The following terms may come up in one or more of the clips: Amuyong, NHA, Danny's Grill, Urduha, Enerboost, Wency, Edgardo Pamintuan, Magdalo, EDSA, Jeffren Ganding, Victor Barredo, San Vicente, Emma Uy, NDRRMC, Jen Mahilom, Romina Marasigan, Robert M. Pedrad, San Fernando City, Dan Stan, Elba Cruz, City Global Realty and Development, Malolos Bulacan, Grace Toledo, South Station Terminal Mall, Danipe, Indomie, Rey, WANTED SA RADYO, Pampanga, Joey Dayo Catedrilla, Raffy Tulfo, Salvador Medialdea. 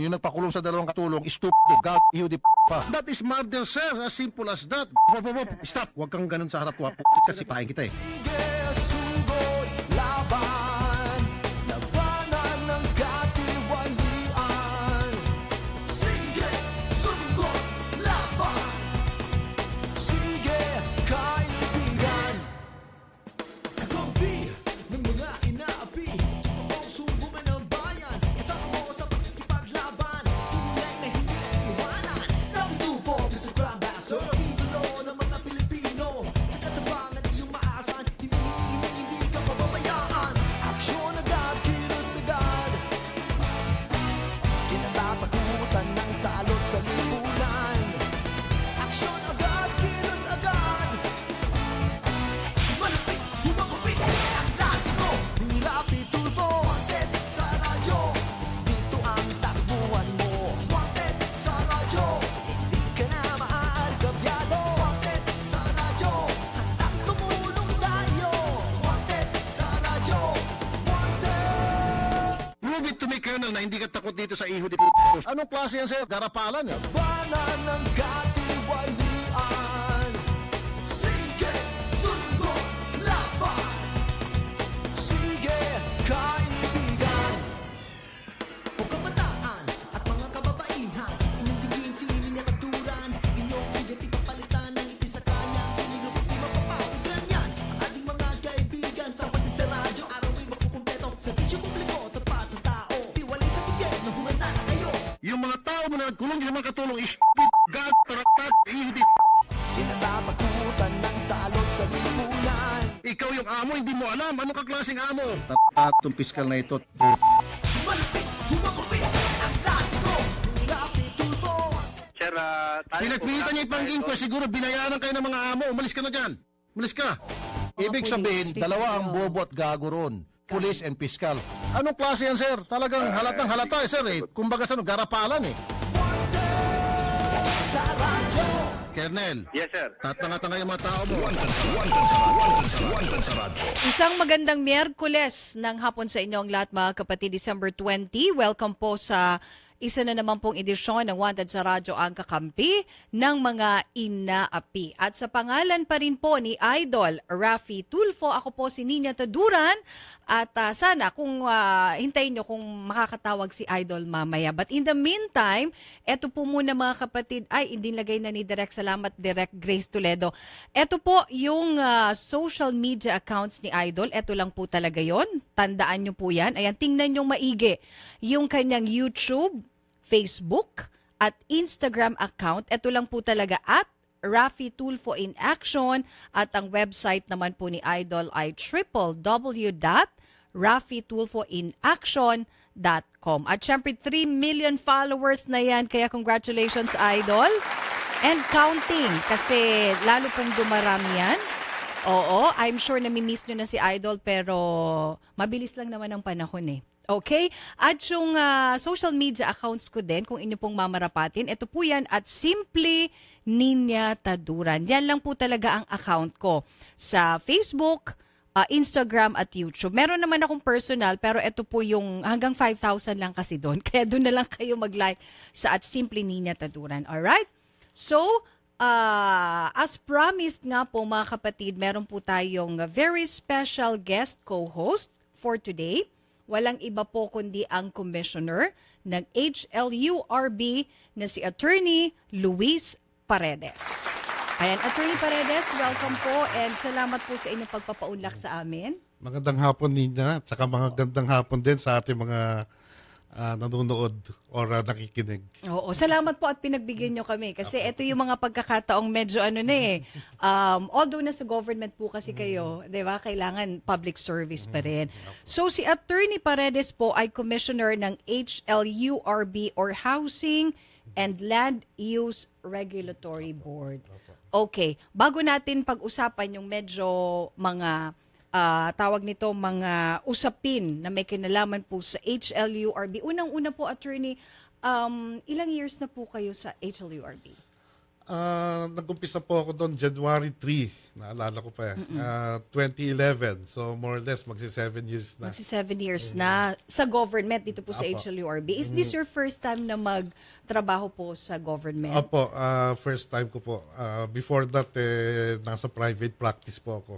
yung nagpakulong sa dalawang katulong, stupid, God, you the pa. That is murder, sir, as simple as that. Stop, huwag kang ganun sa harap ko, kasi pahain kita eh. Na hindi ka takot dito sa iho di p***. Anong klase yan, sir? Garapalan yan. Labanan ng katiwalian. Sige, sundo, laban. Sige, kaibigan. O kabataan at mga kababaihan, inyong tingin sinin niya katuran, inyong igat ipapalitan ng iti sa kanya, pinilog at imapapaw, ganyan. Ang ating mga kaibigan, sa patin sa radyo, arawin makukumpleto, servisyo publiko, tapat sa tao. Yung mga tao na nagkulong yung mga katulong is God, tarakat, hindi kinatapakutan ng salot sa lipunan. Ikaw yung amo, hindi mo alam. Anong kaklaseng amo? Tatat, itong piskal na ito. Malapit, humagupit, ang lahat ko, Raffy Tulfo. Sir, pinagpilitan niya ipang-inko, siguro binayaran kayo ng mga amo. Umalis ka na dyan. Umalis ka. Ibig sabihin, dalawa ang bobo at gago ron. Police and Piskal. Anong klase yan, sir? Talagang halatang halata eh, sir eh. Kumbaga sa ano, garapalan eh. Kernel. Yes, sir. Tatanga-tanga yung mga tao mo. Isang magandang Miyerkules ng hapon sa inyong lahat, mga kapatid. December 20. Welcome po sa isa na naman pong edisyon ng Wanted sa Radyo, ang kakampi ng mga inaapi. At sa pangalan pa rin po ni Idol Raffy Tulfo, ako po si Nina Taduran. At sana kung hintayin nyo kung makakatawag si Idol mamaya. But in the meantime, eto po muna mga kapatid, ay idinlagay na ni Direk, salamat Direk, Grace Toledo. Eto po yung social media accounts ni Idol, eto lang po talaga yon. Tandaan nyo po yan. Ayan, tingnan nyo maigi yung kanyang YouTube, Facebook at Instagram account. Ito lang po talaga at Raffy Tulfo in Action, at ang website naman po ni Idol ay www.raffytulfoinaction.com. At syempre 3 million followers na yan, kaya congratulations Idol. And counting kasi lalo pong dumarami yan. Oo, I'm sure nami-miss nyo na si Idol pero mabilis lang naman ang panahon eh. Okay? At yung social media accounts ko din, kung inyo pong mamarapatin, ito po yan at Simply Nina Taduran. Yan lang po talaga ang account ko sa Facebook, Instagram at YouTube. Meron naman akong personal pero ito po yung hanggang 5,000 lang kasi doon. Kaya doon na lang kayo mag-like sa at Simply Nina Taduran. Alright? So, as promised nga po mga kapatid, meron po tayong very special guest co-host for today. Walang iba po kundi ang Commissioner ng HLURB na si Attorney Luis Paredes. Ayan, Attorney Paredes, welcome po and salamat po sa inyong pagpapaunlak sa amin. Magandang hapon Nina, at saka magandang hapon din sa ating mga nanonood or nakikinig. Oo, salamat po at pinagbigyan nyo kami kasi ito yung mga pagkakataong medyo ano na eh. Although nasa government po kasi kayo, di ba, kailangan public service pa rin. So si Attorney Paredes po ay Commissioner ng HLURB or Housing and Land Use Regulatory Board. Okay, bago natin pag-usapan yung medyo mga tawag nito mga usapin na may kinalaman po sa HLURB. Unang-una po, Attorney, ilang years na po kayo sa HLURB? Nag-umpisa po ako doon January 3, naalala ko pa 2011. So more or less magsi 7 years na. Magsi 7 years na sa government dito po sa HLURB. Is this your first time na magtrabaho po sa government? Opo, first time ko po. Before that, nasa private practice po ako.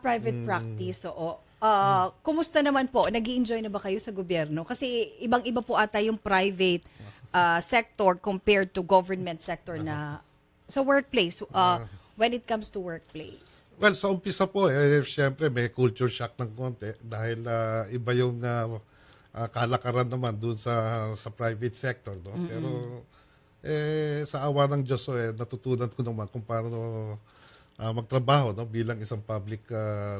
Private practice, oo. Kumusta naman po? Nag-i-enjoy na ba kayo sa gobyerno? Kasi ibang-iba po ata yung private sector compared to government sector na... So workplace, when it comes to workplace? Well, sa umpisa po, siyempre may culture shock ng konti dahil iba yung kalakaran naman doon sa private sector. No? Pero sa awa ng Diyos, natutunan ko naman kung paano magtrabaho bilang isang public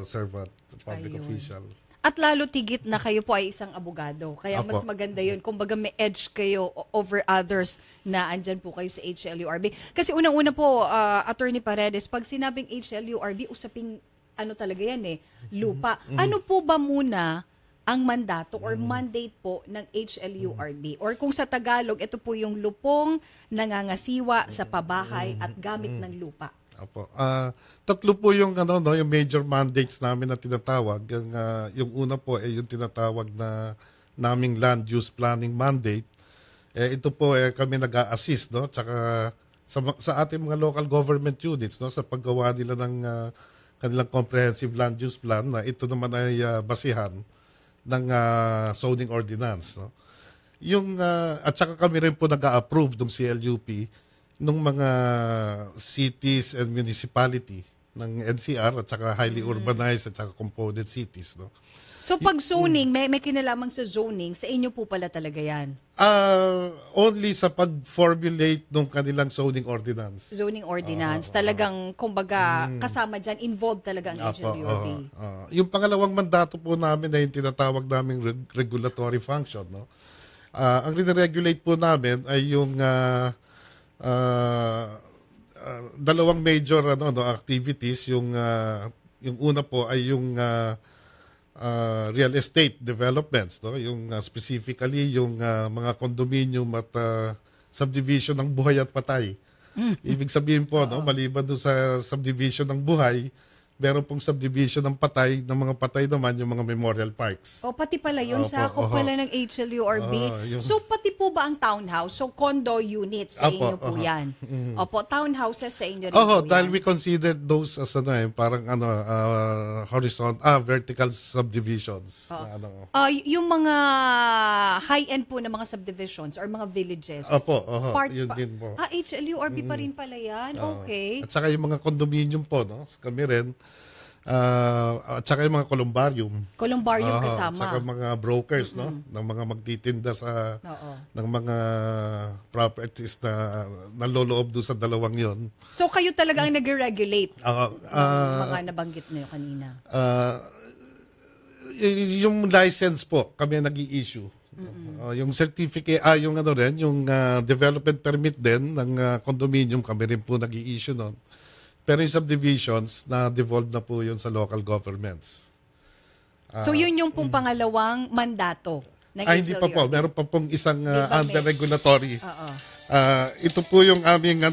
servant, public official. At lalo tigit na kayo po ay isang abogado. Kaya mas maganda yun. Kumbaga may edge kayo over others na andyan po kayo sa HLURB. Kasi unang-una po, Attorney Paredes, pag sinabing HLURB, usaping ano talaga yan lupa. Ano po ba muna ang mandato or mandate po ng HLURB? Or kung sa Tagalog, ito po yung lupong nangangasiwa sa pabahay at gamit ng lupa. Opo. Tatlo po yung yung major mandates namin na tinatawag. Yung una po ay yung tinatawag na naming land use planning mandate. Ito po kami nag-a-assist tsaka sa ating mga local government units sa paggawa nila ng kanilang comprehensive land use plan na ito naman ay basihan ng zoning ordinance. Yung at saka kami rin po nag-a-approve ng CLUP nung mga cities and municipality ng NCR at saka highly urbanized at saka component cities. So pag zoning, may kinalaman sa zoning, sa inyo po pala talaga yan? Only sa pag-formulate ng kanilang zoning ordinance. Zoning ordinance. Talagang, kumbaga, kasama dyan, involved talaga ang HLURB. Yung pangalawang mandato po namin ay yung tinatawag naming regulatory function. Ang rineregulate po namin ay yung... dalawang major activities. Yung una po ay yung real estate developments, yung specifically yung mga condominium at subdivision ng buhay at patay. Ibig sabihin po maliban doon sa subdivision ng buhay, meron pong subdivision ng patay, ng mga patay naman, yung mga memorial parks. Pati pala yun, sakop pala ng HLURB. So, pati po ba ang townhouse? So, condo units sa inyo po yan? Opo, townhouses sa inyo rin po yan? Dahil we considered those as parang horizontal, vertical subdivisions. Yung mga high-end po na mga subdivisions or mga villages. Yun din po. HLURB pa rin pala yan? Okay. At saka yung mga condominium po, kami rin. At saka yung mga columbarium. Columbarium kasama. At saka mga brokers, ng mga magtitinda sa ng mga properties na naloloob doon sa dalawang yon. So kayo talaga ang nag-regulate ng mga nabanggit na yun kanina? Yung license po, kami ang nag-i-issue. Yung certificate, yung yung development permit din ng condominium, kami rin po nag-i-issue noon. Pero yung subdivisions, na-devolve na po yun sa local governments. So yun yung pong pangalawang mandato? Hindi pa po. Meron pa pong isang under-regulatory. Ito po yung aming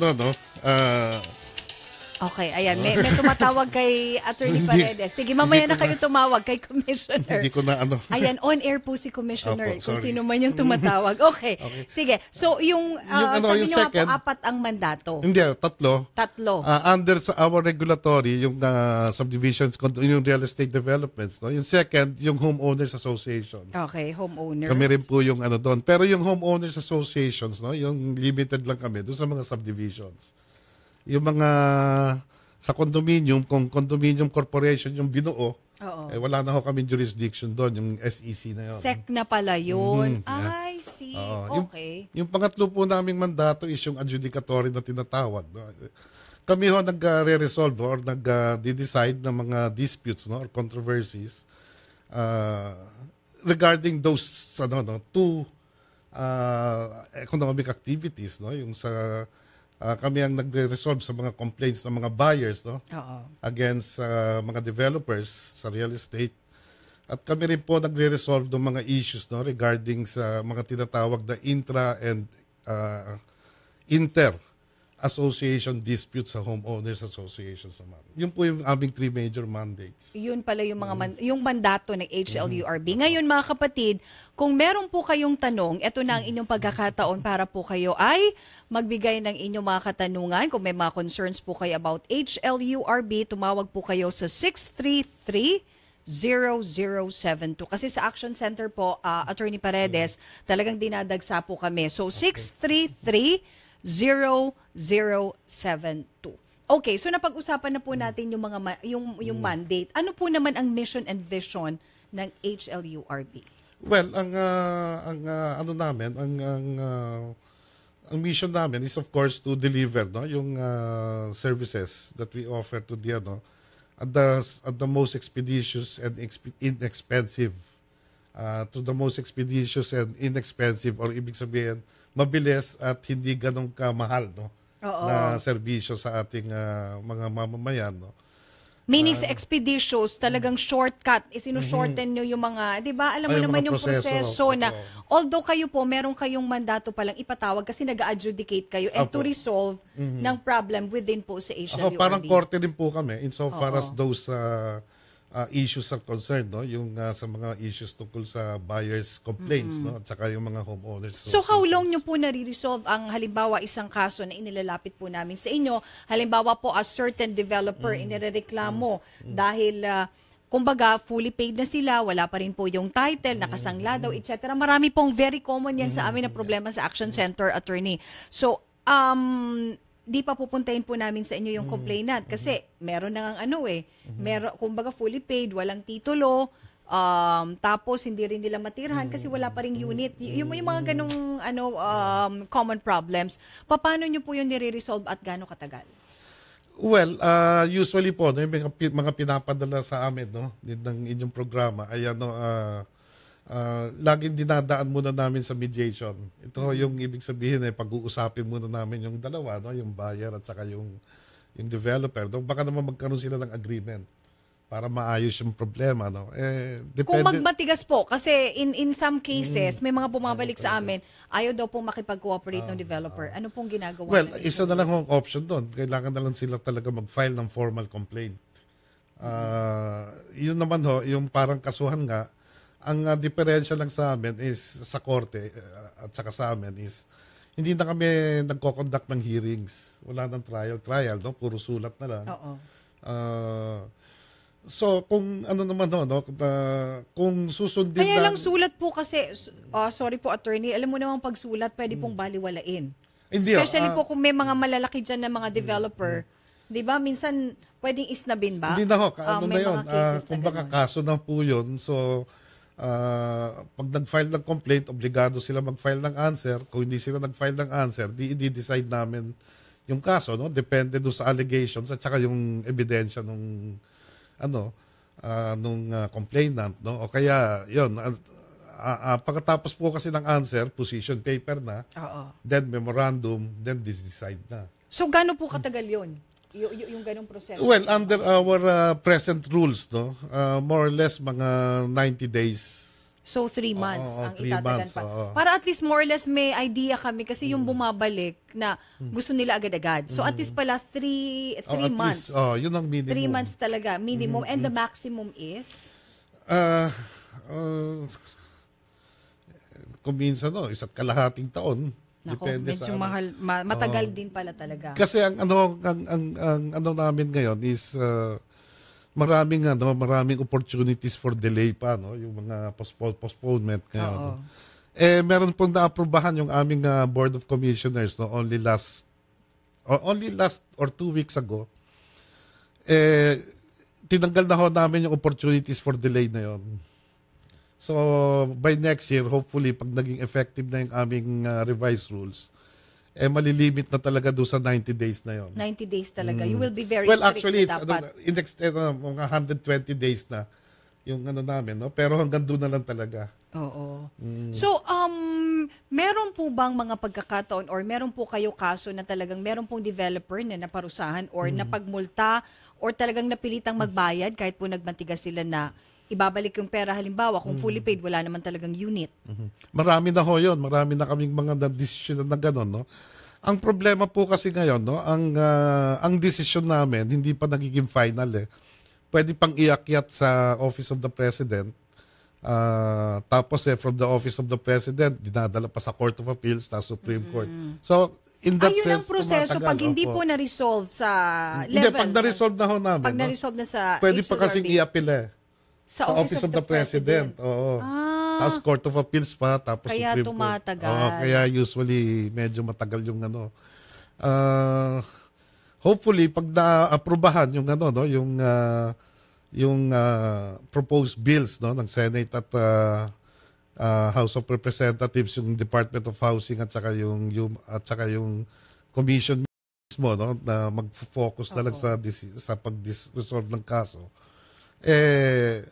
okay, ayan. May tumatawag kay Attorney Paredes. Sige, mamaya na kayo tumawag kay Commissioner. Hindi ko na Ayan, on air po si Commissioner. Kung sino man yung tumatawag. Okay. Sige. So, yung nyo second, po, apat ang mandato. Hindi, tatlo. Tatlo. Under sa our regulatory, yung subdivisions, yung real estate developments. Yung second, yung homeowners associations. Okay, homeowners. Kami rin po yung doon. Pero yung homeowners associations, yung limited lang kami doon sa mga subdivisions. Yung mga sa condominium, kung condominium corporation yung binuo, wala na ho kami jurisdiction doon, yung SEC na yun. SEC na pala yun. I see. Okay. Yung pangatlo po naming mandato is yung adjudicatory na tinatawag. Kami ho nag-re-resolve or nag-decide ng mga disputes or controversies regarding those two economic activities, yung sa... kami ang nagre-resolve sa mga complaints ng mga buyers against mga developers sa real estate. At kami rin po nagre-resolve ng mga issues regarding sa mga tinatawag na intra and inter association dispute sa homeowners association sa ma'am. Yun po yung aming 3 major mandates. Yun pala yung mga yung mandato ng HLURB. Ngayon mga kapatid, kung meron po kayong tanong, ito na ang inyong pagkakataon para po kayo ay magbigay ng inyong mga katanungan. Kung may mga concerns po kayo about HLURB, tumawag po kayo sa 633-0072. Kasi sa Action Center po, Attorney Paredes, talagang dinadagsa po kami. So, 633-0072. Okay, so napag-usapan na po natin yung mga yung mandate. Ano po naman ang mission and vision ng HLURB? Well, ang mission namin is of course to deliver yung services that we offer to the at the most expeditious and inexpensive or ibig sabihin mabilis at hindi ganong kamahal na serbisyo sa ating mga mamamayan. Meaning sa expeditious, talagang shortcut, isinus-shorten nyo yung mga, di ba, alam mo naman yung proseso na, although kayo po, meron kayong mandato palang ipatawag kasi nag-adjudicate kayo and to resolve ng problem within po sa HLURB. Parang korte din po kami insofar as those issues are concerned, yung sa mga issues tungkol sa buyers' complaints, at saka yung mga homeowners. So how long nyo po nare-resolve ang halimbawa isang kaso na inilalapit po namin sa inyo? Halimbawa po a certain developer inireklamo dahil kumbaga fully paid na sila, wala pa rin po yung title, nakasangla daw, etc. Marami pong very common yan sa amin na problema sa Action Center, Attorney. So, di pa pupuntahin po namin sa inyo yung complainant kasi meron na ngang meron, kumbaga fully paid, walang titulo, tapos hindi rin nila matirhan kasi wala pa ring unit. Yung mga ganong common problems, paano nyo po yun nire-resolve at gano'ng katagal? Well, usually po, yung mga pinapadala sa amin ng inyong programa ay laging dinadaan muna namin sa mediation. Ito yung ibig sabihin pag-uusapin muna namin yung dalawa, yung buyer at saka yung developer. Baka naman magkaroon sila ng agreement para maayos yung problema. Kung magmatigas po, kasi in some cases, may mga bumabalik sa amin, ayaw daw po makipag-cooperate ng developer. Ano pong ginagawa? Well, isa na lang ang option doon. Kailangan na lang sila talaga mag-file ng formal complaint. Yun naman yung parang kasuhan nga, ang diferensya lang sa amin is sa korte at saka sa amin is hindi na kami nagko-conduct ng hearings. Wala nang trial, puro sulat na lang. So kung ano naman kung susundin kaya lang sulat po kasi sorry po attorney, alam mo namang pagsulat pwede pong baliwalain. Especially po kung may mga malalaki diyan na mga developer. Di ba? Minsan pwedeng isnabin ba? Hindi na na yun. Kung baka kaso na po yun. So pag nag-file ng complaint, obligado sila mag-file ng answer. Kung hindi sila nag-file ng answer, i-decide namin yung kaso, depende doon sa allegations at saka yung ebidensya nung complainant, O kaya, yun, pagkatapos po kasi ng answer, position paper na, then memorandum, then decide na. So, gaano po katagal yun? Yung ganung proseso? Well, under our present rules, more or less mga 90 days. So, 3 months ang itatagan pa. Para at least more or less may idea kami kasi yung bumabalik na gusto nila agad-agad. So, at least pala 3 months. Least, yun ang minimum. 3 months talaga, minimum. And the maximum is? Kung minsan, isa't kalahating taon. Nako, medyo mahal, matagal din pala talaga. Kasi ang namin ngayon is maraming opportunities for delay pa, yung mga postponement ngayon. Meron pong naaprubahan yung aming Board of Commissioners only last or 2 weeks ago. Tinanggal na namin yung opportunities for delay na yon. So, by next year, hopefully, pag naging effective na yung aming revised rules, malilimit na talaga doon sa 90 days na yon. 90 days talaga. You will be very strict. Well, actually, it's mga 120 days na yung namin, pero hanggang doon na lang talaga. Oo. So, meron po bang mga pagkakataon or meron po kayo kaso na talagang meron pong developer na naparusahan or napagmulta or talagang napilitang magbayad kahit po nagmatigas sila na ibabalik yung pera, halimbawa, kung fully paid, wala naman talagang unit. Marami na kaming mga na-decision na gano'n, Ang problema po kasi ngayon, no, ang desisyon namin, hindi pa nagiging final eh. Pwede pang iakyat sa Office of the President. Tapos eh, from the Office of the President, dinadala pa sa Court of Appeals, sa Supreme Court. So, in that sense, ang proseso pag hindi po na-resolve sa level. Hindi, pag na-resolve na ho namin. Pag na-resolve na sa pwede HLRB. Pa kasing i-appeal eh. Sa Office of the President. Oo. Ah. Tapos Court of Appeals pa, tapos kaya Supreme Court. Oo, kaya usually medyo matagal yung ano. Hopefully pag na-aprobahan yung ano, no, yung proposed bills, no, ng Senate at House of Representatives, yung Department of Housing at saka yung commission mismo, no, na mag-focus na lang sa pag-resolve ng kaso. Eh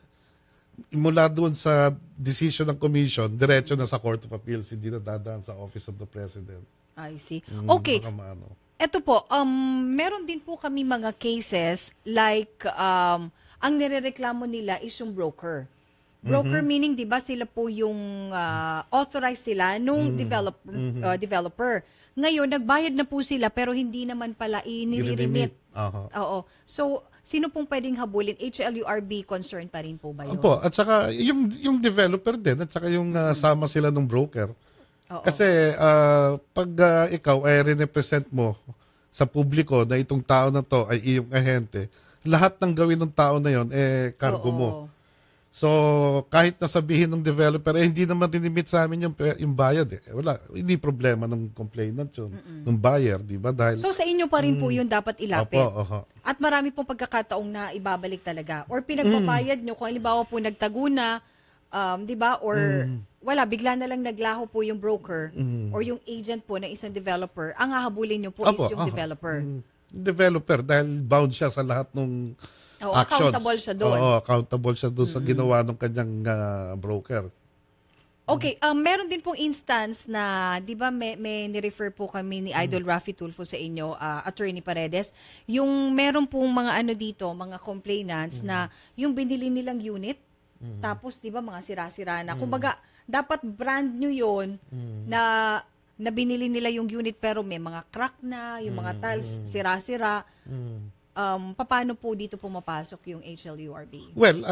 mula doon sa decision ng commission, diretso na sa Court of Appeals, hindi na dadaan sa Office of the President. I see. Okay. Ito po, meron din po kami mga cases like ang nirereklamo nila is yung broker. Broker meaning, di ba, sila po yung authorized sila nung developer. Ngayon, nagbayad na po sila pero hindi naman pala i-remit. Oo. So, sino pong pwedeng habulin? HLURB concern pa rin po ba yun? Opo. At saka, yung developer din at saka yung sama sila ng broker. Kasi, pag ikaw ay represent mo sa publiko na itong tao na to ay iyong ahente, lahat ng gawin ng tao na yon eh, cargo mo. So, kahit nasabihin ng developer, eh, hindi naman dinimit sa amin yung bayad. Eh. Wala, hindi problema ng complainant yun, ng buyer, di ba? Dahil, so, sa inyo pa rin po yun dapat ilapit. At marami pong pagkakataong na ibabalik talaga. Or pinagpabayad nyo, kung halimbawa po nagtago na, di ba? Or wala, bigla na lang naglaho po yung broker or yung agent po ng isang developer. Ang hahabulin nyo po is yung developer. Developer, dahil bound siya sa lahat ng actions. Accountable siya doon. Oo, accountable siya doon sa ginawa ng kanyang broker. Okay, meron din pong instance na, di ba, may ni-refer po kami ni Idol Raffy Tulfo sa inyo, Attorney Paredes, yung meron pong mga ano dito, mga complainants na yung binili nilang unit, tapos, di ba, mga sira-sira na. Kumbaga, dapat brand new yun na binili nila yung unit pero may mga crack na, yung mga tiles, sira-sira. Paano po dito pumapasok yung HLURB? Well,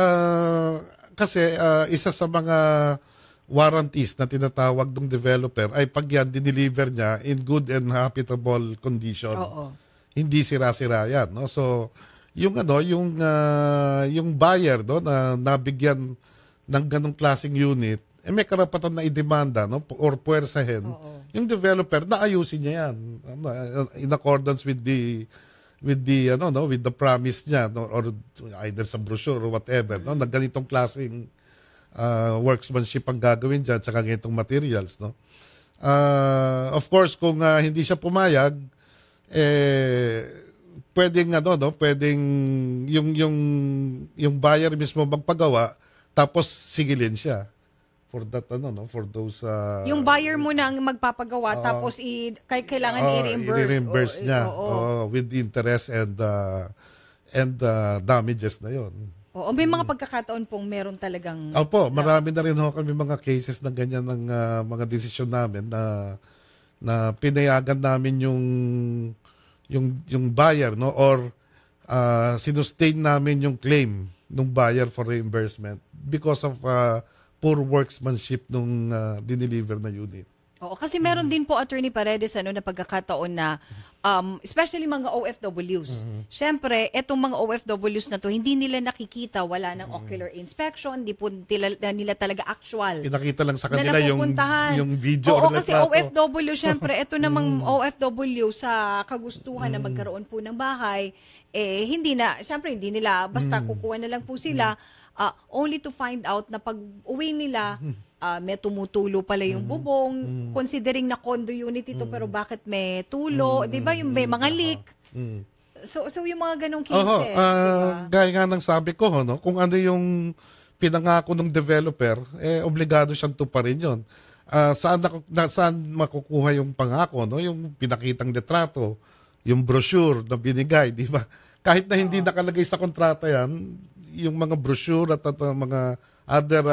kasi isa sa mga warranties na tinatawag ng developer ay pag yan, diniliver niya in good and habitable condition. Hindi sira-sira yan. No? So, yung, ano, yung buyer, no, na nabigyan ng ganong klaseng unit, eh, may karapatan na idemanda, no, or puwersahin. Yung developer, naayusin niya yan in accordance with the promise niya, no, or either sa brochure or whatever, no, na ganitong klaseng workmanship ang gagawin diyan tsaka ganitong materials, no. Of course, kung hindi siya pumayag, eh pwedeng pwedeng yung buyer mismo magpagawa tapos sigilin siya for that for those yung buyer mo nang magpapagawa tapos kailangan i-reimburse niya with interest and damages na yon. May mga pagkakataon pong meron talagang marami na rin ho kami mga cases ng ganyan ng mga desisyon namin na pinayagan namin yung buyer, no, or sinustain namin yung claim ng buyer for reimbursement because of poor workmanship nung dineliver na unit. Oo, kasi meron din po, Attorney Paredes, na pagkakataon na, especially mga OFWs. Siyempre, etong mga OFWs na to, hindi nila nakikita, wala ng ocular inspection, hindi po nila talaga actual. Pinakita lang sa kanila yung video. Oo, kasi OFW, siyempre, eto namang OFW sa kagustuhan na magkaroon po ng bahay, eh, hindi na, siyempre, hindi nila, basta kukuha na lang po sila, only to find out na pag uwi nila, may tumutulo pala yung bubong, considering na condo unit ito, pero bakit may tulo, di ba, yung may mga leak. So yung mga ganong cases. Gaya nga ng sabi ko, no? Kung ano yung pinangako ng developer, eh, obligado siyang tuparin yun. Saan makukuha yung pangako, no? Yung pinakitang litrato, yung brochure na binigay, di ba? Kahit na hindi nakalagay sa kontrata yan, yung mga brochure at mga other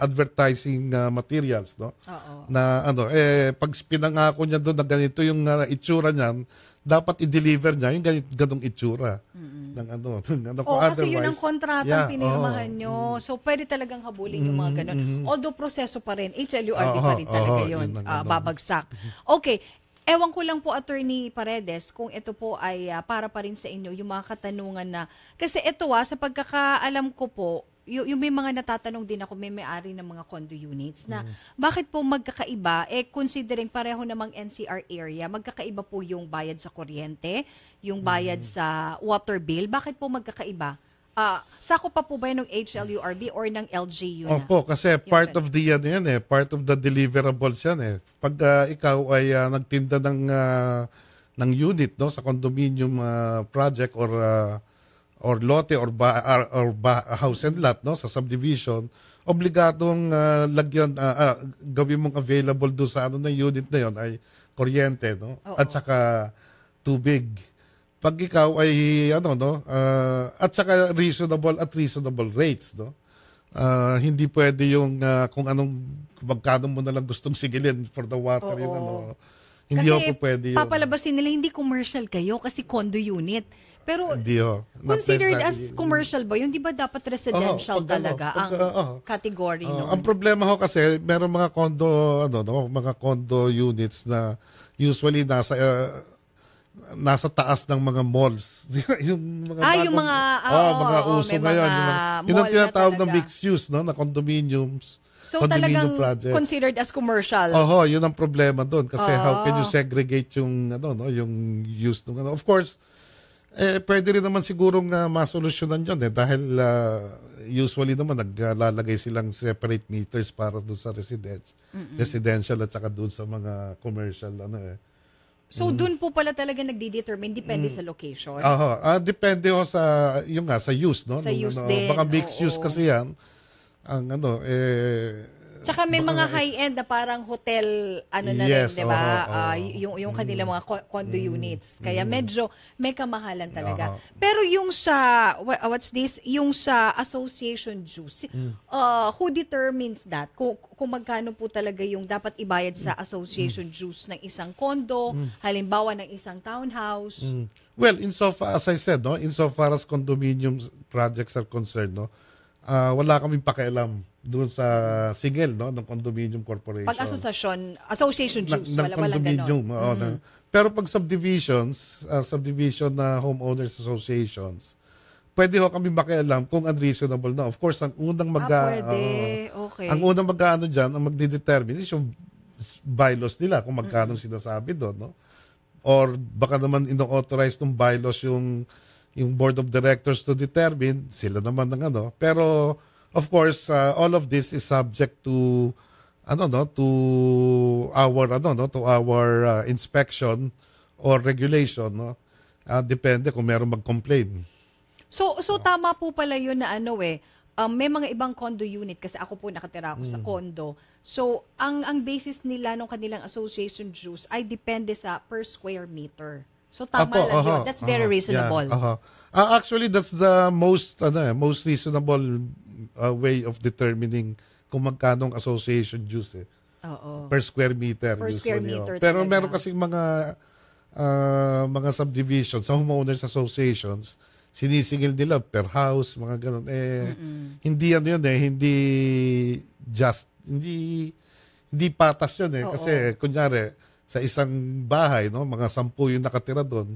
advertising materials, no? Oo. Na ano, eh pag pinangako niya doon na ganito yung itsura niyan, dapat i-deliver niya yung ganitong itsura. Mm-hmm. Ng ano, oh, kasi yun ang kontratang pinirmahan nyo. So pwede talagang habulin yung mga ganun. Mm-hmm. Although proseso pa rin, HLURB pa rin talaga yun, babagsak. Okay. Ewan ko lang po, Attorney Paredes, kung ito po ay para pa rin sa inyo, yung mga katanungan na... Kasi ito sa pagkakaalam ko po, yung may mga natatanong din ako, may may-ari ng mga condo units na bakit po magkakaiba, eh considering pareho namang NCR area, magkakaiba po yung bayad sa kuryente, yung bayad sa water bill, bakit po magkakaiba? Sako pa po ba ng HLURB or ng LGU na? Opo, kasi part of the yan eh, part of the deliverables yan eh. Pag ikaw ay nagtinda ng unit, no, sa condominium project or lote or house and lot, no, sa subdivision, obligatong lagyan, gawin mong available do sa ano na unit na yon ay kuryente, no, at saka tubig. Pag ikaw ay ano, no, at saka reasonable rates, no, hindi pwede yung kung anong magkano mo na lang gustong sigilin for the water. Oo. Yun ano, hindi kasi ako pwede yun. Papalabasin nila hindi commercial kayo kasi condo unit, pero hindi, considered as commercial ba yun? Di ba dapat residential talaga ang category noon? Ang problema ho kasi meron mga condo ano, no, mga condo units na usually nasa taas ng mga malls. Yung mga yung mga mga uso ngayon. Yun ang tinatawag na mixed use, no, na condominiums. So talagang project. Considered as commercial. Oo, yun ang problema doon kasi how can you segregate yung ano, no, yung use ng ano. Of course, eh pwede rin naman sigurong masolusyonan yun eh dahil usually naman naglalagay silang separate meters para doon sa residential at saka doon sa mga commercial ano eh. So doon po pala talaga nagdi-determine depende sa location. Depende ho sa yung sa use, no. Sa nung, use ano, din. Baka mixed use kasi yan. Ang ano eh tsaka may mga high-end na parang hotel ano na rin, di ba? Yung kanila mga condo units. Kaya medyo may kamahalan talaga. Pero yung sa, yung sa association dues, who determines that? Kung magkano po talaga yung dapat ibayad sa association dues ng isang condo, halimbawa ng isang townhouse? Well, insofar, as I said, no, insofar as condominium projects are concerned, no, wala kaming pakialam doon sa singil, no, ng condominium corporation. Pag association dues, walang ganon. Pero pag subdivisions, subdivision na homeowners associations, pwede ho kami makialam kung unreasonable na. Of course, ang unang ang unang mag-ano dyan, ang magdidetermine is yung bylaws nila, kung magkano sinasabi doon, no? Or baka naman ino-authorize ng bylaws yung board of directors to determine, sila naman ng ano. Pero, of course, all of this is subject to our inspection or regulation, no. Depende kung merong mag-complain. So tama po pala 'yun na ano eh. May mga ibang condo unit kasi ako po nakatira ako sa condo. So ang basis nila ng kanilang association dues ay depende sa per square meter. So tama lang 'yun. That's very reasonable. Yeah, actually that's the most reasonable way of determining kung magkano ang association dues eh. Per square meter. Per square meter. Pero meron kasing mga subdivisions, sa homeowners associations, sinisingil nila per house, mga ganun. Eh, hindi ano yun eh, hindi patas yun eh. Kasi kunyari, sa isang bahay, no, mga 10 yung nakatira doon,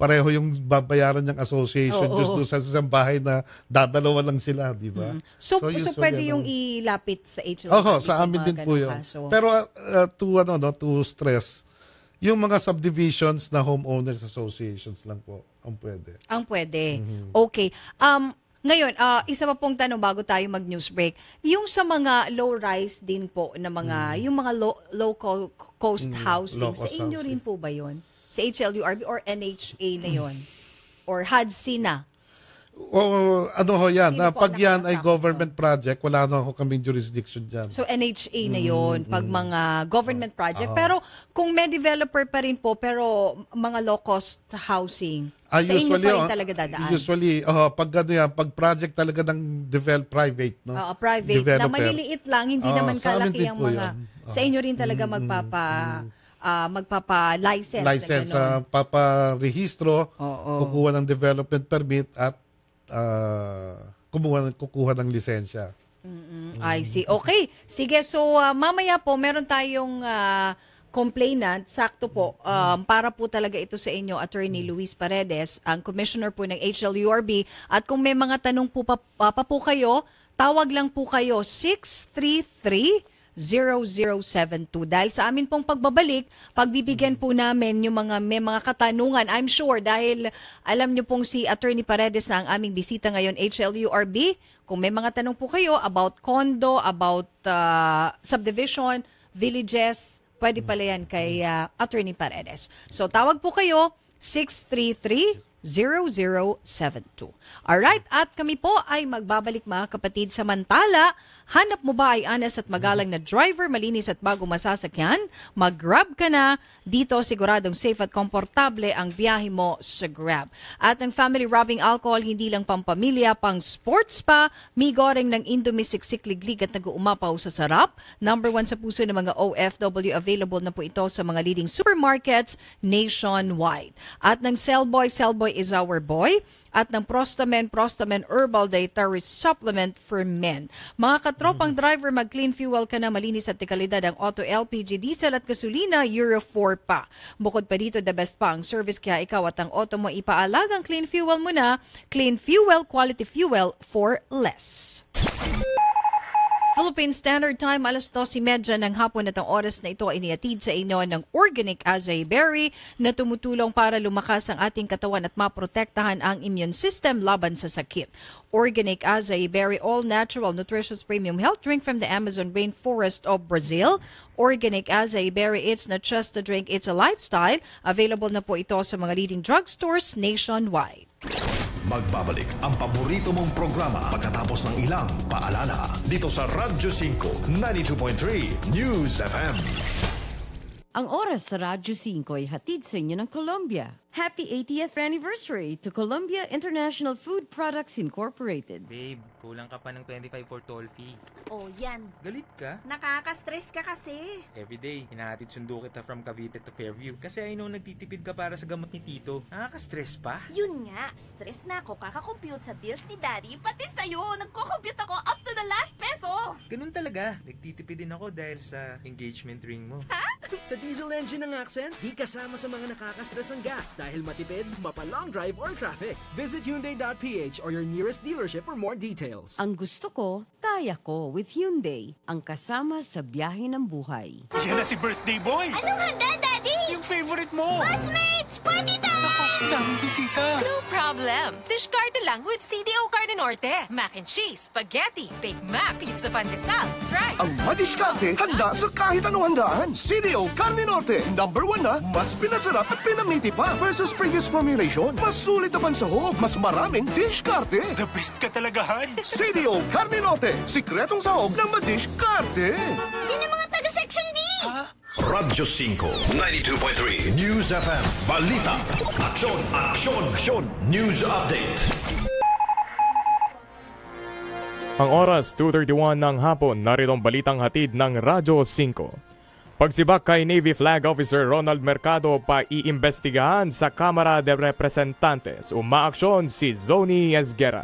pareho yung babayaran ng association doon sa isang bahay na dadalawa lang sila, di ba? So pwede yung ilapit sa HLURB. Sa amin din po yun. Kaso. Pero to stress, yung mga subdivisions na homeowners associations lang po ang pwede. Ang pwede. Okay. Ngayon, isa pa pong tanong bago tayo mag-news break. Yung sa mga low-rise din po, na mga, yung mga low-cost housing, sa inyo rin po ba yun? Sa HLURB or NHA na yun? Or HADSI na? Ano ho yan. Pag yan ay government project, wala na ho kaming jurisdiction dyan. So NHA na yun, pag mga government project. Pero kung may developer pa rin po, pero mga low-cost housing, sa inyo pa rin talaga dadaan. Usually, pag ano yan, pag project talaga ng private. No? Private, developer. Na maliliit lang, hindi naman kalaki ang mga... Sa inyo rin talaga magpapa-license. License, paparehistro, kukuha ng development permit at kukuha ng lisensya. I see. Okay. Sige, so mamaya po meron tayong complainant, sakto po, para po talaga ito sa inyo, Attorney Luis Paredes, ang Commissioner po ng HLURB. At kung may mga tanong po pa po kayo, tawag lang po kayo 633-0072. Dahil sa amin pong pagbabalik, pagbibigyan po namin yung mga may mga katanungan. I'm sure dahil alam nyo pong si Attorney Paredes na ang aming bisita ngayon, HLURB. Kung may mga tanong po kayo about condo, about subdivision, villages, pwede pala yan kay Attorney Paredes. So tawag po kayo 633-0072. Alright, at kami po ay magbabalik mga kapatid. Samantala, hanap mo ba ay honest at magalang na driver, malinis at bago masasakyan? Mag-Grab ka na. Dito siguradong safe at komportable ang biyahe mo sa Grab. At ang family rubbing alcohol, hindi lang pampamilya, pang sports pa. May goreng ng Indomie, siksikliglig at nag-uumapaw sa sarap. #1 sa puso ng mga OFW, available na po ito sa mga leading supermarkets nationwide. At ng Cellboy, Cellboy is our boy, at ng Prostamen, Prostamen Herbal Dietary Supplement for Men. Mga katropang driver, mag-clean fuel ka na, malinis at dekalidad ang auto, LPG, diesel at gasolina, Euro 4 pa. Bukod pa dito, the best pa ang service, kaya ikaw at ang auto mo ipaalagang clean fuel mo na. Clean fuel, quality fuel for less. Philippine Standard Time, 12:30 ng hapon at ang oras na ito ay iniatid sa inyo ng Organic Acai Berry na tumutulong para lumakas ang ating katawan at maprotektahan ang immune system laban sa sakit. Organic Acai Berry, all-natural, nutritious premium health drink from the Amazon rainforest of Brazil. Organic Acai Berry, it's not just a drink, it's a lifestyle. Available na po ito sa mga leading drugstores nationwide. Magbabalik ang paborito mong programa pagkatapos ng ilang paalala dito sa Radyo 5, 92.3 News FM. Ang oras sa Radyo 5 ay hatid sa inyo ng Colombia. Happy 80th anniversary to Colombia International Food Products Incorporated. Babe, kulang ka pa ng 25 for toll fee. Oh, yan. Galit ka? Nakaka-stress ka kasi. Everyday, hinahatid sundo kita from Cavite to Fairview kasi I know nagtitipid ka para sa gamot ni Tito. Nakaka-stress pa? Yun nga, stress na ako kakakompute sa bills ni Daddy, pati sa'yo. Nagko-compute ako up to the last peso. Ganun talaga. Nagtitipid din ako dahil sa engagement ring mo. Ha? Sa diesel engine ng Accent, di kasama sa mga nakaka-stress ang gas dahil matipid, mapa-long drive or traffic. Visit Hyundai.ph or your nearest dealership for more details. Ang gusto ko, kaya ko with Hyundai, ang kasama sa biyahe ng buhay. Yan na si birthday boy! Anong handa, Daddy? Yung favorite mo! Busmates! Party time! Ang daming bisita! No problem! Dishcarte lang with CDO Carne Norte. Mac and cheese, spaghetti, Big Mac, pizza pandesal, fries. Ang madishcarte, handa sa kahit anong handaan. CDO Carne Norte, #1 na, mas pinasarap at pinamiti pa versus previous formulation. Mas sulit naman sa hog, mas maraming dishcarte. The best ka talaga, han. CDO Carne Norte, sikretong sahog ng madishcarte. Yan ang mga taga-section D. Ha? Radyo 5, 92.3 News FM. Balita, aksyon, aksyon, aksyon. News Update. Ang oras, 2:31 ng hapon, narito ang balitang hatid ng Radyo 5. Pagsibak kay Navy Flag Officer Ronald Mercado pa iimbestigahan sa Kamara de Representantes. Umaaksyon si Zoni Esguera.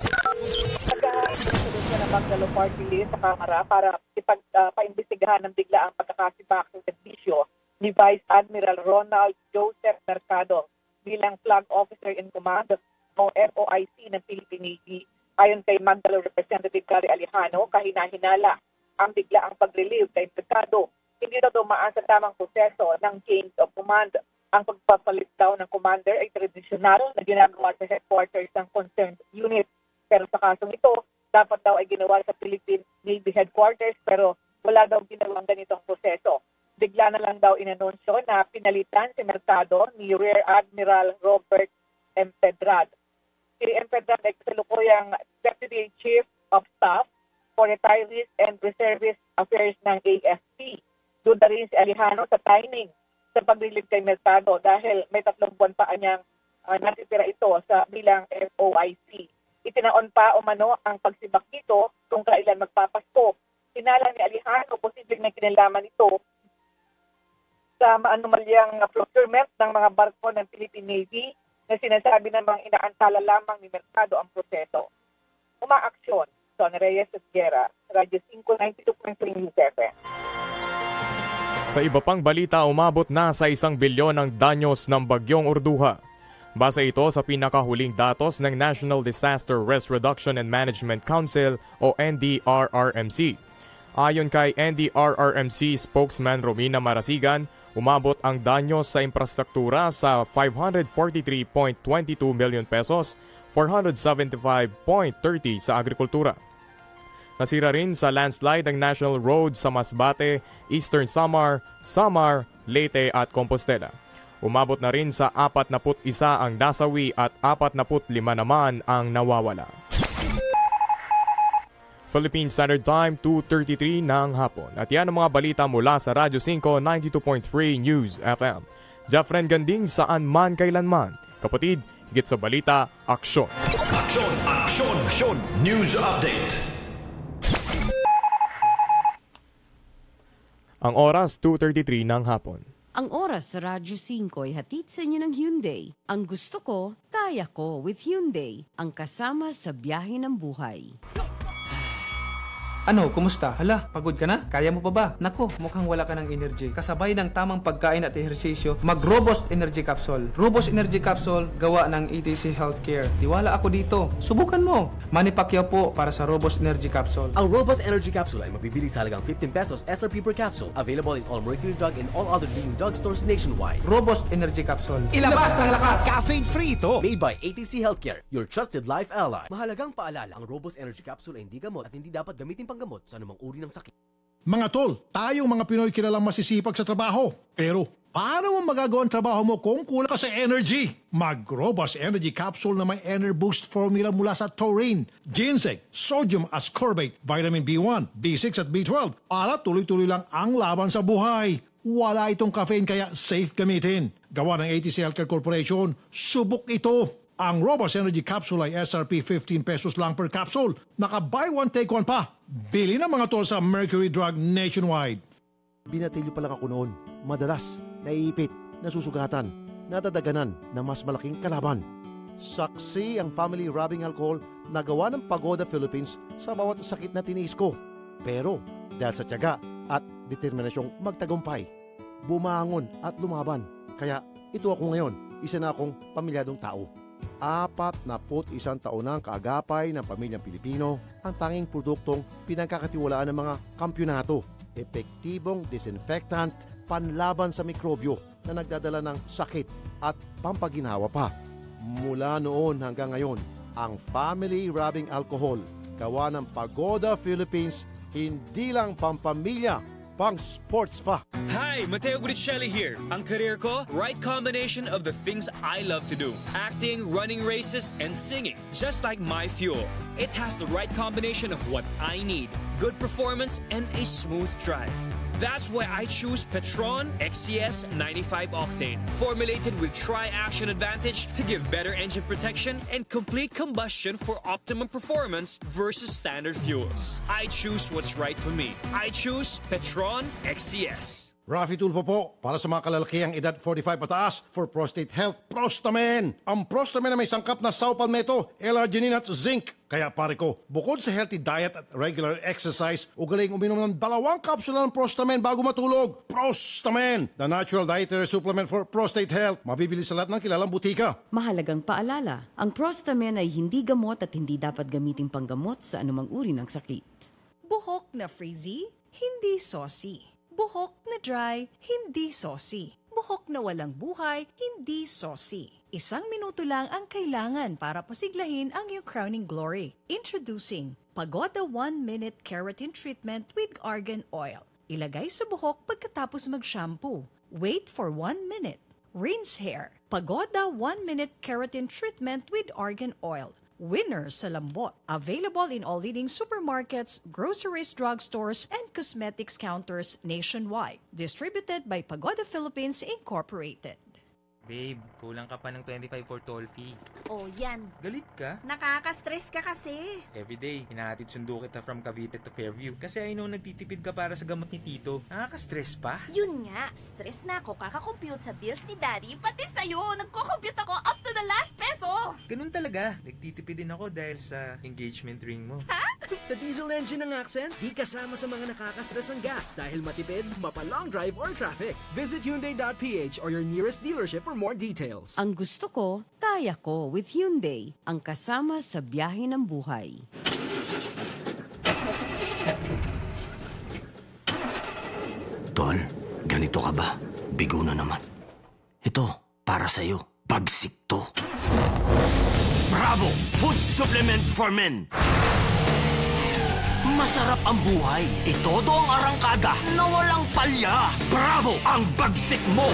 Magdalo party list sa Kamara para ipagpaimbestigahan ng bigla ang pagkakasibak ng serbisyo ni Vice Admiral Ronald Joseph Mercado bilang Flag Officer in Command o FOIC ng Philippine Navy. Ayon kay Magdalo Representative Gary Alejano, kahina-hinala ang bigla ang pag-relieve kay Mercado. Hindi na dumaan sa tamang proseso ng change of command. Ang pagpapalit daw ng commander ay tradisyonal na ginagawa sa headquarters ng concerned unit. Pero sa kasong ito, dapat daw ay ginawa sa Philippine Navy headquarters pero wala daw ginawang ganitong proseso. Bigla na lang daw inanunsyo na pinalitan si Mercado ni Rear Admiral Robert M. Pedrad. si Emperador Exalukuyang Deputy Chief of Staff for Retirees and Reservist Affairs ng AFP. Doon na rin si Alejandro sa timing sa paglilib kay Mercado dahil may 3 buwan pa anyang natitira ito sa bilang FOIC. Itinaon pa umano ang pagsibak nito kung kailan magpapasko. Sinalang ni Alejandro posibleng na kinalaman ito sa maanumalyang procurement ng mga barko ng Philippine Navy na sinasabi namang inaantala lamang ni Mercado ang proseso. Umaaksyon, Sonny Reyes at Guerra, Radyo 592.3 FM. Sa iba pang balita, umabot na sa 1 bilyon ang danyos ng bagyong Urduha. Base ito sa pinakahuling datos ng National Disaster Risk Reduction and Management Council o NDRRMC. Ayon kay NDRRMC spokesman Romina Marasigan, umabot ang danyos sa infrastruktura sa 543.22 million pesos, 475.30 sa agrikultura. Nasira rin sa landslide ang National Road sa Masbate, Eastern Samar, Samar, Leyte at Compostela. Umabot na rin sa 41 ang nasawi at 45 naman ang nawawala. Philippine Standard Time, 2:33 ng hapon. At yan ang mga balita mula sa Radyo 5 92.3 News FM. Jeffren Ganding, saan man kailanman. Kapatid, higit sa balita, aksyon! Aksyon! Aksyon! Aksyon! News Update! Ang oras, 2:33 ng hapon. Ang oras sa Radyo 5 ay hatid sa inyo ng Hyundai. Ang gusto ko, kaya ko with Hyundai. Ang kasama sa biyahe ng buhay. Ano, kumusta? Hala, pagod ka na? Kaya mo pa ba? Nako, mukhang wala ka ng energy. Kasabay ng tamang pagkain at ehersisyo, mag-Robust Energy Capsule. Robust Energy Capsule, gawa ng ETC Healthcare. Tiwala ako dito. Subukan mo. Manny Pacquiao po para sa Robust Energy Capsule. Ang Robust Energy Capsule ay mabibili sa halagang 15 pesos SRP per capsule. Available in all Mercury Drug and all other leading drugstores nationwide. Robust Energy Capsule. Ilabas ng lakas! Caffeine-free ito! Made by ETC Healthcare, your trusted life ally. Mahalagang paalala, ang Robust Energy Capsule ay hindi gamot at hindi dapat gamitin gamot sa anumang uri ng sakit. Mga tol, tayong mga Pinoy kilalang masisipag sa trabaho. Pero, paano mo magagawa ang trabaho mo kung kulang ka sa energy? Mag-Robust Energy Capsule na may Enerboost formula mula sa taurine, ginseng, sodium ascorbate, vitamin B1, B6 at B12 para tuloy-tuloy lang ang laban sa buhay. Wala itong caffeine kaya safe gamitin. Gawa ng ATC Healthcare Corporation, subok ito. Ang Robust Energy Capsule ay SRP 15 pesos lang per capsule. Naka-buy one, take one pa. Bili na mga tol sa Mercury Drug nationwide. Binatilyo pa lang ako noon. Madalas, naiipit, nasusugatan, natadaganan na mas malaking kalaban. Saksi ang family rubbing alcohol na gawa ng Pagoda Philippines sa bawat sakit na tiniis ko. Pero dahil sa tiyaga at determinasyong magtagumpay, bumangon at lumaban. Kaya ito ako ngayon, isa na akong pamilyadong tao. 41 taon ng kaagapay ng pamilyang Pilipino ang tanging produktong pinagkakatiwalaan ng mga kampyonato. Epektibong disinfectant, panlaban sa mikrobyo na nagdadala ng sakit at pampaginawa pa. Mula noon hanggang ngayon, ang family rubbing alcohol, gawa ng Pagoda Philippines, hindi lang pampamilya, pang sports pa. Hi, Mateo Guricelli here. Ang career ko, right combination of the things I love to do. Acting, running races, and singing. Just like my fuel. It has the right combination of what I need. Good performance and a smooth drive. That's why I choose Petron XCS 95 Octane. Formulated with Tri-Action Advantage to give better engine protection and complete combustion for optimum performance versus standard fuels. I choose what's right for me. I choose Petron XCS. Raffy Tulfo po, para sa mga kalalakiang edad 45 pataas for prostate health, Prostamen. Ang Prostamen na may sangkap na saw palmetto, L-arginine at zinc. Kaya pare ko, bukod sa healthy diet at regular exercise, ugaling uminom ng 2 kapsula ng Prostamen bago matulog. Prostamen, the natural dietary supplement for prostate health. Mabibili sa lahat ng kilalang butika. Mahalagang paalala, ang Prostamen ay hindi gamot at hindi dapat gamitin panggamot sa anumang uri ng sakit. Buhok na frizzy, hindi saucy. Buhok na dry, hindi saucy. Buhok na walang buhay, hindi saucy. 1 minuto lang ang kailangan para pasiglahin ang iyong crowning glory. Introducing Pagoda 1-Minute Keratin Treatment with Argan Oil. Ilagay sa buhok pagkatapos mag-shampoo. Wait for 1 minute. Rinse Hair, Pagoda 1-Minute Keratin Treatment with Argan Oil. Winner sa lambot. Available in all leading supermarkets, groceries, drugstores, and cosmetics counters nationwide. Distributed by Pagoda Philippines Incorporated. Babe, kulang ka pa ng 25 for toll fee. Oh, yan. Galit ka? Nakaka-stress ka kasi. Everyday, hinahatid sundo kita from Cavite to Fairview kasi I know nagtitipid ka para sa gamot ni Tito. Nakaka-stress pa? Yun nga, stress na ako kakakompute sa bills ni Daddy, pati sa'yo. Nagko-compute ako up to the last peso. Ganun talaga. Nagtitipid din ako dahil sa engagement ring mo. Ha? Sa diesel engine ng Accent, di kasama sa mga nakaka-stress ang gas dahil matipid, mapa-long drive or traffic. Visit Hyundai.ph or your nearest dealership for more details. Ang gusto ko, kaya ko with Hyundai, ang kasama sa biyahe ng buhay. Tol, ganito ka ba? Bigo na naman. Ito, para sa'yo. Pagsikto. Bravo! Food supplement for men! Masarap ang buhay. Itodo ang arangkada na walang palya. Bravo! Ang bagsik mo!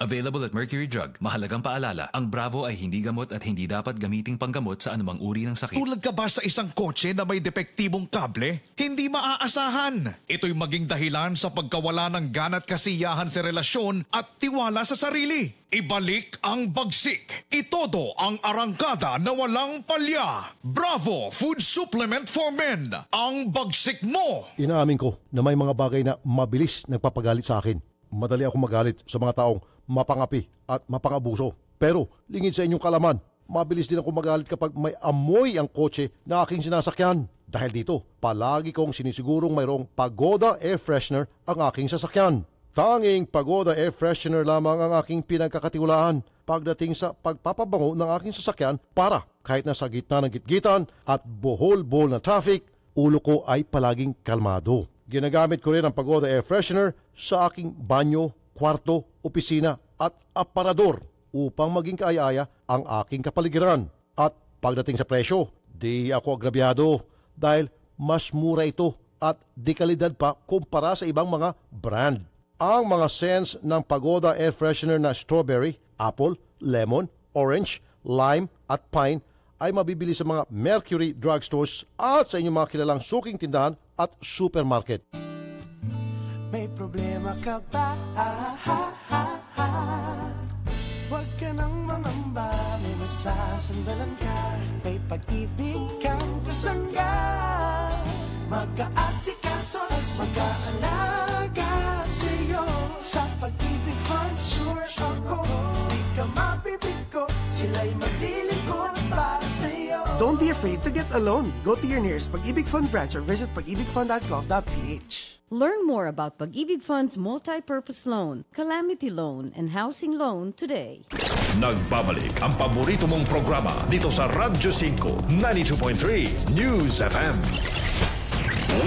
Available at Mercury Drug. Mahalagang paalala, ang Bravo ay hindi gamot at hindi dapat gamiting panggamot sa anumang uri ng sakit. Tulad ka ba sa isang kotse na may depektibong kable? Hindi maaasahan. Ito'y maging dahilan sa pagkawala ng gana at kasiyahan sa relasyon at tiwala sa sarili. Ibalik ang bagsik. Itodo ang arangkada na walang palya. Bravo Food Supplement for Men. Ang bagsik mo! Inaamin ko na may mga bagay na mabilis nagpapagalit sa akin. Madali ako magalit sa mga taong mapangapi at mapangabuso. Pero, lingid sa inyong kalaman, mabilis din ako magalit kapag may amoy ang kotse na aking sinasakyan. Dahil dito, palagi kong sinisigurong mayroong Pagoda Air Freshener ang aking sasakyan. Tanging Pagoda Air Freshener lamang ang aking pinagkakatiwalaan pagdating sa pagpapabango ng aking sasakyan para kahit nasa gitna ng gitgitan at bohol-bohol na traffic, ulo ko ay palaging kalmado. Ginagamit ko rin ang Pagoda Air Freshener sa aking banyo, kwarto, opisina at aparador upang maging kaaya-aya ang aking kapaligiran. At pagdating sa presyo, di ako agrabyado dahil mas mura ito at di kalidad pa kumpara sa ibang mga brand. Ang mga scents ng Pagoda Air Freshener na strawberry, apple, lemon, orange, lime at pine ay mabibili sa mga Mercury drugstores at sa inyong mga kilalang suking tindahan at supermarket. May problema ka ba? Ah, ha, ha, ha. Huwag ka nang mangamba, may masasandalan ka. May pag-ibig kang kusangga. Mag-aasikaso, mag-aalaga sa'yo. Sa pag-ibig fund, sure ako. Di ka mabibigo, sila'y maglilikot para sa'yo. Don't be afraid to get alone. Go to your nearest Pag-ibig Fund branch or visit pag-ibigfund.gov.ph. Learn more about Pag-ibig Fund's multi-purpose loan, calamity loan, and housing loan today. Nagbabalik ang paborito mong programa dito sa Radyo 5, 92.3 News FM.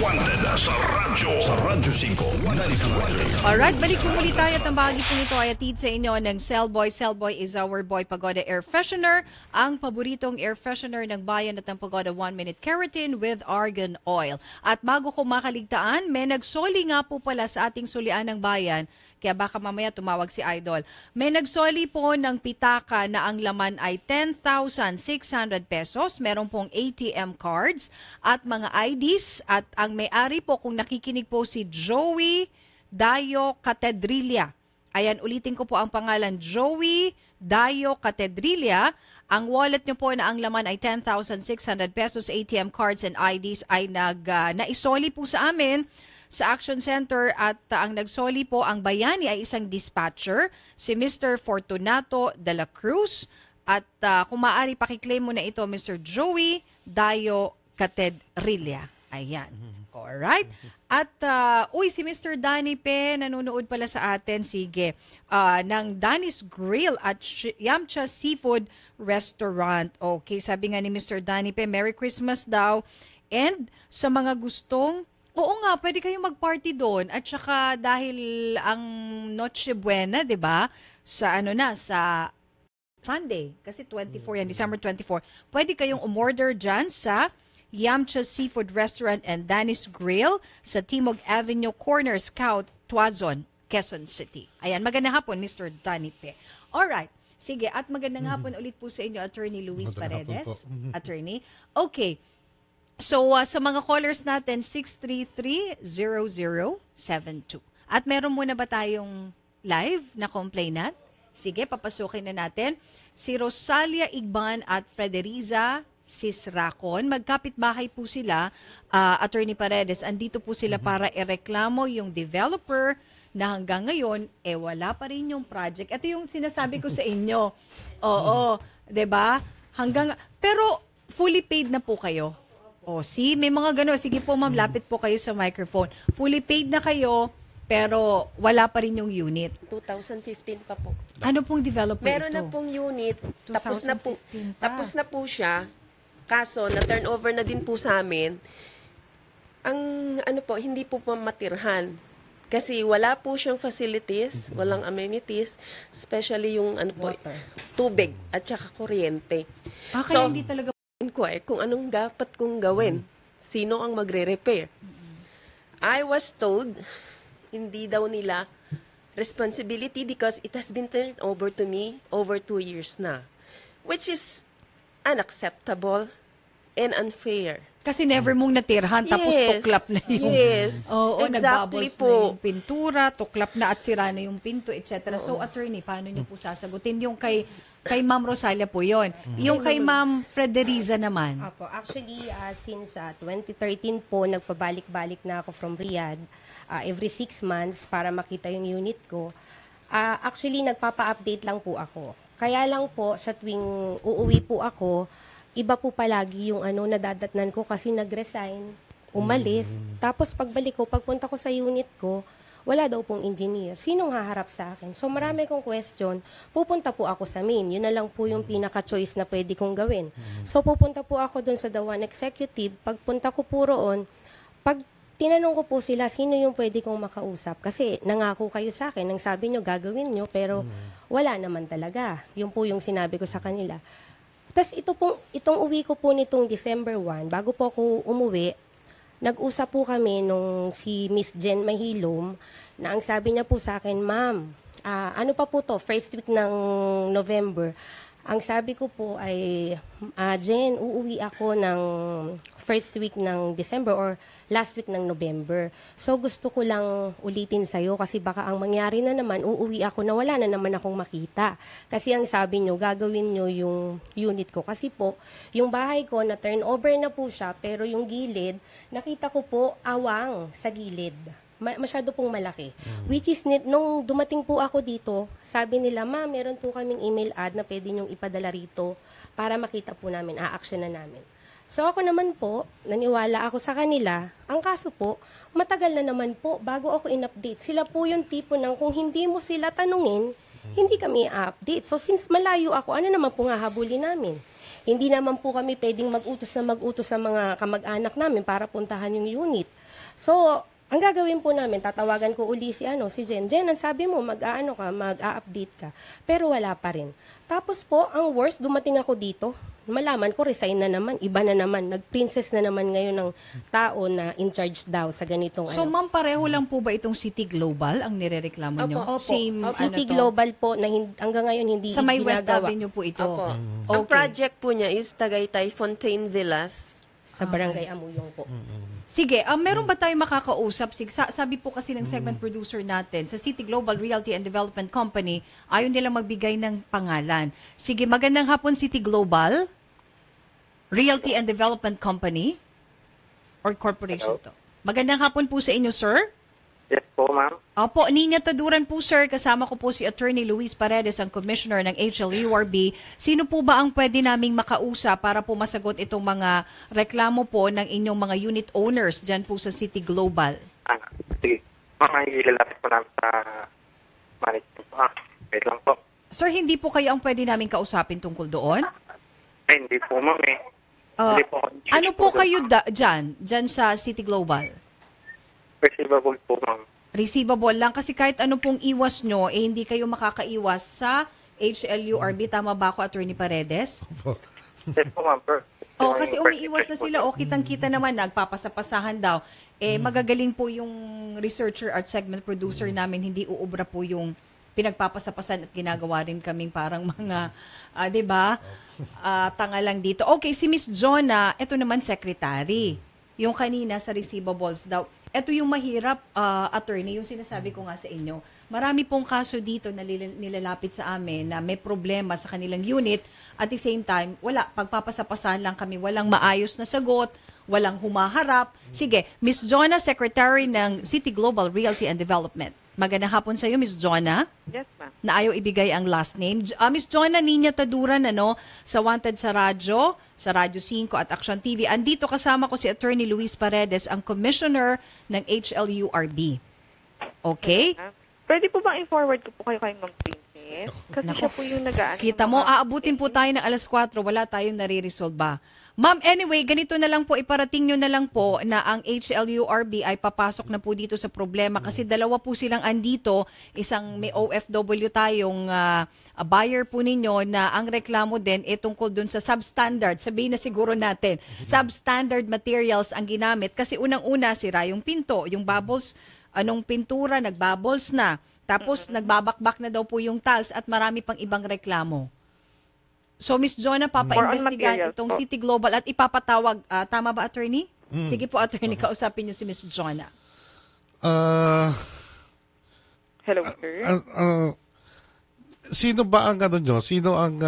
Wanted sa Radyo. Sa Radyo 5, 92.3. Alright, balik po muli tayo at ang bahagi po nito ay atid sa inyo ng Cellboy. Cellboy is our boy Pagoda Air Freshener, ang paboritong air freshener ng bayan at ang Pagoda 1-minute keratin with argan oil. At bago ko makaligtaan, may nagsoli nga po pala sa ating sulian ng bayan, kaya baka mamaya tumawag si Idol. May nagsoli po ng pitaka na ang laman ay 10,600 pesos. Meron pong ATM cards at mga IDs. At ang may-ari po, kung nakikinig po, si Joey Dayo Catedrilla. Ayan, ulitin ko po ang pangalan, Joey Dayo Catedrilla. Ang wallet nyo po na ang laman ay 10,600 pesos, ATM cards and IDs ay naisoli po sa amin sa Action Center at ang nagsoli po ang bayani ay isang dispatcher, si Mr. Fortunato de la Cruz. At kung maaari, pakiklaim mo na ito, Mr. Joey Dayo Catedrilla. Ayan. Alright. At, si Mr. Danipe, nanonood pala sa atin, sige, ng Danny's Grill at Yamcha Seafood Restaurant. Okay, sabi nga ni Mr. Danipe, Merry Christmas daw. And sa mga gustong, oo nga, pwede kayong mag-party doon at saka dahil ang Noche Buena, 'di ba? Sa sa Sunday kasi 24 yan, December 24. Pwede kayong umorder diyan sa Yamcha Seafood Restaurant and Danny's Grill sa Timog Avenue Corner, Scout Tuazon. Quezon City. Ayan, magandang hapon, Mr. Danipe. Alright, sige, at magandang hapon ulit po sa inyo, Attorney Luis Paredes. Attorney. Okay, so sa mga callers natin, 633-0072. At meron muna ba tayong live na complainant? Sige, papasukin na natin. Si Rosalia Igban at Frederiza Cisracon, magkapitbahay po sila, Attorney Paredes, andito po sila para ireklamo yung developer na hanggang ngayon, eh wala pa rin yung project. Ito yung sinasabi ko sa inyo. Oo, diba? Hanggang, pero fully paid na po kayo. O, see, may mga gano'n. Sige po, ma'am, lapit po kayo sa microphone. Fully paid na kayo, pero wala pa rin yung unit. 2015 pa po. Ano pong developer meron ito? Meron na pong unit, tapos na po siya. Kaso, na-turnover na din po sa amin, ang ano po, hindi po pamatirhan. Kasi wala po siyang facilities, walang amenities, especially yung ano po, tubig at saka kuryente. Ah, so, hindi talaga inquire kung anong dapat kong gawin. Sino ang magre-repair? I was told, hindi daw nila responsibility because it has been turned over to me over 2 years na. Which is unacceptable and unfair. Kasi never mong natirhan, tapos tuklap na yung... Yes, oo, exactly po. Nagbabos na yung pintura, tuklap na at sira na yung pinto, etc. So, attorney, paano niyo po sasagutin? Yung kay Ma'am Rosalia po yon. Yung kay Ma'am Frederiza naman. Opo, actually, since 2013 po, nagpabalik-balik na ako from Riyadh every 6 months para makita yung unit ko. Actually, nagpapa-update lang po ako. Kaya lang po, sa tuwing uuwi po ako, iba po palagi yung ano nadadatnan ko kasi nag-resign, umalis. Tapos pagbalik ko, pagpunta ko sa unit ko, wala daw pong engineer. Sinong haharap sa akin? So marami kong question, pupunta po ako sa main. Yun na lang po yung pinaka-choice na pwede kong gawin. So pupunta po ako dun sa The One Executive. Pagpunta ko po roon, pag tinanong ko po sila, sino yung pwede kong makausap? Kasi nangako kayo sa akin, nang sabi nyo, gagawin nyo, pero wala naman talaga. Yun po yung sinabi ko sa kanila. Tapos itong uwi ko po nitong December 1, bago po ako umuwi, nag-usap po kami nung si Miss Jen Mahilom na ang sabi niya po sa akin, ma'am, ano pa po to, first week ng November. Ang sabi ko po ay, Jen, uuwi ako ng first week ng December or last week ng November. So gusto ko lang ulitin sa'yo kasi baka ang mangyari na naman, uuwi ako na wala na naman akong makita. Kasi ang sabi nyo, gagawin nyo yung unit ko. Kasi po, yung bahay ko na turnover na po siya, pero yung gilid, nakita ko po awang sa gilid. Masyado pong malaki. Which is, nung dumating po ako dito, sabi nila, ma, meron po kaming email ad na pwede nyong ipadala rito para makita po namin, a-action na namin. So ako naman po, naniwala ako sa kanila. Ang kaso po, matagal na naman po bago ako in-update. Sila po yung tipo ng kung hindi mo sila tanungin, hindi kami i-update. So since malayo ako, ano naman po nga habulin namin? Hindi naman po kami pwedeng mag-utos sa mga kamag-anak namin para puntahan yung unit. So ang gagawin po namin, tatawagan ko uli si Jen. Jen, ang sabi mo, mag-a-update ka. Pero wala pa rin. Tapos po, ang worst, dumating ako dito. Malaman ko, resign na naman, iba na naman, nag-princess na naman ngayon ng tao na in charge daw sa ganitong ano. So ma'am, pareho lang po ba itong City Global ang nirereklamo nyo? Opo. Same City Global po na hanggang ngayon hindi ginagawa. Sa may West Avenue po ito. Opo. Okay. Ang project po niya is Tagaytay Fontaine Villas sa Barangay Amuyong po. Sige, meron ba tayong makakausap? Sabi po kasi ng segment producer natin, sa City Global Realty and Development Company, ayaw nilang magbigay ng pangalan. Sige, magandang hapon City Global Realty and Development Company or corporation to. Magandang hapon po sa inyo, sir. Yes po, ma'am. Opo, Nina Taduran po, sir. Kasama ko po si Attorney Luis Paredes, ang Commissioner ng HLURB. Sino po ba ang pwede naming makausap para po masagot itong mga reklamo po ng inyong mga unit owners dyan po sa City Global? Sige. Mamahilalapit po namin sa management po. Wait lang po. Sir, hindi po kayo ang pwede naming kausapin tungkol doon? Hindi po, ma'am. Ano po kayo dyan sa City Global? Receivable po, ma'am. Receivable lang kasi kahit ano pong iwas nyo, eh hindi kayo makakaiwas sa HLURB. Tama ba ako, Attorney Paredes? Yes po, ma'am. Oh, kasi umiiwas na sila. O, kitang-kita naman, nagpapasapasahan daw. Eh, magagaling po yung researcher at segment producer namin. Hindi uubra po yung pinagpapasapasan at ginagawa rin kaming parang mga, di ba? Tanga lang dito. Okay, si Miss Jonah, ito naman secretary. Yung kanina sa receivables daw. Ito yung mahirap, attorney, yung sinasabi ko nga sa inyo. Marami pong kaso dito na nilalapit sa amin na may problema sa kanilang unit at the same time, wala, pagpapasapasan lang kami, walang maayos na sagot, walang humaharap. Sige, Miss Jonah, Secretary ng City Global Realty and Development. Magandang hapon sa iyo, Miss Jonah. Yes, ma'am. Naayaw ibigay ang last name. Miss Jonah, Nina Taduran, ano, sa Wanted sa Radyo 5 at Action TV. Andito kasama ko si Attorney Luis Paredes, ang Commissioner ng HLURB. Okay? Pwede po bang i-forward ko po kayo kay Ma'am Princess? Kasi siya po yung nag-aano. Kita mo, aabutin po tayo ng alas 4. Wala tayong nare-resolve ba? Ma'am, anyway, ganito na lang po, iparating nyo na lang po na ang HLURB ay papasok na po dito sa problema kasi dalawa po silang andito, isang may OFW tayong buyer po ninyo na ang reklamo din ay tungkol dun sa substandard, sabihin na siguro natin, substandard materials ang ginamit kasi unang-una sira yung pinto, yung bubbles, anong pintura, nagbubbles na, tapos nagbabakbak na daw po yung tiles at marami pang ibang reklamo. So, Ms. Jonah, papa-investigahan itong City Global at ipapatawag. Tama ba, attorney? Sige po, attorney, kausapin niyo si Ms. Jonah. Hello, sir. Sino ba ang ano nyo? Sino ang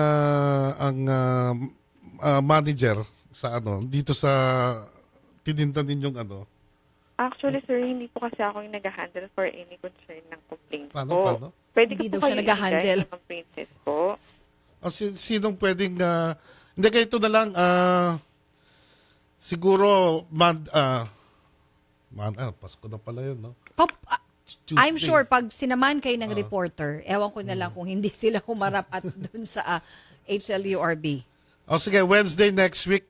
manager sa ano? Dito sa tinindan ninyong ano? Actually, sir, hindi po kasi ako yung nag-handle for any concern ng complaint ko. Paano? Pwede ko po kayo nag-handle ng complaint ko. O sinong pwedeng, hindi kayo ito na lang, siguro, Pasko na pala yun, no? I'm sure, pag sinaman kayo ng reporter, ewan ko na lang kung hindi sila humarap at dun sa HLURB. O sige, Wednesday next week,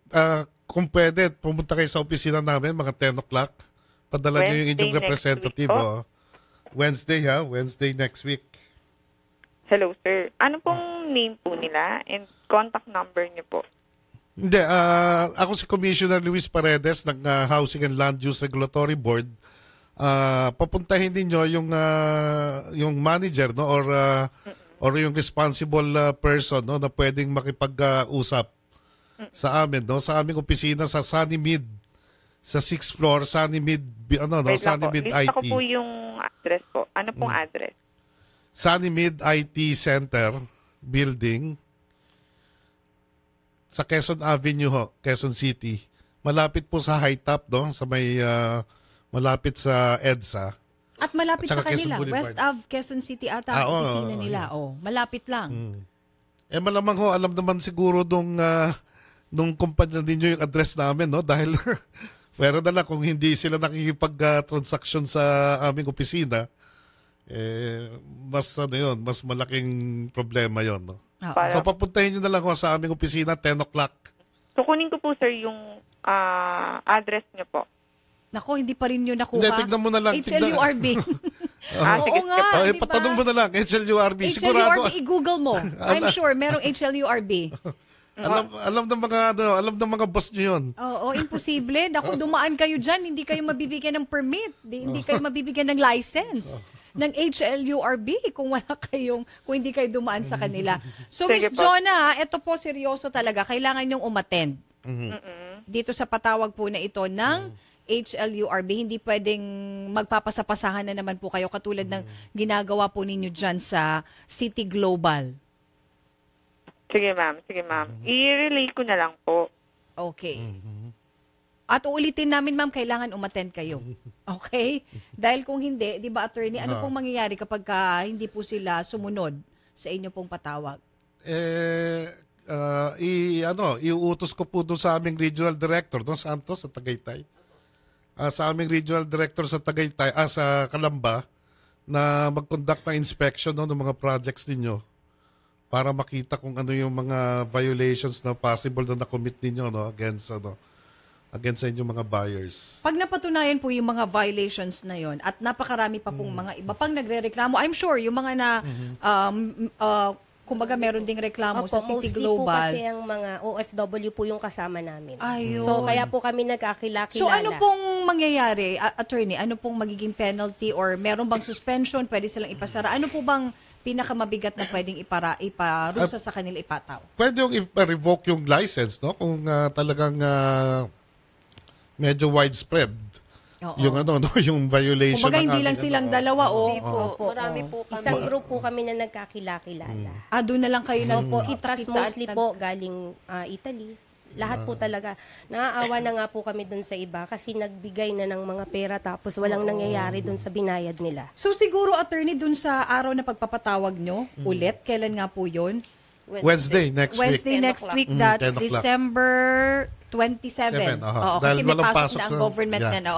kung pwede, pumunta kayo sa opisina namin, mga 10 o'clock. Padala niyo yung inyong representative. Wednesday, ha? Wednesday next week. Hello, sir. Ano pong name po nila and contact number niyo po? Hindi. Ako si Commissioner Luis Paredes ng Housing and Land Use Regulatory Board. Papuntahin ninyo yung manager, no, or yung responsible person, no, na pwedeng makipag-usap sa amin, no, sa aming opisina sa Sunny Mid, sa 6th floor, Sunny Mid, ano, no, Sunny Mid IT. Lista ko po yung address po. Ano pong address? Sunny Mid IT Center Building sa Quezon Avenue ho, Quezon City. Malapit po sa High Top, no? Sa may malapit sa EDSA. At malapit at sa kanila, West of Quezon City ata ang opisina nila. Oh, malapit lang. Eh malamang ho, alam naman siguro nung kumpanya ninyo yung address namin, no? Dahil pero na lang kung hindi sila nakikipag-transaction sa aming opisina, eh, mas ano yun, mas malaking problema yun, no? So, papuntahin nyo na lang ako sa aming opisina, 10 o'clock. So, kunin ko po, sir, yung address nyo po. Nako, hindi pa rin yun nakuha. Hindi, tignan mo na lang. HLURB. Oo nga, diba? Patanong mo na lang, HLURB. HLURB, i-google mo. I'm sure, merong HLURB. Alam ng mga boss nyo yun. Oo, imposible. Naku, dumaan kayo dyan, hindi kayo mabibigyan ng permit, hindi kayo mabibigyan ng license ng HLURB kung hindi kayo dumaan sa kanila. So, Miss Jonah, ito po seryoso talaga. Kailangan niyong umattend. Dito sa patawag po na ito ng HLURB, hindi pwedeng magpapasapasahan na naman po kayo katulad ng ginagawa po ninyo dyan sa City Global. Sige, ma'am. Sige, ma'am. I-relay ko na lang po. Okay. At uulitin namin, ma'am, kailangan umattend kayo. Okay? Dahil kung hindi, di ba, attorney, ano pong mangyayari kapag hindi po sila sumunod sa inyo pong patawag? Iuutos ko po doon sa aming regional director, doon sa Santos, sa Tagaytay. Sa aming regional director sa Tagaytay, sa Calamba, na mag-conduct ng inspection, no, ng mga projects ninyo para makita kung ano yung mga violations na possible na na-commit ninyo, no, against sa inyong mga buyers. Pag napatunayan po yung mga violations na yon at napakarami pa pong mga iba pang nagrereklamo, I'm sure yung mga na kumbaga meron ding reklamo sa City Global. Mostly po kasi ang mga OFW po yung kasama namin. Ayun. So kaya po kami nag-akilakilala. So ano pong mangyayari, attorney? Ano pong magiging penalty or meron bang suspension? Pwede silang ipasara? Ano po bang pinakamabigat na pwedeng iparusa sa kanila, ipataw? Pwede yung i-revoke yung license, no? Kung talagang medyo widespread. Oo. Yung ano, no? Yung violation. Kumbaga, hindi lang silang dalawa, oh. Oo. Marami po kami. Isang group po kami na nagkakilala. Doon na lang kayo na po. Kitras mostly po galing Italy. Lahat po talaga. Naaawa na nga po kami dun sa iba kasi nagbigay na ng mga pera tapos walang nangyayari dun sa binayad nila. So siguro, attorney, dun sa araw na pagpapatawag nyo, ulit, kailan nga po yun? Wednesday next week, that's December 27. Kasi may pasok na ang government na na.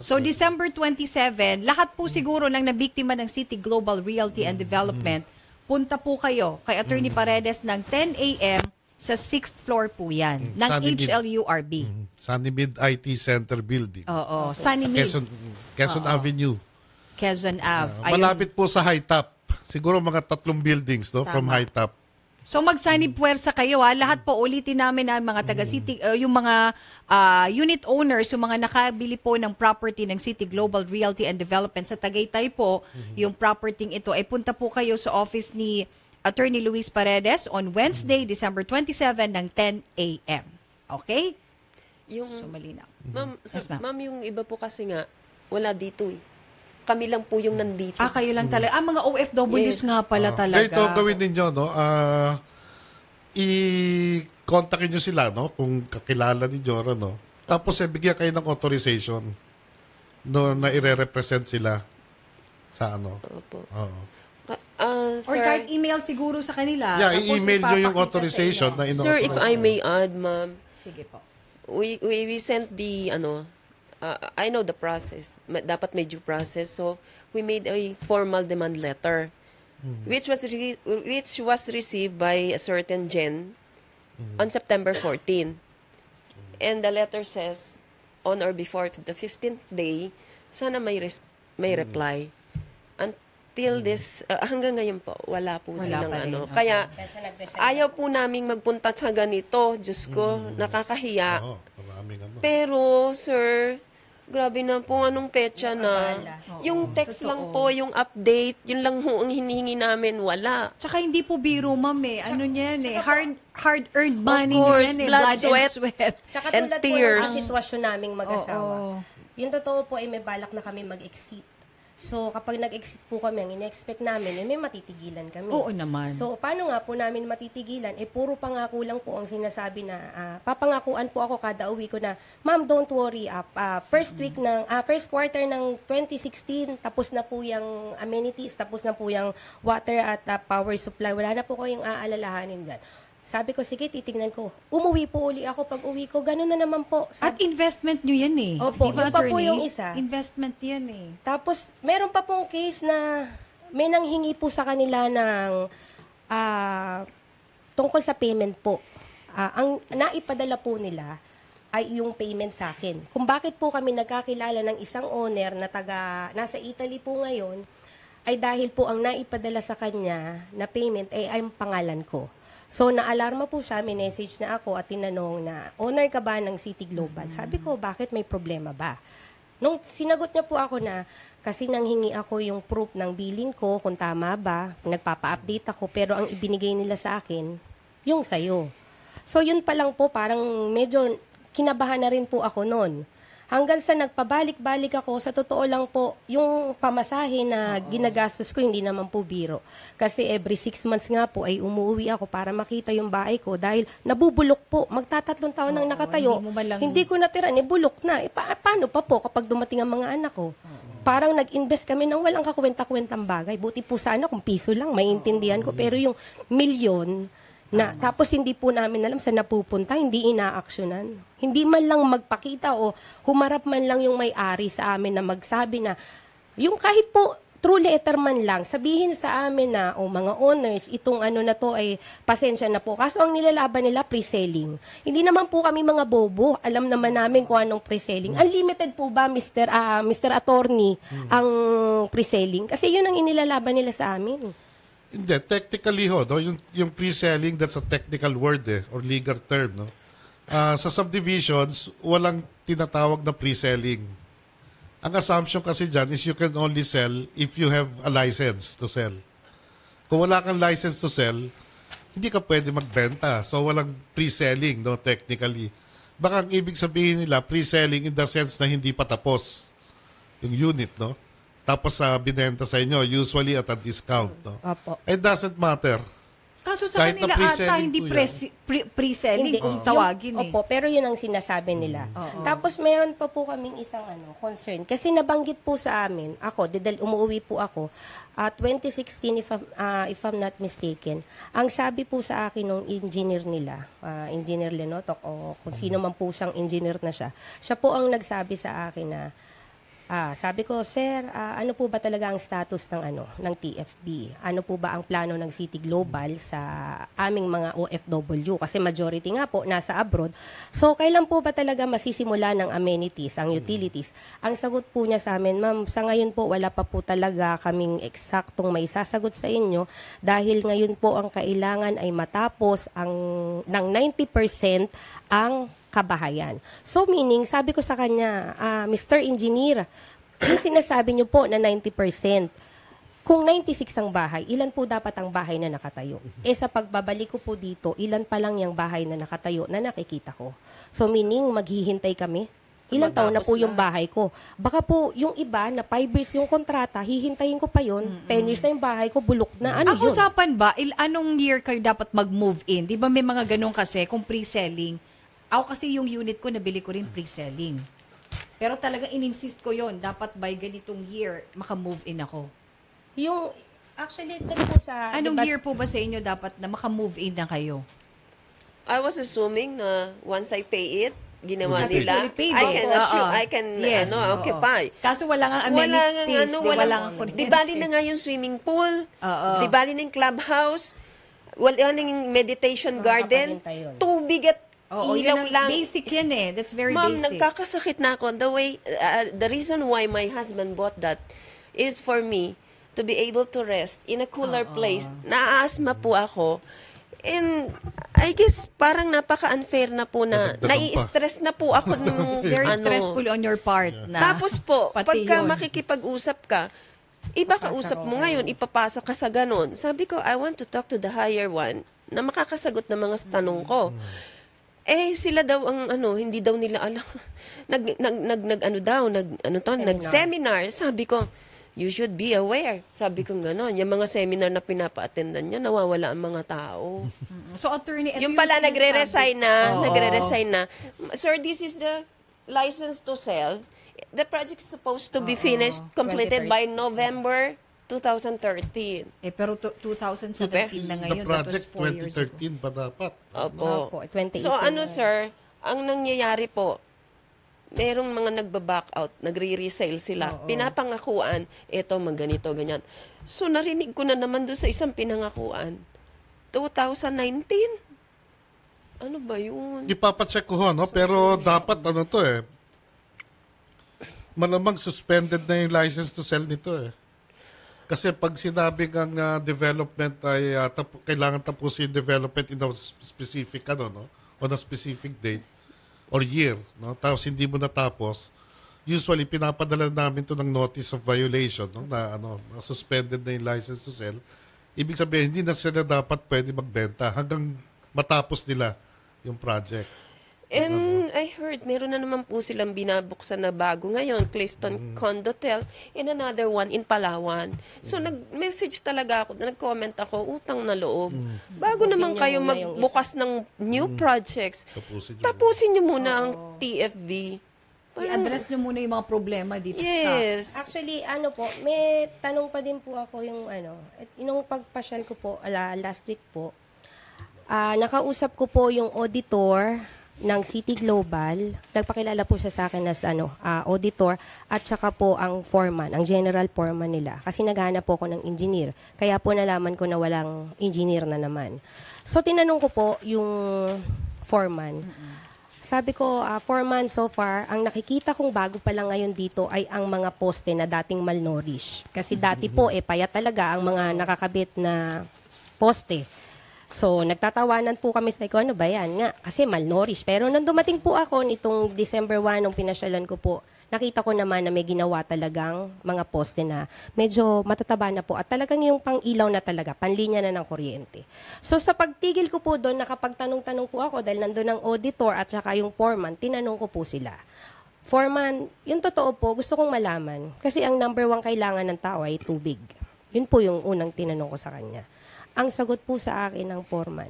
So December 27, lahat po siguro ng nabiktima ng City Global Realty and Development, punta po kayo kay Attorney Paredes ng 10 a.m. sa 6th floor po yan, ng HLURB. Sunny Mid IT Center Building. Oo, Sunny Mid. Quezon Avenue. Quezon Ave. Malapit po sa High Top. Siguro mga 3 buildings, no? From High Top. So magsanib puwersa kayo, ha. Lahat po, ulitin namin ang mga taga-city, yung mga unit owners, yung mga nakabili po ng property ng City Global Realty and Development sa Tagaytay po, yung property ito, ay punta po kayo sa office ni Attorney Luis Paredes on Wednesday, December 27 ng 10 a.m. Okay? So, malinaw. Ma'am, yung iba po kasi nga, wala dito eh. Kami lang po yung nandito. Kayo lang talaga. Mga OFWs nga pala talaga. Ito, gawin ninyo, no? I-contact nyo sila, no? Kung kakilala ni Jora, no? Tapos, bigyan kayo ng authorization, no? Na i-represent sila sa ano. Opo. Or kahit email siguro sa kanila. Yeah, i-email nyo yung authorization na in-authorize. Sir, if I may add, ma'am. Sige po. We sent the, ano, I know the process. Dapat may due process. So we made a formal demand letter, which was received by a certain Jen on September 14, and the letter says, on or before the 15th day, sana may reply. Until this, hanggang ngayon po, wala po silang ano. Kaya ayaw po naming magpunta sa ganito. Diyos ko, nakakahiya. Pero sir, grabe na po, anong petsa na. Yung text lang po, yung update, yun lang po ang hinihingi namin, wala. Tsaka hindi po biro, ma'am eh. Ano niyan eh? Hard-earned money niyan eh. Blood, sweat, and tears. Tsaka tulad po yung sitwasyon naming mag-asawa. Yung totoo po ay may balak na kami mag-exit. So kapag nag-exit po kami, ang in-expect namin eh may matitigilan kami. Oo naman. So paano nga po namin matitigilan? Eh puro pangako lang po ang sinasabi na papangakuan po ako kada uwi ko na, ma'am, don't worry, first quarter ng 2016 tapos na po yung amenities, tapos na po yung water at power supply. Wala na po kayong aalalahanin diyan. Sabi ko, sige, titignan ko. Umuwi po uli ako pag uwi ko. Ganun na naman po. At investment nyo yan eh. Opo, yun pa po yung isa. Investment yan eh. Tapos, meron pa pong case na may nanghingi po sa kanila ng tungkol sa payment po. Ang naipadala po nila ay yung payment sa akin. Kung bakit po kami nagkakilala ng isang owner na nasa Italy po ngayon, ay dahil po ang naipadala sa kanya na payment ay ang pangalan ko. So, na-alarma po siya, may message na ako at tinanong na, owner ka ba ng City Global? Sabi ko, bakit, may problema ba? Nung sinagot niya po ako na, kasi nanghingi ako yung proof ng billing ko, kung tama ba, nagpapa-update ako, pero ang ibinigay nila sa akin, yung sa'yo. So, yun pa lang po, parang medyo kinabahan na rin po ako noon. Hanggang sa nagpabalik-balik ako, sa totoo lang po, yung pamasahe na ginagastos ko, hindi naman po biro. Kasi every 6 months nga po ay umuwi ako para makita yung bahay ko dahil nabubulok po. Magtatatlong taon nang nakatayo. Hindi ko natira, nibulok na. Paano pa po kapag dumating ang mga anak ko? Parang nag-invest kami ng walang kakwenta-kwentang bagay. Buti po sana kung piso lang, maiintindihan ko. Pero yung milyon, tapos hindi po namin alam sa napupunta, hindi ina-actionan. Hindi man lang magpakita o humarap man lang yung may-ari sa amin na magsabi na, yung kahit po true letter man lang, sabihin sa amin na, mga owners, itong ano na to ay pasensya na po. Kaso ang nilalaban nila, pre-selling. Hindi naman po kami mga bobo. Alam naman namin kung anong pre-selling. Unlimited po ba, Mr. Attorney, ang pre-selling? Kasi yun ang inilalaban nila sa amin. Hindi, technically ho, no? yung pre-selling, that's a technical word eh, or legal term. No? Sa subdivisions, walang tinatawag na pre-selling. Ang assumption kasi dyan is you can only sell if you have a license to sell. Kung wala kang license to sell, hindi ka pwede magbenta. So walang pre-selling, no? Technically. Baka ang ibig sabihin nila, pre-selling in the sense na hindi pa tapos yung unit, no? Tapos binenta sa inyo, usually at a discount. No? It doesn't matter. Kaso sa kahit kanila ata, hindi pre-selling kung tawagin yung, eh. Opo, pero yun ang sinasabi nila. Tapos meron pa po kaming isang concern. Kasi nabanggit po sa amin, ako, umuwi po ako, 2016 if I'm not mistaken, ang sabi po sa akin ng engineer nila, Engineer Lenotok, o kung sino man po siyang engineer na siya, siya po ang nagsabi sa akin na, sabi ko, sir, ano po ba talaga ang status ng ng TFB? Ano po ba ang plano ng City Global sa aming mga OFW? Kasi majority nga po nasa abroad. So, kailan po ba talaga masisimula ng amenities, ang utilities? Ang sagot po niya sa amin, ma'am, sa ngayon po wala pa po talaga kaming eksaktong may sasagot sa inyo dahil ngayon po ang kailangan ay matapos ng 90% ang kabahayan. So meaning, sabi ko sa kanya, Mr. Engineer, yung sinasabi niyo po na 90%, kung 96 ang bahay, ilan po dapat ang bahay na nakatayo? Eh sa pagbabalik ko po dito, ilan pa lang yung bahay na nakatayo na nakikita ko? So meaning, maghihintay kami. Ilang taon na po yung bahay ko. Baka po yung iba na 5 years yung kontrata, hihintayin ko pa yun. 10 years na yung bahay ko, bulok na. Ano yun? Ang usapan ba, anong year kayo dapat mag-move in? Di ba may mga ganun kasi kung pre-selling? Ako kasi yung unit ko, nabili ko rin pre-selling. Pero talaga in-insist ko yon, dapat by ganitong year, maka-move in ako. Yung, actually, po sa... Anong year po ba sa inyo dapat na maka-move in na kayo? I was assuming na once I pay it, ginawa nila, I can occupy. Kaso wala nga amenities, di bali na nga yung swimming pool, di bali na yung clubhouse, wala na yung meditation garden, tubig at ilaw lang. Basic yan eh. That's very basic. Ma'am, nagkakasakit na ako. The reason why my husband bought that is for me to be able to rest in a cooler place. Naaasma po ako. And I guess parang napaka-unfair na po na nai-stress na po ako. Very stressful on your part na. Tapos po, pagka makikipag-usap ka, iba kausap mo ngayon, ipapasa ka sa ganun. Sabi ko, I want to talk to the higher one na makakasagot ng mga tanong ko. Eh sila daw ang hindi daw nila alam. Nag-seminar. Sabi ko, you should be aware. Sabi ko gano'n, yung mga seminar na pinapa-attendan niya, nawawala ang mga tao. So attorney, yung pala nagre-resign na. Sir, this is the license to sell. The project is supposed to be finished, completed by November 2013. Eh, pero 2017 na ngayon. The project 2013 pa dapat. Opo. So sir, ang nangyayari po, merong mga nagbaback out, nagre-resale sila. Pinapangakuan, eto, magganito, ganyan. So, narinig ko na naman doon sa isang pinangakuan. 2019? Ano ba yun? Ipapacheck ko ho, no? Pero dapat, malamang suspended na yung license to sell nito eh. Kasi pag sinabi ng development ay kailangan tapusin yung development in a specific on a specific date or year, no? Tapos hindi mo natapos, usually pinapadala namin to ng notice of violation, no? Na suspended na yung license to sell. Ibig sabihin hindi na sila dapat pwede magbenta hanggang matapos nila yung project. And I heard, meron na naman po silang binabuksan na bago ngayon, Clifton Condotel, and another one in Palawan. So, nag-message talaga ako, nag-comment ako, utang na loob. Bago naman kayo magbukas ng new projects, tapusin nyo muna ang TFB. I-address nyo muna yung mga problema dito sa... Actually, may tanong pa din po ako yung inong pagpasyal ko po, last week po, nakausap ko po yung auditor ng City Global. Nagpakilala po siya sa akin as auditor at saka po ang foreman, ang general foreman nila. Kasi naghahanap po ako ng engineer. Kaya po nalaman ko na walang engineer na naman. So tinanong ko po yung foreman. sabi ko, 4 months so far, ang nakikita kong bago pa lang ngayon dito ay ang mga poste na dating malnourished. Kasi dati po, payat talaga ang mga nakakabit na poste. So, nagtatawanan po kami sa ano ba yan? Nga, kasi malnourished. Pero nung dumating po ako nitong December 1, nung pinasyalan ko po, nakita ko naman na may ginawa talagang mga poste na medyo matataba na po at talagang yung pang-ilaw na talaga, panlinya na ng kuryente. So sa pagtigil ko po doon, nakapagtanong-tanong po ako dahil nandun ang auditor at saka yung foreman, tinanong ko po sila. Foreman, yung totoo po, gusto kong malaman kasi ang #1 kailangan ng tao ay tubig. Yun po yung unang tinanong ko sa kanya. Ang sagot po sa akin ng foreman,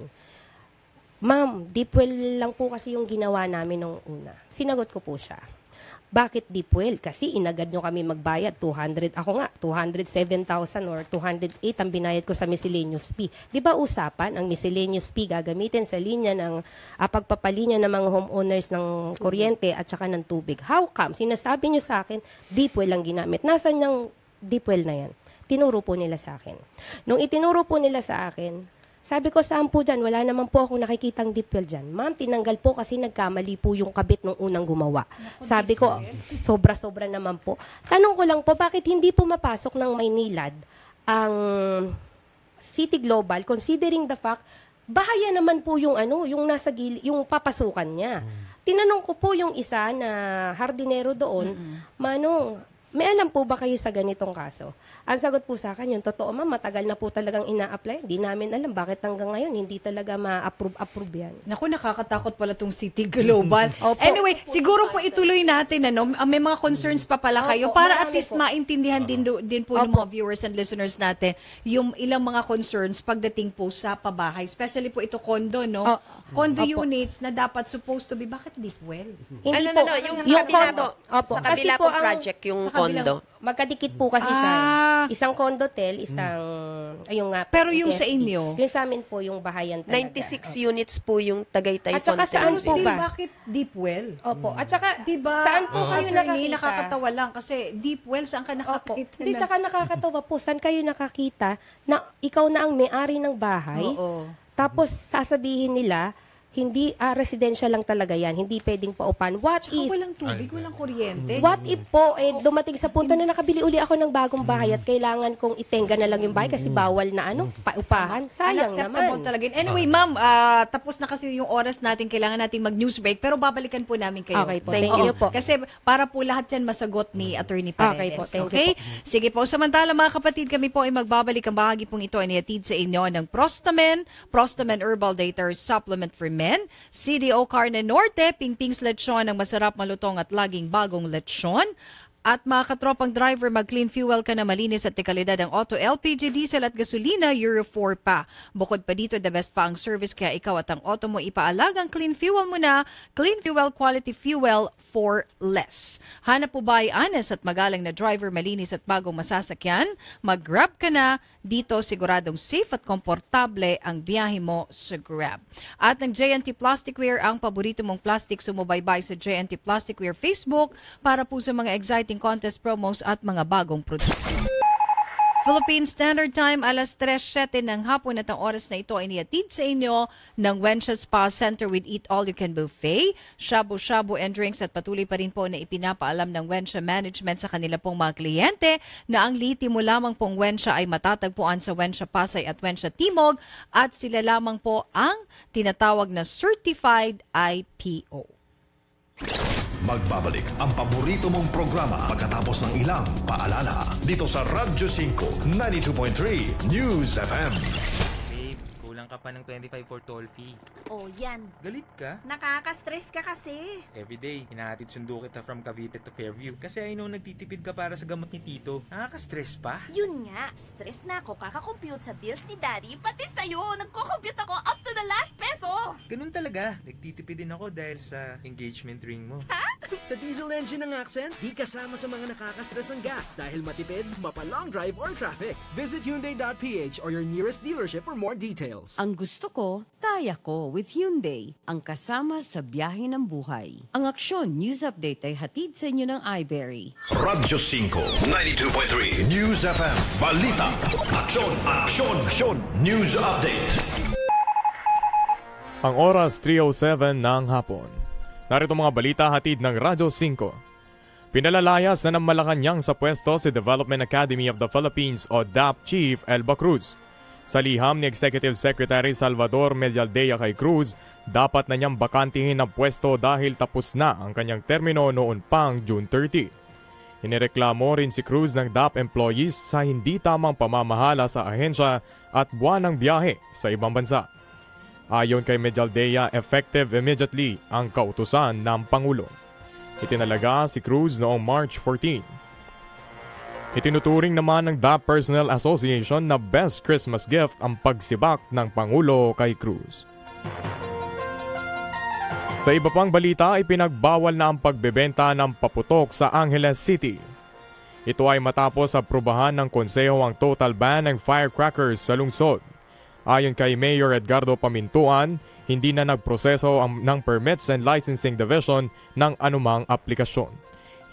"Ma'am, deep well lang po kasi yung ginawa namin nung una." Sinagot ko po siya. Bakit deep well? Kasi inagad nyo kami magbayad, 200, ako nga, 207,000 or 208 ang binayad ko sa miscellaneous fee. Di ba usapan, ang miscellaneous fee gagamitin sa linya ng pagpapalinya ng mga homeowners ng kuryente at saka ng tubig. How come? Sinasabi nyo sa akin, deep well ang ginamit. Nasaan yung deep well na yan? Tinuro po nila sa akin. Nung itinuro po nila sa akin, sabi ko, saan po dyan? Wala naman po akong nakikitang deep well dyan. Ma'am, tinanggal po kasi nagkamali po yung kabit nung unang gumawa. Sabi ko, sobra-sobra naman po. Tanong ko lang po, bakit hindi po mapasok ng Maynilad ang City Global considering the fact, bahaya naman po yung ano, yung nasa gilid, yung papasukan niya. Tinanong ko po yung isa na hardinero doon, Manong, may alam po ba kayo sa ganitong kaso? Ang sagot po sa akin, yung totoo ma'am, matagal na po talagang ina-apply. Hindi namin alam bakit hanggang ngayon hindi talaga ma-approve yan. Naku, nakakatakot pala itong City Global. Anyway, siguro po ituloy natin, ano? May mga concerns pa pala kayo para at least maintindihan din po ng mga viewers and listeners natin yung ilang mga concerns pagdating po sa pabahay. Especially po ito condo, no? Condo units na dapat supposed to be, bakit deep well? Ano na, yung kabila po, sa kabila po project, yung condo. Magkadikit po kasi siya. Isang condotel, isang... Ayun nga. Pero yung sa inyo? Yung sa amin po, yung bahayan talaga. 96 units po yung Tagaytay Contel. At saka saan po ba? Bakit deep well? Opo. At saka, diba, saan po kayo nakakita? Nakakatawa lang kasi deep well, saan ka nakakita? Hindi, saka nakakatawa po. Saan kayo nakakita na ikaw na ang may-ari ng bahay? Tapos sasabihin nila, hindi, residential lang talaga yan. Hindi pwedeng paupan. What if... walang tubig, walang kuryente. What if po, dumating sa punto na nakabili uli ako ng bagong bahay at kailangan kong itenga na lang yung bahay kasi bawal na ano, paupahan. Sayang naman. Talaga. Anyway, ma'am, tapos na kasi yung oras natin. Kailangan natin mag-news break. Pero babalikan po namin kayo. Okay po. Thank you po. Kasi para po lahat yan masagot ni Attorney Paredes. Okay po. Thank you po. Sige po. Samantala, mga kapatid, kami po ay magbabalik ang bahagi pong ito. Inihatid sa inyo ng Prostamen Herbal Daters Supplement for Men. CDO Carne Norte, Pingping's Lechon ang masarap, malutong at laging bagong lechon. At mga katropang driver, mag-clean fuel ka na malinis at dekalidad ang auto, LPG, diesel at gasolina, Euro 4 pa. Bukod pa dito, the best pa ang service kaya ikaw at ang auto mo ipaalagang clean fuel mo na. Clean fuel, quality fuel for less. Hanap po ba ay honest at magalang na driver, malinis at bagong masasakyan? Mag-grab ka na. Dito siguradong safe at komportable ang biyahe mo sa Grab. At ng J&T Plasticware, ang paborito mong plastic, sumubaybay sa J&T Plasticware Facebook para po sa mga exciting contest promos at mga bagong produkto. Philippine Standard Time, 3:07 ng hapon at ang oras na ito ay inihatid sa inyo ng Wency Spa Center with Eat All You Can Buffet, shabu-shabu and drinks at patuloy pa rin po na ipinapaalam ng Wency Management sa kanila pong mga kliyente na ang liti mo lamang pong Wency ay matatagpuan sa Wency Pasay at Wency Timog at sila lamang po ang tinatawag na Certified IPO. Magbabalik ang paborito mong programa pagkatapos ng ilang paalala dito sa Radyo 5 92.3 News FM. Babe, kulang ka pa ng 25 for toll fee. Oh, yan. Galit ka? Nakaka-stress ka kasi. Everyday, hinahatid sundo kita from Cavite to Fairview kasi I know nagtitipid ka para sa gamot ni Tito. Nakaka-stress pa? Yun nga, stress na ako kakakompute sa bills ni Daddy pati sa'yo. Nagko-compute ako up to the last peso. Ganun talaga, nagtitipid din ako dahil sa engagement ring mo. Ha? Sa diesel engine ng Accent, di kasama sa mga nakakastress ang gas dahil matipid, mapa-long drive or traffic. Visit Hyundai.ph or your nearest dealership for more details. Ang gusto ko, kaya ko with Hyundai, ang kasama sa biyahe ng buhay. Ang Aksyon News Update ay hatid sa inyo ng iBerry. Radyo 5, 92.3 News FM. Balita, Aksyon, Aksyon, Aksyon, News Update. Ang oras 3:07 ng hapon. Narito mga balita hatid ng Radyo 5. Pinalalayas na ng Malacanang sa pwesto si Development Academy of the Philippines o DAP Chief Elba Cruz. Sa liham ni Executive Secretary Salvador Medialdea kay Cruz, dapat na niyang bakantihin ang pwesto dahil tapos na ang kanyang termino noon pang June 30. Inireklamo rin si Cruz ng DAP employees sa hindi tamang pamamahala sa ahensya at buwan ng biyahe sa ibang bansa. Ayon kay Medialdea, effective immediately ang kautusan ng Pangulo. Itinalaga si Cruz noong March 14. Itinuturing naman ng DAP Personnel Association na best Christmas gift ang pagsibak ng Pangulo kay Cruz. Sa iba pang balita, ipinagbawal na ang pagbebenta ng paputok sa Angeles City. Ito ay matapos aprubahan ng konseho ang total ban ng firecrackers sa lungsod. Ayon kay Mayor Edgardo Pamintuan, hindi na nagproseso ng Permits and Licensing Division ng anumang aplikasyon.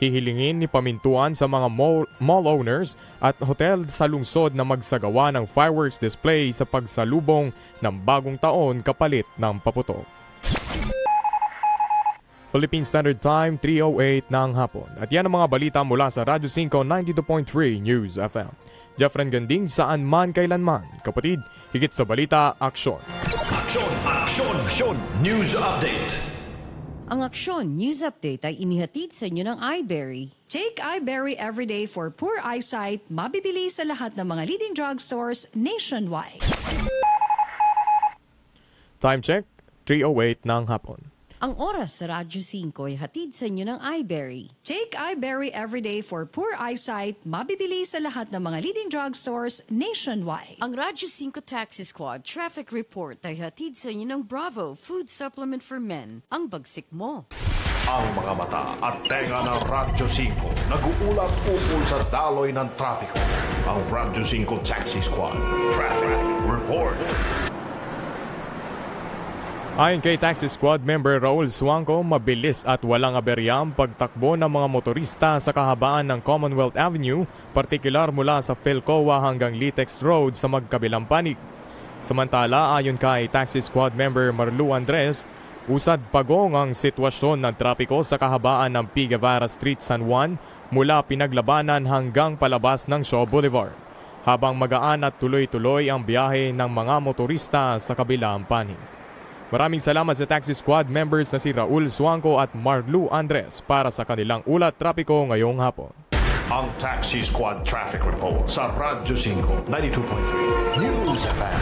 Hihilingin ni Pamintuan sa mga mall owners at hotel sa lungsod na magsagawa ng fireworks display sa pagsalubong ng bagong taon kapalit ng paputok. Philippine Standard Time, 3:08 ng hapon. At yan ang mga balita mula sa Radyo 5, 92.3 News FM. Jeffren Ganding, saan man kailanman. Kapatid, higit sa balita, aksyon. Aksyon! Aksyon! Aksyon! News Update! Ang Aksyon News Update ay inihatid sa inyo ng iBerry. Take iBerry everyday for poor eyesight, mabibili sa lahat ng mga leading drugstores nationwide. Time check, 3:08 ng hapon. Ang oras sa Radyo 5 ay hatid sa inyo ng iBerry. Take iBerry everyday for poor eyesight, mabibili sa lahat ng mga leading drugstores nationwide. Ang Radyo 5 Taxi Squad Traffic Report ay hatid sa inyo ng Bravo Food Supplement for Men, ang bagsik mo. Ang mga mata at tenga ng Radyo 5 nag-uulat-ukol sa daloy ng trapiko. Ang Radyo 5 Taxi Squad Traffic Report. Ayon kay Taxi Squad member Raul Suanco, mabilis at walang aberya ang pagtakbo ng mga motorista sa kahabaan ng Commonwealth Avenue, partikular mula sa Philcoa hanggang Litex Road sa magkabilang panig. Samantala, ayon kay Taxi Squad member Marlu Andres, usad pagong ang sitwasyon ng trapiko sa kahabaan ng P. Guevara Street, San Juan mula Pinaglabanan hanggang palabas ng Shaw Boulevard, habang magaan at tuloy-tuloy ang biyahe ng mga motorista sa kabilang panig. Maraming salamat sa Taxi Squad members na si Raul Suanco at Marlu Andres para sa kanilang ulat trapiko ngayong hapon. Ang Taxi Squad Traffic Report sa Radyo 5, 92.3 News FM.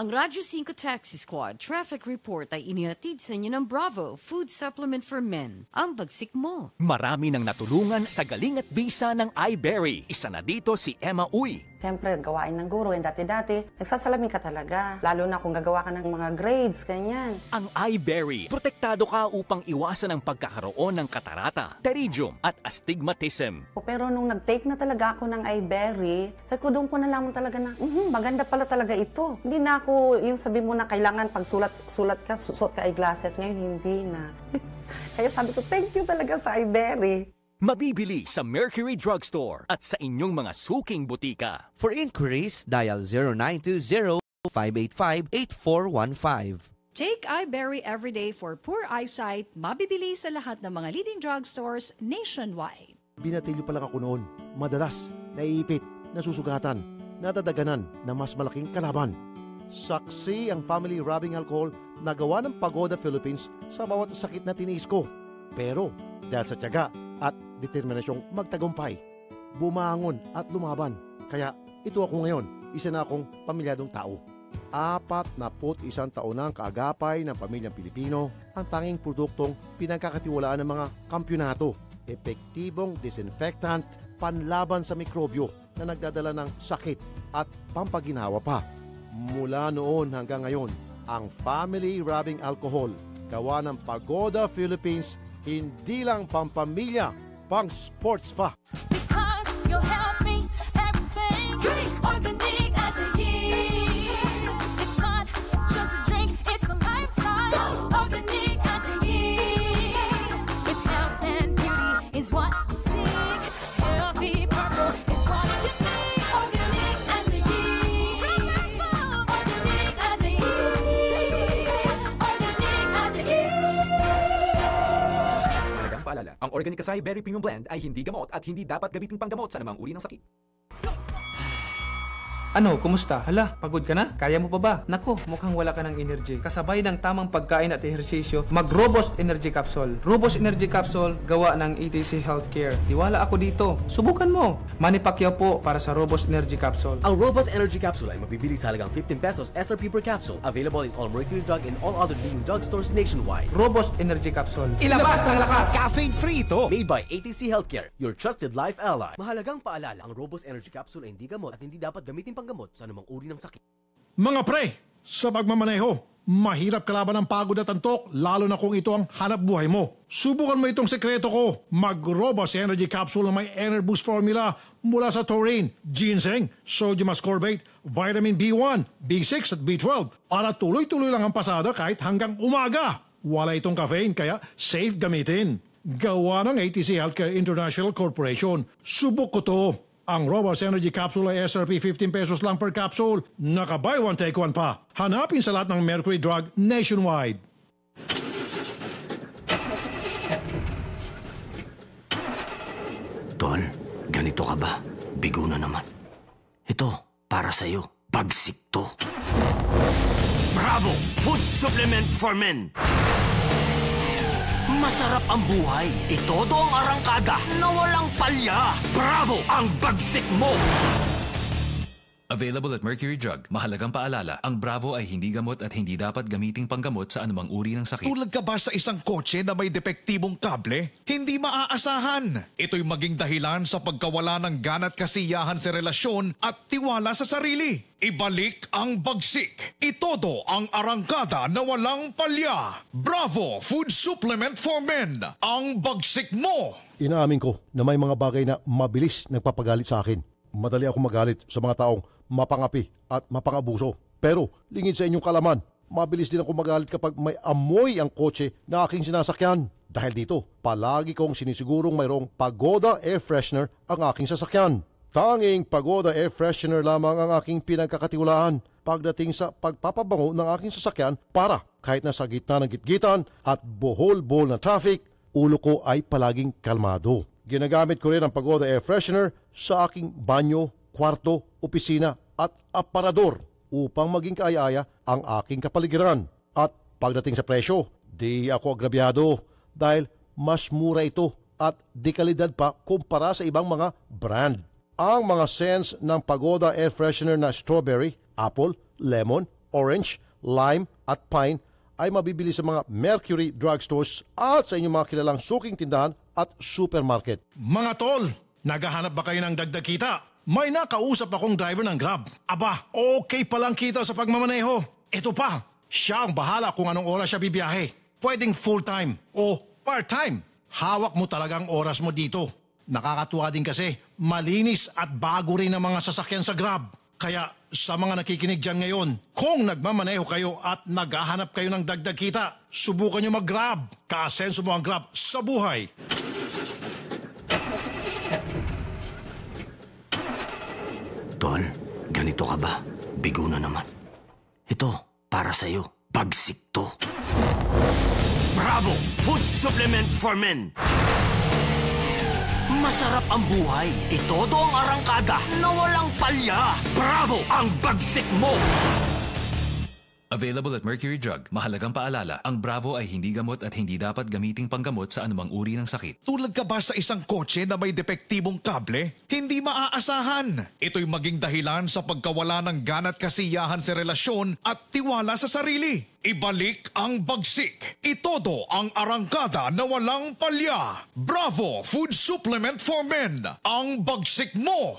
Ang Radyo 5 Taxi Squad Traffic Report ay inihatid sa inyo ng Bravo Food Supplement for Men, ang bagsik mo. Marami nang natulungan sa galing at bisa ng iBerry. Isa na dito si Emma Uy. Siyempre, gawain ng guro. And dati-dati, nagsasalamin ka talaga. Lalo na kung gagawa ka ng mga grades, ganyan. Ang iBerry, protektado ka upang iwasan ang pagkakaroon ng katarata, pterygium, at astigmatism. Pero nung nag-take na talaga ako ng iBerry, sabi ko, doon ko nalaman talaga na, maganda pala talaga ito. Hindi na ako, yung sabi mo na kailangan pag sulat ka, susot ka eyeglasses. Ngayon, hindi na. Kaya sabi ko, thank you talaga sa iBerry. Mabibili sa Mercury Drugstore at sa inyong mga suking butika. For inquiries, dial 0920-585-8415. Take iBerry everyday for poor eyesight, mabibili sa lahat ng mga leading drugstores nationwide. Binatilyo pa lang ako noon. Madalas, naiipit, nasusugatan, natadaganan na mas malaking kalaban. Saksi ang family rubbing alcohol na gawa ng Pagoda Philippines sa bawat sakit na tiniis ko. Pero dahil sa tiyaga at determinasyong magtagumpay, bumangon at lumaban. Kaya ito ako ngayon, isa na akong pamilyadong tao. 41 taon na ang kaagapay ng pamilyang Pilipino, ang tanging produktong pinagkakatiwalaan ng mga kampyonato. Epektibong disinfectant, panlaban sa mikrobyo na nagdadala ng sakit at pampaginawa pa. Mula noon hanggang ngayon, ang family rubbing alcohol, gawa ng Pagoda Philippines, hindi lang pampamilya, pang sports pa. Because you help me to everything. Drink organic as a year. It's not just a drink, it's a lifestyle. Organic as a year. It's health and beauty is what you seek. Healthy purple is what you need. Organic as a year. Organic as a year. Organic as a year. Organic Acai Berry Premium Blend ay hindi gamot at hindi dapat gamitin panggamot sa namang uri ng sakit. Ano, kumusta? Hala, pagod ka na? Kaya mo pa ba? Nako, mukhang wala ka ng energy. Kasabay ng tamang pagkain at ehersisyo, mag-Robust Energy Capsule. Robust Energy Capsule, gawa ng ETC Healthcare. Tiwala ako dito. Subukan mo. Manny Pacquiao po para sa Robust Energy Capsule. Ang Robust Energy Capsule ay mabibili sa halagang 15 pesos SRP per capsule. Available in all Mercury Drug and all other leading drugstores nationwide. Robust Energy Capsule. Ilabas ng lakas! Caffeine-free ito! Made by ETC Healthcare, your trusted life ally. Mahalagang paalala, ang Robust Energy Capsule ay hindi gamot at hindi dapat gamitin panggamot sa anumang uri ng sakit. Mga pre, sa pagmamaneho, mahirap kalaban ang pagod at antok, lalo na kung ito ang hanap buhay mo. Subukan mo itong sekreto ko. Mag-Robust Energy Capsule na may Energy Boost Formula mula sa taurine, ginseng, sodium ascorbate, vitamin B1, B6 at B12 para tuloy-tuloy lang ang pasada kahit hanggang umaga. Wala itong caffeine kaya safe gamitin. Gawa ng ATC Healthcare International Corporation. Subok ko to. Ang Robust Energy Capsule ay SRP 15 pesos lang per capsule. Naka-buy one, take one pa. Hanapin sa lahat ng Mercury Drug nationwide. Tol, ganito ka ba? Bigo na naman. Ito, para sa'yo. Pagsikto. Bravo! Food Supplement for Men! Masarap ang buhay. Ito doong arangkada na walang palya. Bravo! Ang bagsik mo! Available at Mercury Drug. Mahalagang paalala, ang Bravo ay hindi gamot at hindi dapat gamiting panggamot sa anumang uri ng sakit. Tulad ka ba sa isang kotse na may depektibong kable? Hindi maaasahan. Ito'y maging dahilan sa pagkawala ng gana at kasiyahan sa relasyon at tiwala sa sarili. Ibalik ang bagsik. Itodo ang arangkada na walang palya. Bravo Food Supplement for Men. Ang bagsik mo! Inaamin ko na may mga bagay na mabilis nagpapagalit sa akin. Madali ako magalit sa mga taong mapangapi at mapangabuso. Pero lingid sa inyong kalaman, mabilis din ako magalit kapag may amoy ang kotse na aking sinasakyan. Dahil dito, palagi kong sinisigurong mayroong Pagoda Air Freshener ang aking sasakyan. Tanging Pagoda Air Freshener lamang ang aking pinagkakatiwalaan pagdating sa pagpapabango ng aking sasakyan para kahit nasa gitna ng gitgitan at bohol-bohol na traffic, ulo ko ay palaging kalmado. Ginagamit ko rin ang Pagoda Air Freshener sa aking banyo, kwarto, opisina at aparador upang maging kaaya-aya ang aking kapaligiran. At pagdating sa presyo, di ako agrabyado dahil mas mura ito at di kalidad pa kumpara sa ibang mga brand. Ang mga scents ng Pagoda Air Freshener na strawberry, apple, lemon, orange, lime at pine ay mabibili sa mga Mercury drugstores at sa inyong mga kilalang suking tindahan at supermarket. Mga tol, naghahanap ba kayo ng dagdag kita? May nakausap akong driver ng Grab. Aba, okay palang kita sa pagmamaneho. Ito pa, siya ang bahala kung anong oras siya bibiyahe. Pwedeng full-time o part-time. Hawak mo talagang oras mo dito. Nakakatuwa din kasi, malinis at bago rin ang mga sasakyan sa Grab. Kaya sa mga nakikinig dyan ngayon, kung nagmamaneho kayo at naghahanap kayo ng dagdag kita, subukan nyo mag-Grab. Kaasenso mo ang Grab sa buhay. Tol, ganito ka ba? Bigo na naman. Ito, para sa'yo. Pagsikto. Bravo! Food Supplement for Men! Masarap ang buhay. Ito doong arangkada na walang palya. Bravo! Ang bagsik mo! Available at Mercury Drug. Mahalagang paalala, ang Bravo ay hindi gamot at hindi dapat gamiting panggamot sa anumang uri ng sakit. Tulad ka ba sa isang kotse na may depektibong kable? Hindi maaasahan. Ito'y maging dahilan sa pagkawala ng gana at kasiyahan sa relasyon at tiwala sa sarili. Ibalik ang bagsik. Itodo ang arangkada na walang palya. Bravo Food Supplement for Men. Ang bagsik mo!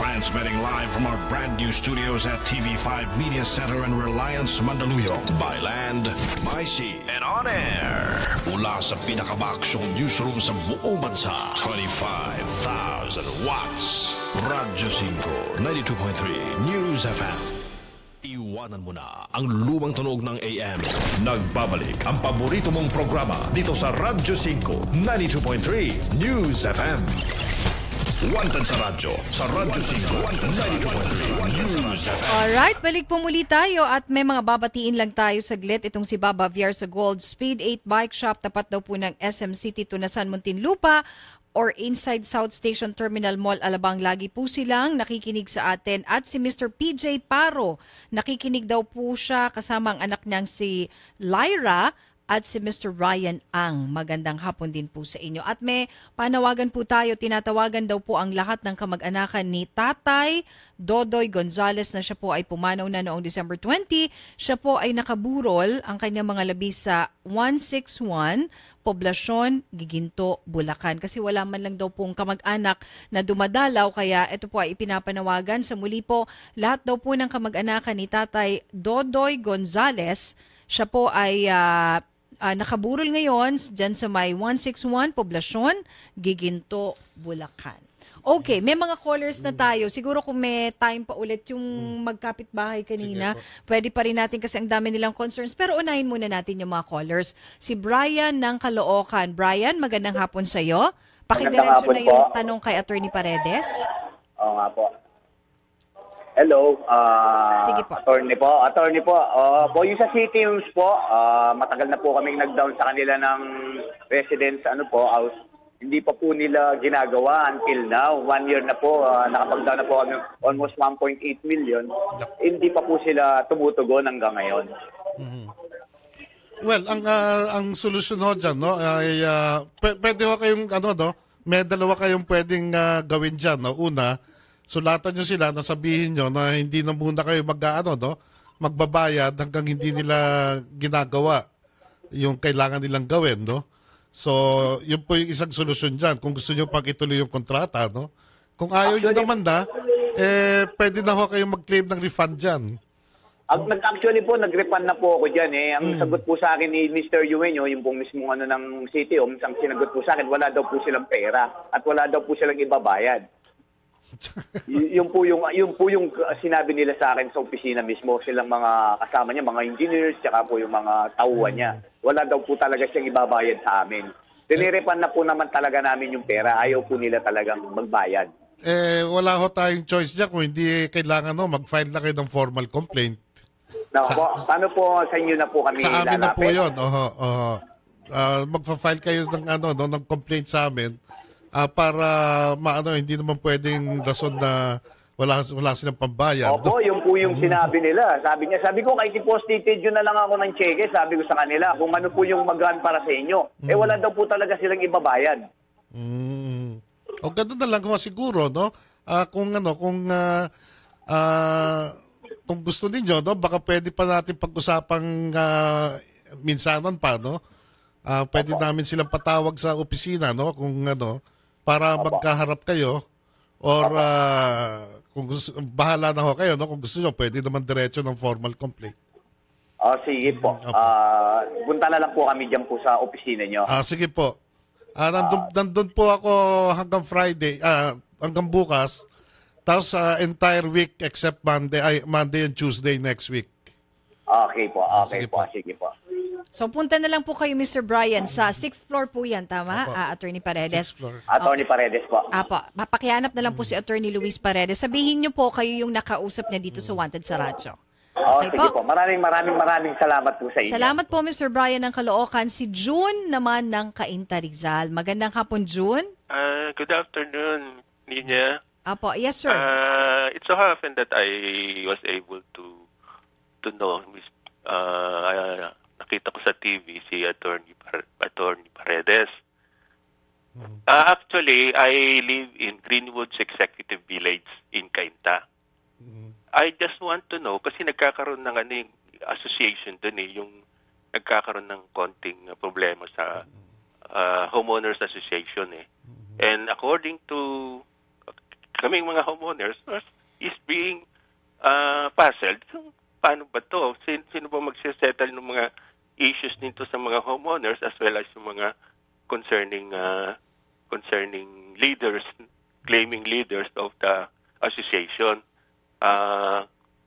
Transmitting live from our brand new studios at TV5 Media Center in Reliance, Mandaluyong. By land, by sea, and on air. Mula sa pinakabaksong newsroom sa buong bansa. 25,000 watts. Radyo 5, 92.3 News FM. Iwanan mo na ang lumang tunog ng AM. Nagbabalik ang paborito mong programa dito sa Radyo 5, 92.3 News FM. Wanted sa Radyo, sa Radyo 5. Alright, balik po muli tayo at may mga babatiin lang tayo saglit. Itong si Baba Vierza Gold Speed 8 Bike Shop, tapat daw po ng SM City Tunasan Muntinlupa or inside South Station Terminal Mall Alabang. Lagi po silang nakikinig sa atin. At si Mr. PJ Paro, nakikinig daw po siya kasama ang anak niyang si Lyra at si Mr. Ryan Ang. Magandang hapon din po sa inyo. At may panawagan po tayo, tinatawagan daw po ang lahat ng kamag-anakan ni Tatay Dodoy Gonzales na siya po ay pumanaw na noong December 20. Siya po ay nakaburol ang kanyang mga labi sa 161 Poblacion, Giginto, Bulacan. Kasi wala man lang daw pong kamag-anak na dumadalaw. Kaya ito po ay ipinapanawagan sa muli po lahat daw po ng kamag-anakan ni Tatay Dodoy Gonzales. Siya po ay nakaburol ngayon dyan sa may 161 Poblacion, Giginto, Bulacan. Okay, may mga callers na tayo. Siguro kung may time pa ulit yung magkapitbahay kanina, pwede pa rin natin kasi ang dami nilang concerns. Pero unahin muna natin yung mga callers. Si Brian ng Caloocan. Brian, magandang hapon sa'yo. Pakidiretso na yung tanong kay Attorney Paredes. Oo nga po. Hello, attorney po. Po yung sa City Homes po, matagal na po kaming nag-down sa kanila ng residence, house. Hindi pa po nila ginagawa until now. 1 year na po, nakapag-down na po kami almost 1.8 million. Hindi pa po sila tumutugon hanggang ngayon. Mm-hmm. Well, ang solusyon ho dyan, no, ay, pwede ho kayong, may dalawa kayong pwedeng gawin dyan, no? Una, sulatan nyo sila na sabihin nyo na hindi na muna kayo magbabayad hanggang hindi nila ginagawa yung kailangan nilang gawin, no? So, yun po yung isang solusyon dyan. Kung gusto nyo pag-ituloy yung kontrata, no? Kung ayaw nyo naman na, pwede na ho kayo mag-claim ng refund dyan. Actually po, nag-refund na po ako dyan, eh. Ang sagot po sa akin ni Mr. Ueno, yung pong mismo ng City Homes, ang sinagot po sa akin, wala daw po silang pera at wala daw po silang ibabayad. Yung sinabi nila sa akin sa opisina mismo, silang mga kasama niya, mga engineers, tsaka po yung mga tauhan niya. Wala daw po talaga siyang ibabayad sa amin. Dinirepan na po naman talaga namin yung pera. Ayaw po nila talagang magbayad. Eh, wala ho tayong choice niya kung hindi kailangan mag-file na kayo ng formal complaint. Paano po sa inyo na po kami lalapit? Sa amin na po yun. Mag-file kayo ng complaint sa amin. Para hindi naman pwedeng rason na wala silang pambayad. Opo, yung po yung sinabi nila. Sabi niya, sabi ko, kahit i-postited yun na lang ako ng cheque, sabi ko sa kanila, kung ano po yung magaan para sa inyo. Eh, wala daw po talaga silang ibabayad. O, ganun na lang siguro, no? Kung gusto ninyo, no? Baka pwede pa natin pag-usapang minsanan pa, no? Pwede namin silang patawag sa opisina, no? Kung para magkaharap kayo or kung bahala na ho kayo, no? Kung gusto nyo, pwede naman diretso ng formal complaint. Sige po. Punta na lang po kami dyan po sa opisina nyo. Sige po. Nandun po ako hanggang Friday, hanggang bukas. Tapos entire week except Monday and Tuesday next week. Okay po. Sige po. So, punta na lang po kayo, Mr. Brian, sa 6th floor po yan, tama? Attorney Paredes. Attorney Paredes po. Papakihanap na lang po si Attorney Luis Paredes. Sabihin niyo po, kayo yung nakausap niya dito sa Wanted sa Radyo. Okay, sige po. Maraming salamat po sa inyo. Salamat po, Mr. Brian ng Caloocan. Si June naman ng Cainta Rizal. Magandang hapon, June. Good afternoon, Nina. Apo, yes, sir. It so happened that I was able to know Miss nakita ko sa TV si Attorney Paredes. Actually, I live in Greenwood's Executive Village in Cainta. I just want to know, kasi nagkakaroon ng yung association doon, yung nagkakaroon ng konting problema sa homeowners association. And according to kaming mga homeowners, is being puzzled. So, paano ba to? Sino ba magsisettle ng mga issues nito sa mga homeowners as well as yung mga concerning leaders, claiming leaders of the association?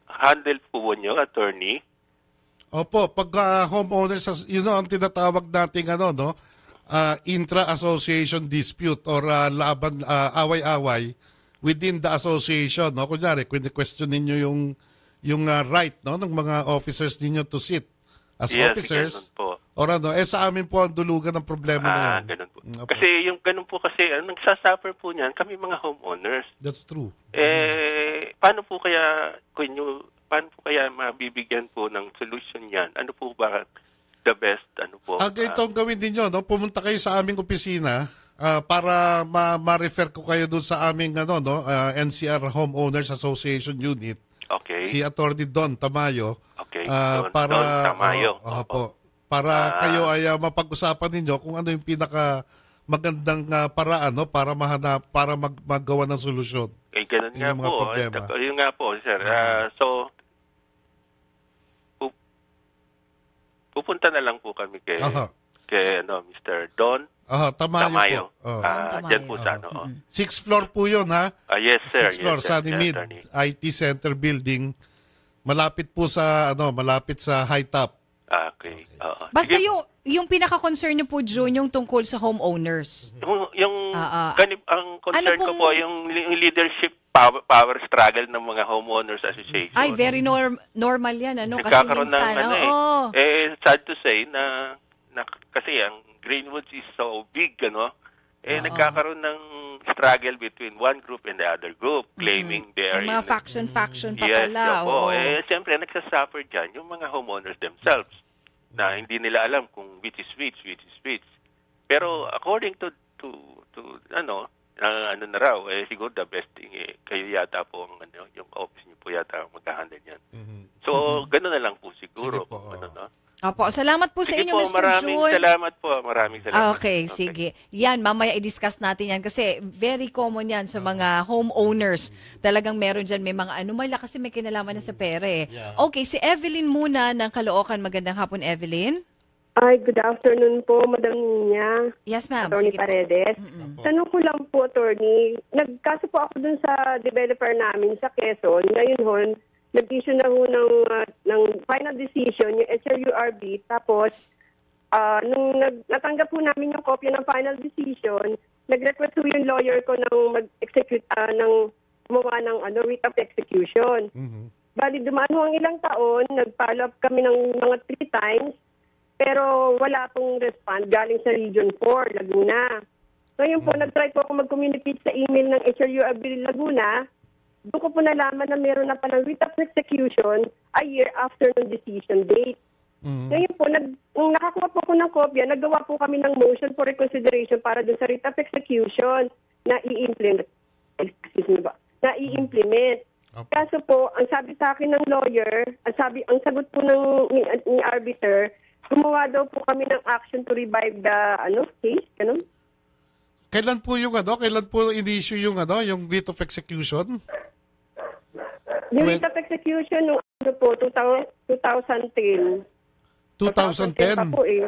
Handle po niyo, attorney? Opo, pag homeowners, yun ang tinatawag nating intra-association dispute or away-away within the association. No? Kunyari, questionin nyo yung right, no, ng mga officers ninyo to sit as officers. O ano, sa amin po ang dulugan ng problema na yan. Ganun po. Okay. Kasi yung ganun po kasi, nagsasuffer po niyan kami mga homeowners. That's true. Eh, paano po kaya, paano po kaya mabibigyan po ng solution yan? Ano po ba the best? Ano po? Ang itong gawin ninyo, no? Pumunta kayo sa aming opisina para ma-refer ko kayo doon sa aming NCR Homeowners Association Unit. Okay. Si Atty. Don Tamayo. Okay. Para kayo ay mapag-usapan ninyo kung ano yung pinaka magandang paraan, no, para mahanap, para maggawa ng solusyon. Eh, ganun nga po. Yun nga po, sir. Pupunta na lang po kami kay Mr. Don Tamayo. Diyan po sa Sixth floor po yun, ha? Yes, sir. Sixth floor, Sunny Mid IT Center Building. Malapit po sa, malapit sa high top. Okay. Basta yung pinaka-concern niyo po, June, yung tungkol sa homeowners. Ang concern ko po, yung leadership power struggle ng mga homeowners association. Ay, very normal yan. Nagkakaroon ng sad to say na kasi ang Greenwoods is so big, nagkakaroon ng struggle between one group and the other group, claiming they're mga faction-faction pa pala. Siyempre, nagsasuffer dyan yung mga homeowners themselves na hindi nila alam kung which is which. Pero according to na raw, siguro the best thing, kayo yata po, yung office niyo po yata magkahandle yan. So, gano'n na lang po siguro. Opo, salamat po sa inyo, Mr. June. Maraming salamat. Okay, sige. Yan, mamaya i-discuss natin yan kasi very common yan sa mga homeowners. Talagang meron dyan, may mga anomalya kasi may kinalaman na sa pere. Okay, si Evelyn muna ng Caloocan. Magandang hapon, Evelyn. Ay, good afternoon po, Madam Nina. Yes, ma'am. Attorney Paredes. Tanong ko lang po, Attorney. Nagkaso po ako dun sa developer namin sa Quezon. Ngayon hon, nag-issue na ho ng final decision, yung HLURB. Tapos, nung natanggap po namin yung kopya ng final decision, nag-request po yung lawyer ko ng mag-execute, ng gumawa ng writ of execution. Bali, dumaan ho ang ilang taon, nag-follow up kami ng mga 3 times, pero wala pong respond galing sa Region 4, Laguna. Ngayon po, nag-try po ako mag-communicate sa email ng HLURB Laguna. Doon ko po nalaman na meron na palang writ of execution a year after ng decision date. Ngayon po, nakakuha po ko ng kopya, naggawa po kami ng motion for reconsideration para doon sa writ of execution na i-implement. Kaso po, ang sabi sa akin ng lawyer, ang sagot po ng arbiter, gumawa daw po kami ng action to revive the case, ganun. Kailan po yung Kailan po in-issue yung yung writ of execution? Yung writ of execution nung po 2010. 2010 pa po eh.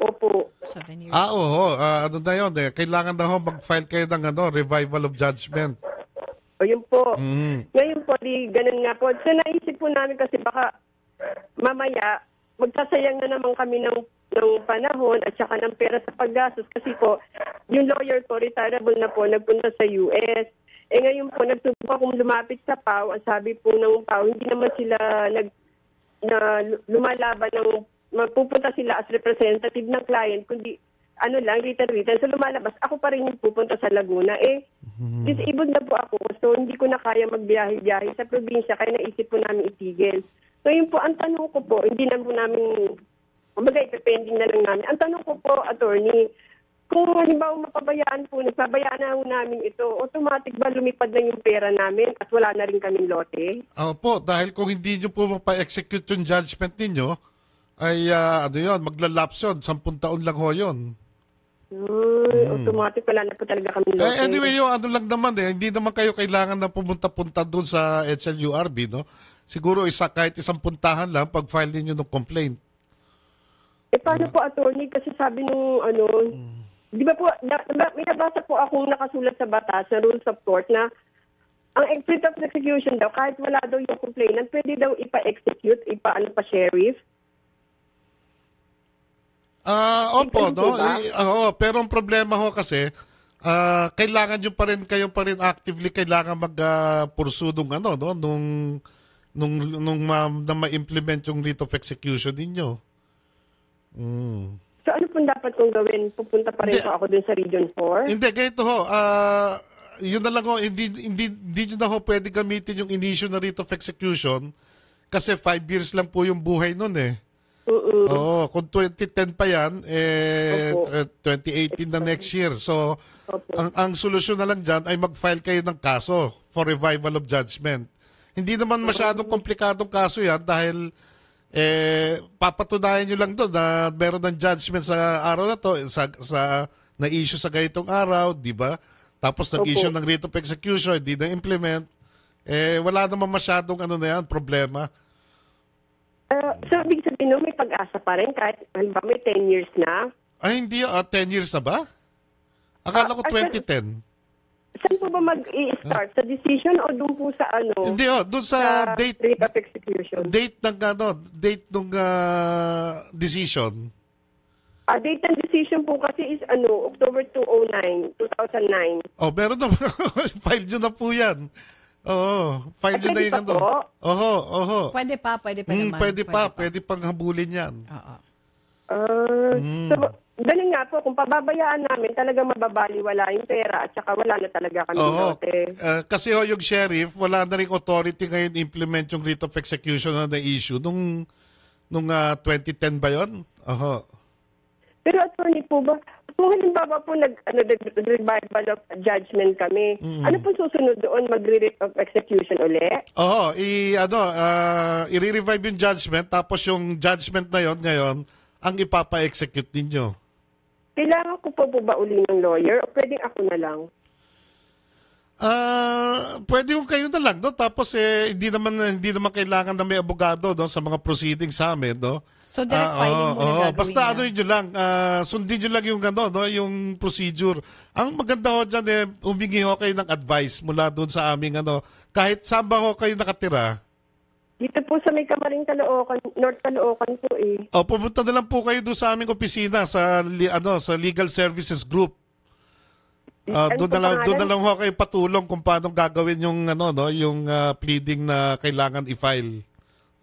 Opo. 7 years. Ano na yun eh. Kailangan na ho mag-file kayo ng revival of judgment. Ayun po. Ngayon po di ganun nga po. So naisip po namin kasi baka mamaya magsasayang na naman kami ng panahon at saka ng pera sa paggastos kasi po yung lawyer ko retireable na po, nagpunta sa US. Eh ngayon po nagsubukan akong lumapit sa PAO. Ang sabi po ng PAO, hindi naman sila lumalaban ng magpupunta sila as representative ng client kundi written. So lumalabas, ako pa rin yung pupunta sa Laguna. Eh, disabled na po ako. So hindi ko na kaya magbiyahe-biyahe sa probinsya kaya naisip po namin itigil. So yun po, ang tanong ko po, hindi na po namin kumbaga, ipipending na lang namin. Ang tanong ko po, attorney, kung halimbawa mapabayaan po, nagpabayaan na po namin ito, automatic ba lumipad na yung pera namin at wala na rin kaming lote? Opo, dahil kung hindi nyo po mapa-execute yung judgment ninyo, ay maglalapse yun, 10 taon lang ho yun. Automatic, wala na po talaga kaming lote. Anyway, yung lang naman hindi naman kayo kailangan na pumunta-punta doon sa HLURB, no? Siguro kahit 10 puntahan lang pag-file ninyo ng complaint. Eh, paano po, attorney? Kasi sabi nung, di ba po, may nabasa po akong nakasulat sa batas, sa rules of court, na ang writ of execution daw, kahit wala daw yung complainant, pwede daw ipa-execute, ipa-sheriff. Opo, no? Pero ang problema ho kasi, kailangan nyo pa rin, kayo pa rin actively kailangan mag-pursue nung ano, no? Nung ma-implement yung rate of execution ninyo. Mm. So ano pong dapat kong gawin? Pupunta pa rin ako dun sa Region 4? Hindi, ganito ho. Yun na lang ho, hindi nyo na ho pwede gamitin yung initial na rate of execution kasi 5 years lang po yung buhay nun eh. Oo, kung 2010 pa yan, eh, 2018 na next year. So, ang solusyon na lang dyan ay mag-file kayo ng kaso for revival of judgment. Hindi naman masyadong komplikadong kaso yan dahil eh, papatunayan nyo lang doon na meron ng judgment sa araw na to, na-issue sa ganitong araw, di ba? Tapos nag-issue ng rate of execution, hindi na-implement. Eh, wala naman masyadong ano na yan, problema. So, ibig sabihin no, may pag-asa pa rin kahit halimbawa may 10 years na? Ay, hindi. 10 years na ba? Akala ko 2010. Saan po ba mag-i-start? Sa decision o doon po sa ano? Hindi, doon sa date. Date of execution. Date ng ano, date ng decision. Date ng decision po kasi is ano, October 209, 2009. Oh, meron na. File nyo na po yan. Oo, file nyo na yun ano. Oo, oo. Pwede pa, pwede pa naman. Pwede pang habulin yan. Oo. So, ganun nga po, kung pababayaan namin, talagang mababaliwala yung pera at saka wala na talaga kami note. Kasi ho, yung sheriff, wala na rin authority ngayon implement yung rate of execution na na-issue. Nung 2010 ba yun? Oo. Pero attorney po ba, kung halimbawa po nag-revival of judgment kami, ano po susunod doon? Mag-re-rate of execution ulit? Oo, i-re-revive yung judgment, tapos yung judgment na yon ngayon, ang ipapa-execute ninyo. Kailangan ko po ba uli ng lawyer o pwedeng ako na lang? Pwede yung kayo na lang, no? Tapos eh, hindi naman kailangan na may abogado, no? Sa mga proceedings sa amin, no? So direct filing mo na gagawin. Basta ano yun lang, sundin nyo lang yung ano, no? Yung procedure. Ang maganda ho dyan eh, humingi ho kayo ng advice mula doon sa aming ano, kahit saan ba ho kayo nakatira? Dito po sa may Kamaring Caloocan, North Caloocan po eh. O, pumunta na lang po kayo doon sa aming opisina sa, ano, sa Legal Services Group. Doon na lang ho kayo patulong kung paano gagawin yung ano no yung pleading na kailangan i-file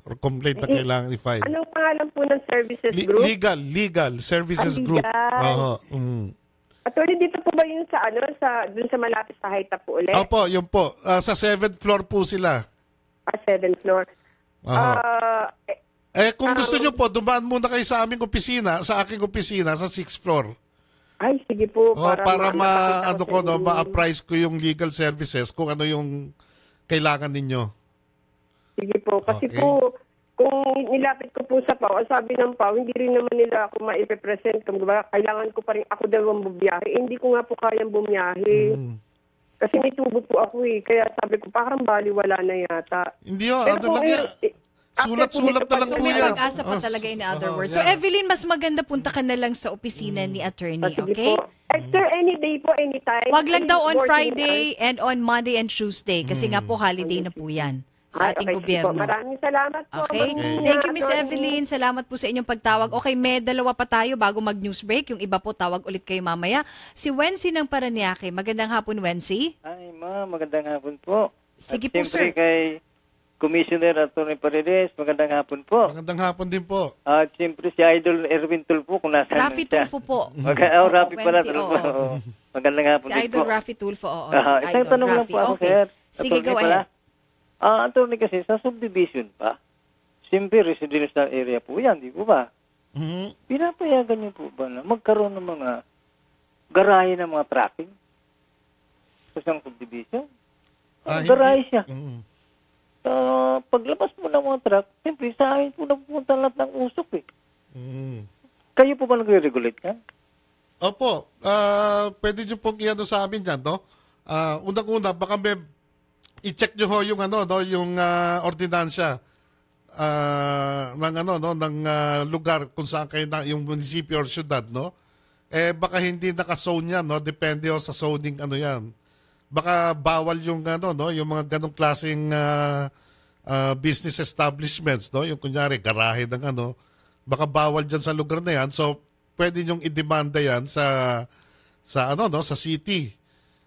or complaint na kailangan i-file. Anong pangalan po ng services group? Legal Services Group. Attorney, dito po ba yun sa ano sa doon sa malapit sa Haita po ulit? Opo, yun po. Sa 7th floor po sila. 7th floor. Kung gusto niyo po dumaan muna kayo sa aming opisina, sa aking opisina sa 6th floor. Ay, sige po. Para ma-appraise ko yung legal services kung ano yung kailangan ninyo. Sige po. Kasi po, kung nilapit ko po sa PAO, sabi ng PAO, hindi rin naman nila ako maipepresent. Kailangan ko pa rin ako daw ang bumiyahe. Hindi ko nga po kayang bumiyahe. Kasi may tubo po ako eh. Kaya sabi ko, parang baliwala na yata. Hindi o. Ano lang yan? Sulat-sulat na lang po yan. May pag-asa pa talaga in other words. So, Evelyn, mas maganda punta ka na lang sa opisina ni attorney, okay? Sir, any day po, anytime. Wag lang daw on Friday and on Monday and Tuesday kasi nga po holiday na po yan sa ating gobyerno. Maraming salamat po. Okay. Thank you, Miss Evelyn. Salamat po sa inyong pagtawag. Okay, may dalawa pa tayo bago mag-news break. Yung iba po, tawag ulit kayo mamaya. Si Wency ng Paranaque. Magandang hapon, Wency. Ay, ma'am. Magandang hapon po. Sige po, sir. Commissioner Atty. Paredes, magandang hapon po. Magandang hapon din po. At siyempre si Idol Erwin Tulfo kung nasaan siya. Raffy Tulfo po. Raffy pala Tulfo. Magandang hapon din po. Si Idol Raffy Tulfo. Isang tanong lang po ako, sir. Sige, go ahead. Atty. kasi sa subdivision pa, siyempre residential area po yan, di po ba? Pinapayagan niyo po ba na magkaroon ng mga garahe ng mga tracking sa isang subdivision? Garahe siya. Paglabas mo ng mga truck, siyempre sa akin po napupunta lahat ng usok eh. Kayo po ba nagre-regulate ka? Opo. Pwede nyo pong iano sa amin yan, no? Unang-una, baka may i-check nyo ho yung ano, no? Yung ordinansya ng ano, no? Ng lugar kung saan kayo na, yung munisipyo or syudad, no? Eh, baka hindi naka-zone yan, no? Depende ho sa zoning ano yan. Baka bawal yung ano no yung mga ganong klaseng business establishments no yung kunyari garahe ng ano baka bawal diyan sa lugar na yan so pwede niyong idemanda yan sa ano, no, sa city,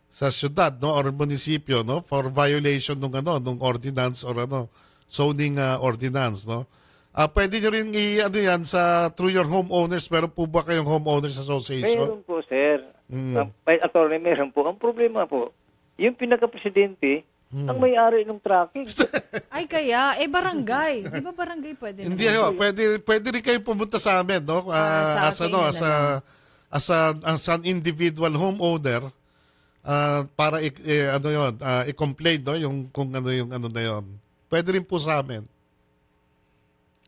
sa syudad, no, or munisipyo, no, for violation ng ano, ng ordinance or ano, zoning ordinance, no. Pwede nyo rin i-ano yan sa through your homeowners. Meron po ba kayong homeowners association? Meron po, sir. May attorney, meron po. Ang problema po, yung pinaka-presidente, ang may-ari ng tracking. Ay kaya, barangay. Di ba barangay pwede? Hindi, pwede rin kayo pumunta sa amin, no? As an individual homeowner, para i-complain, no? Yung kung ano yung ano na yun. Pwede rin po sa amin.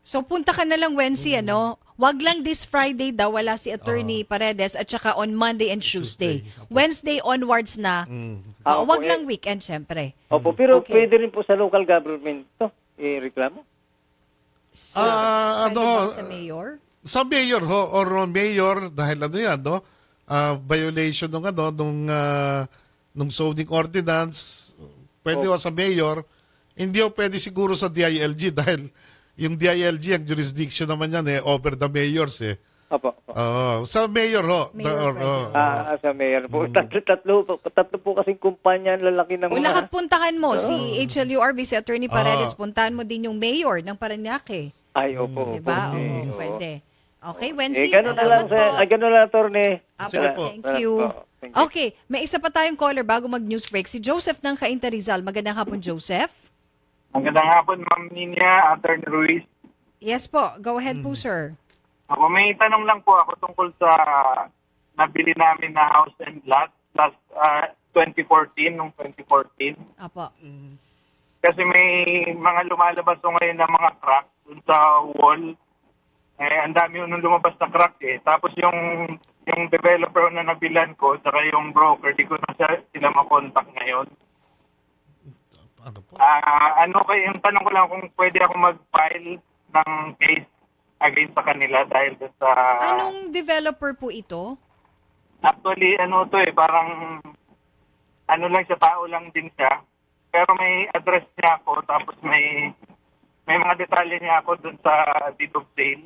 So punta ka na lang, Wency, ano? Wag lang this Friday daw, wala si Attorney Paredes, at saka on Monday and Tuesday. Wednesday onwards na. Wag lang weekend, syempre. Opo, pero pwede rin po sa local government to i-reklamo. Sa mayor? Sa mayor, ho, or mayor, dahil ano yan, no? Violation ng ano, nung zoning ordinance, pwede o sa mayor, hindi o pwede siguro sa DILG dahil yung DILG, ang jurisdiction naman yan, over the mayors, eh. Opo. Sa mayor, ho. Sa mayor po. Tatlo po kasing kumpanya ang lalaki ng mga. Lahat puntahan mo, si HLURB, si Attorney Paredes, puntahan mo din yung mayor ng Parañaque. Ay, opo. Diba? Oo, pwede. Okay, Wency. Ganun na lang, Attorney. Sige po. Thank you. Okay, may isa pa tayong caller bago mag-news break. Si Joseph ng Cainta Rizal. Magandang hapon, Joseph. Magandang hapon, Ma'am Nina, Attorney Ruiz. Yes po. Go ahead po, sir. Ako, may tanong lang po ako tungkol sa nabili namin na house and lot last 2014, nung 2014. Apo. Kasi may mga lumalabas ngayon na mga crack dun sa wall. Eh, ang dami nung lumabas na crack, eh. Tapos yung developer na nabilan ko, saka yung broker, di ko na sila makontakt ngayon. Ano kayo, yung tanong ko lang kung pwede ako mag-file ng case against sa kanila dahil sa... Anong developer po ito? Actually, ano to eh, parang ano lang siya, tao lang din siya. Pero may address niya ako, tapos may mga detalye niya ako dun sa deed of sale.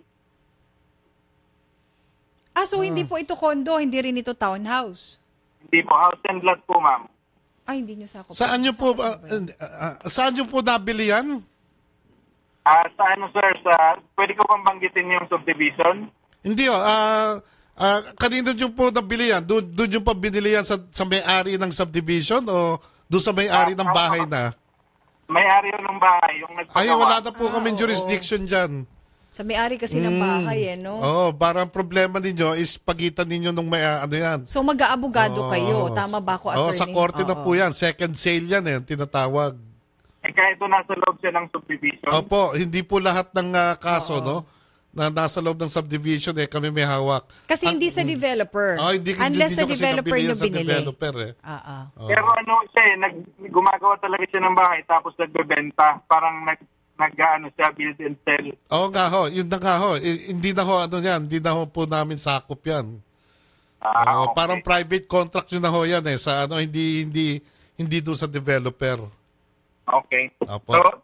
So hindi po ito condo, hindi rin ito townhouse? Hindi po, house and lot po, ma'am. Ay, hindi nyo sa ako. Saan nyo po, nabili yan? Sa ano, sir? Pwede ko bang banggitin yung subdivision? Hindi, kanino nyo po nabili yan? Doon nyo pa binili yan sa may-ari ng subdivision o doon sa may-ari ng bahay na? May-ari yun ng bahay. Yung ay, wala na po kaming jurisdiction dyan. Sa may-ari kasi ng bahay, eh, no? Oo, parang problema ninyo is pagitan ninyo nung may, ano yan. So, mag-aabogado kayo. Tama ba ako, attorney? Oo, sa korte na po yan. Second sale yan, eh, tinatawag. Eh, kahit ito nasa loob siya ng subdivision? Opo, hindi po lahat ng kaso, no? Na nasa loob ng subdivision, eh, kami may hawak. Kasi hindi sa developer. Unless sa developer nyo binili. Pero ano siya, gumagawa talaga siya ng bahay, tapos nagbebenta. Parang nag-ano siya, build and sell. Oo nga ho, yun na nga ho. Hindi na ho, ano yan, hindi na ho po namin sakop yan. Parang private contract yun na ho yan eh, sa ano, hindi doon sa developer. Okay. So,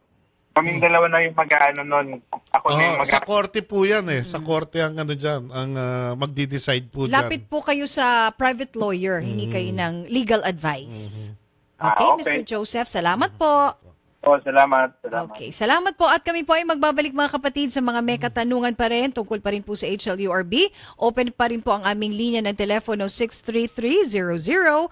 kaming dalawa na yung mag-ano nun. Ako na yung mag-ano. Sa korte po yan eh, sa korte ang ano dyan, ang magdi-decide po dyan. Lapit po kayo sa private lawyer, hingi kayo ng legal advice. Okay, Mr. Joseph, salamat po. Salamat. Okay, salamat po. At kami po ay magbabalik mga kapatid sa mga may katanungan pa rin tungkol pa rin po sa HLURB. Open pa rin po ang aming linya ng telepono 633-0072.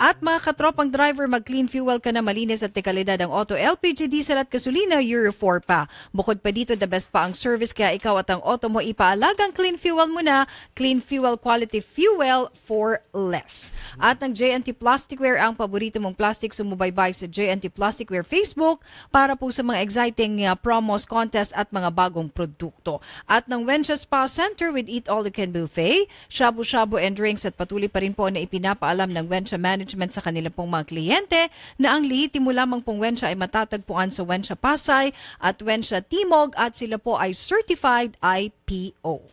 At mga katropang driver, mag-clean fuel ka na, malinis at dekalidad ang auto, LPG, diesel at gasolina, Euro 4 pa. Bukod pa dito, the best pa ang service kaya ikaw at ang auto mo ipaalagang clean fuel mo na. Clean fuel, quality fuel for less. At ng J&T Plasticware, ang paborito mong plastic, sumubaybay sa J&T Plasticware Facebook para po sa mga exciting promos, contest at mga bagong produkto. At ng Wencha Spa Center with Eat All You Can Buffet, shabu-shabu and drinks at patuloy pa rin po na ipinapaalam ng Wencha Management sa kanila pong mga kliyente na ang lihitimo lamang pong Wencha ay matatagpuan sa Wencha Pasay at Wencha Timog at sila po ay certified IPO.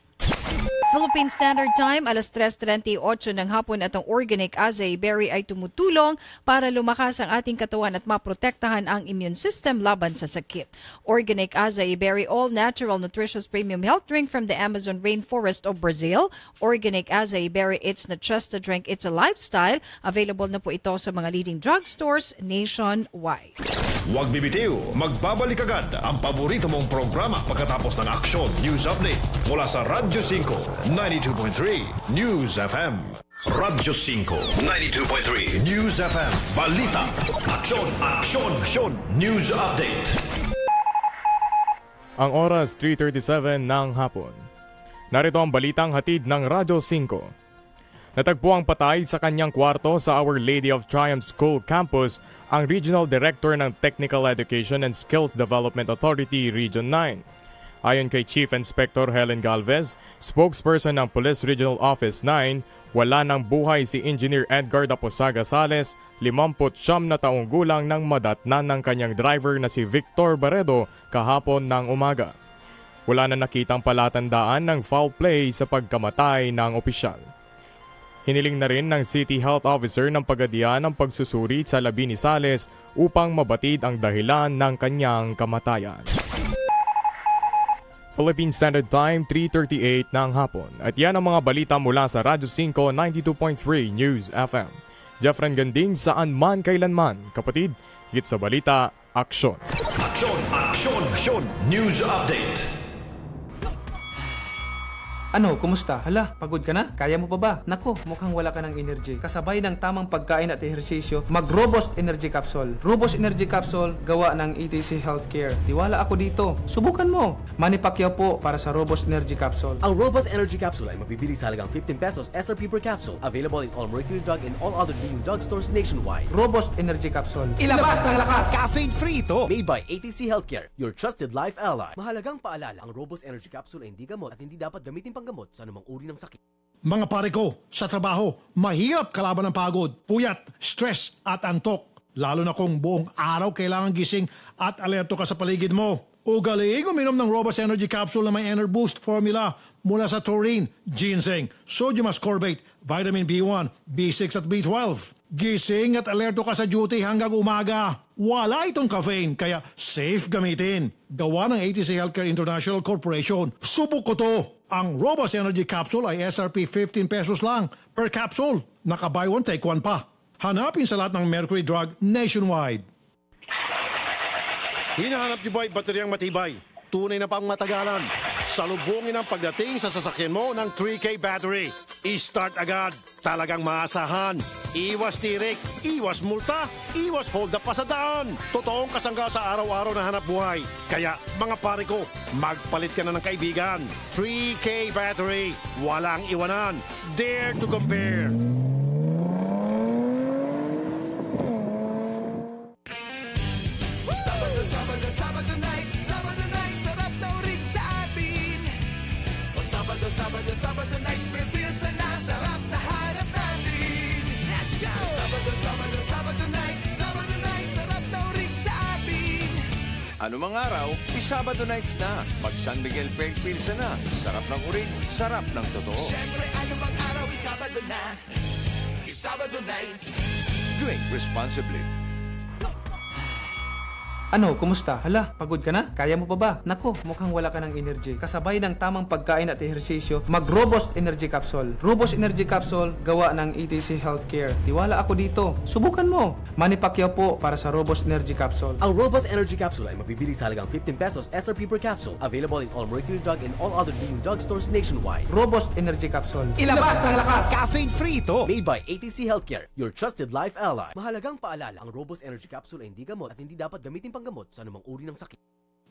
Philippine Standard Time, alas 3:38 ng hapon at ang organic assay berry ay tumutulong para lumakas ang ating katawan at maprotektahan ang immune system laban sa sakit. Organic assay berry all-natural nutritious premium health drink from the Amazon rainforest of Brazil. Organic assay berry, it's not just a drink, it's a lifestyle. Available na po ito sa mga leading drugstores nationwide. Huwag bibitiw, magbabalik agad ang paborito mong programa pagkatapos ng Action News Update mula sa Radyo 5, 92.3 News FM. Radyo 5, 92.3 News FM. Balita, aksyon, News Update. Ang oras, 3:37 ng hapon. Narito ang balitang hatid ng Radyo 5. Natagpo ang patay sa kanyang kwarto sa Our Lady of Triumph School Campus ang Regional Director ng Technical Education and Skills Development Authority Region 9. Ayon kay Chief Inspector Helen Galvez, spokesperson ng Police Regional Office 9, wala ng buhay si Engineer Edgar Daposaga Sales, 59 na taong gulang nang madatnan ng kanyang driver na si Victor Barredo kahapon ng umaga. Wala na nakitang palatandaan ng foul play sa pagkamatay ng opisyal. Hiniling na rin ng City Health Officer ng Pagadian ang pagsusuri sa labi ni Sales upang mabatid ang dahilan ng kanyang kamatayan. Philippine Standard Time, 3:38 ng hapon. At yan ang mga balita mula sa Radyo 5, 92.3 News FM. Jeffren Ganding, saan man kailanman. Kapatid, higit sa balita, aksyon. Aksyon! News Update! Ano, kumusta? Hala, pagod ka na? Kaya mo pa ba? Nako, mukhang wala ka ng energy. Kasabay ng tamang pagkain at ehersisyo, mag-Robust Energy Capsule. Robust Energy Capsule, gawa ng ETC Healthcare. Tiwala ako dito. Subukan mo. Manny Pacquiao po para sa Robust Energy Capsule. Ang Robust Energy Capsule ay mabibili sa halagang 15 pesos SRP per capsule. Available in all Mercury Drug and all other leading drugstores nationwide. Robust Energy Capsule. Ilabas ng lakas! Caffeine-free ito! Made by ETC Healthcare, your trusted life ally. Mahalagang paalala, ang Robust Energy Capsule ay hindi gamot at hindi dapat gamitin gamot sa anumang uri ng sakit. Mga pare ko, sa trabaho, mahirap kalaban ng pagod, puyat, stress at antok. Lalo na kung buong araw kailangan gising at alerto ka sa paligid mo. Ugaling uminom ng Robust Energy Capsule na may Enerboost formula mula sa taurine, ginseng, sodium ascorbate, vitamin B1, B6 at B12. Gising at alerto ka sa duty hanggang umaga. Wala itong caffeine kaya safe gamitin. Gawa ng ATC Healthcare International Corporation. Subok ko to. Ang Robust Energy Capsule ay SRP 15 pesos lang per capsule. Naka-buy one take one pa. Hanapin sa lahat ng Mercury Drug nationwide. Hinahanap niyo ba'y bateryang matibay? Tunay na pang matagalan. Salubungin ang pagdating sa sasakyan mo ng 3K battery. I-start agad. Talagang maasahan. Iwas tirik. Iwas multa. Iwas hold up pa sa daan. Totoong kasangga sa araw-araw na hanap buhay. Kaya, mga pare ko, magpalit ka na ng kaibigan. 3K battery. Walang iwanan. Dare to compare. Sabado nights, prepare sa nasarap na harap natin. Let's go! Sabado nights, sarap na uring sa atin. Anumang araw, Sabado nights na. Mag San Miguel Pilsa na. Sarap ng uring, sarap ng totoo. Siyempre, anumang araw, Sabado na. Sabado nights. Drink responsibly. Ano, kumusta? Hala, pagod ka na? Kaya mo pa ba? Nako, mukhang wala ka ng energy. Kasabay ng tamang pagkain at ehersisyo, mag-Robust Energy Capsule. Robust Energy Capsule, gawa ng ETC Healthcare. Tiwala ako dito. Subukan mo. Manny Pacquiao po para sa Robust Energy Capsule. Ang Robust Energy Capsule ay mabibili sa halagang 15 pesos SRP per capsule. Available in all Mercury Drug and all other leading drugstores nationwide. Robust Energy Capsule. Ilabas ng lakas! Caffeine-free ito! Made by ETC Healthcare, your trusted life ally. Mahalagang paalala, ang Robust Energy Capsule ay hindi gamot at hindi dapat gamitin gamot sa anumang uri ng sakit.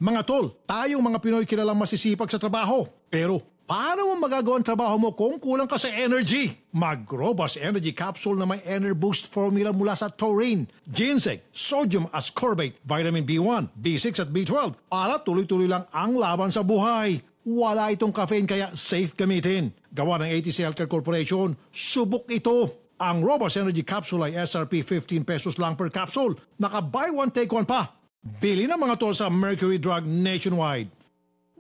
Mga tol, tayong mga Pinoy kilalang masisipag sa trabaho. Pero paano mo magagawa ang trabaho mo kung kulang ka sa energy? Mag-Robust Energy Capsule na may Enerboost formula mula sa taurine, ginseng, sodium ascorbate, vitamin B1, B6 at B12 para tuloy-tuloy lang ang laban sa buhay. Wala itong caffeine kaya safe gamitin. Gawa ng ATC Healthcare Corporation, subok ito. Ang Robust Energy Capsule ay SRP 15 pesos lang per capsule. Naka-buy one take one pa. Bili na mga tol sa Mercury Drug nationwide.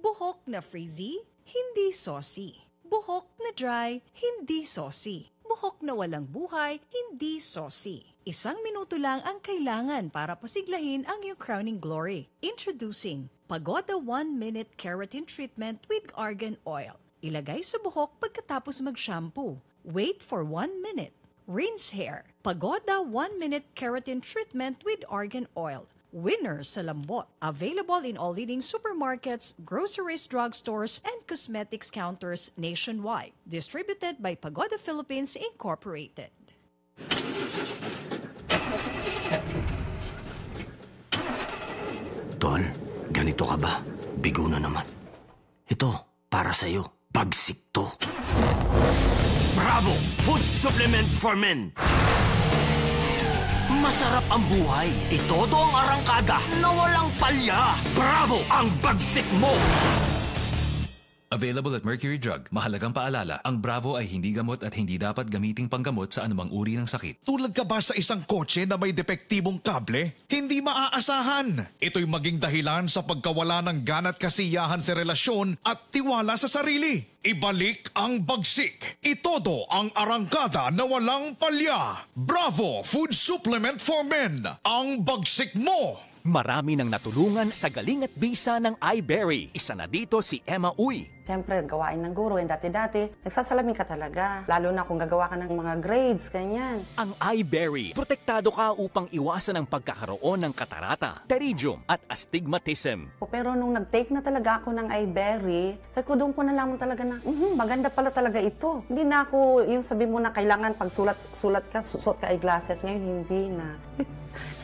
Buhok na frizzy, hindi saucy. Buhok na dry, hindi saucy. Buhok na walang buhay, hindi saucy. Isang minuto lang ang kailangan para pasiglahin ang iyong crowning glory. Introducing Pagoda 1-Minute Keratin Treatment with Argan Oil. Ilagay sa buhok pagkatapos mag-shampoo. Wait for 1 minute. Rinse hair. Pagoda 1-Minute Keratin Treatment with Argan Oil. Winner sa lambot. Available in all leading supermarkets, groceries, drugstores, and cosmetics counters nationwide. Distributed by Pagoda Philippines Incorporated. Tol, ganito ka ba? Bigo na naman. Ito, para sa'yo. Bagsik to. Bravo! Food supplement for men! Masarap ang buhay. Itodo ang arangkada na walang palya. Bravo! Ang bagsik mo! Available at Mercury Drug. Mahalagang paalala, ang Bravo ay hindi gamot at hindi dapat gamiting panggamot sa anumang uri ng sakit. Tulad ka ba sa isang kotse na may depektibong kable? Hindi maaasahan. Ito'y maging dahilan sa pagkawala ng gana at kasiyahan sa relasyon at tiwala sa sarili. Ibalik ang bagsik. Itodo ang arangkada na walang palya. Bravo Food Supplement for Men. Ang bagsik mo! Marami nang natulungan sa galing at bisa ng iBerry. Isa na dito si Emma Uy. Siyempre, gawain ng guro. And dati-dati, nagsasalamin ka talaga. Lalo na kung gagawa ka ng mga grades, ganyan. Ang iBerry, protektado ka upang iwasan ang pagkakaroon ng katarata, pterygium, at astigmatism. Pero nung nag-take na talaga ako ng iBerry, sabi ko, doon ko nalaman talaga na, maganda pala talaga ito. Hindi na ako, yung sabi mo na kailangan pag sulat ka, susot ka eyeglasses. Ngayon, hindi na.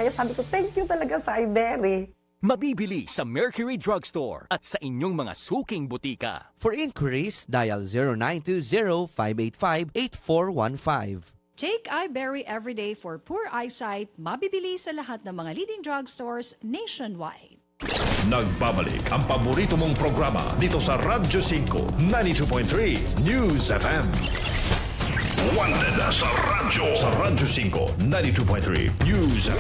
Kaya sabi ko, thank you talaga sa iBerry. Mabibili sa Mercury Drugstore at sa inyong mga suking butika. For inquiries, dial 0920-585-8415. Take iBerry everyday for poor eyesight. Mabibili sa lahat ng mga leading drugstores nationwide. Nagbabalik ang paborito mong programa dito sa Radyo 5, 92.3 News FM. Wanted sa Radyo. Sa Radyo 5, 92.3 News.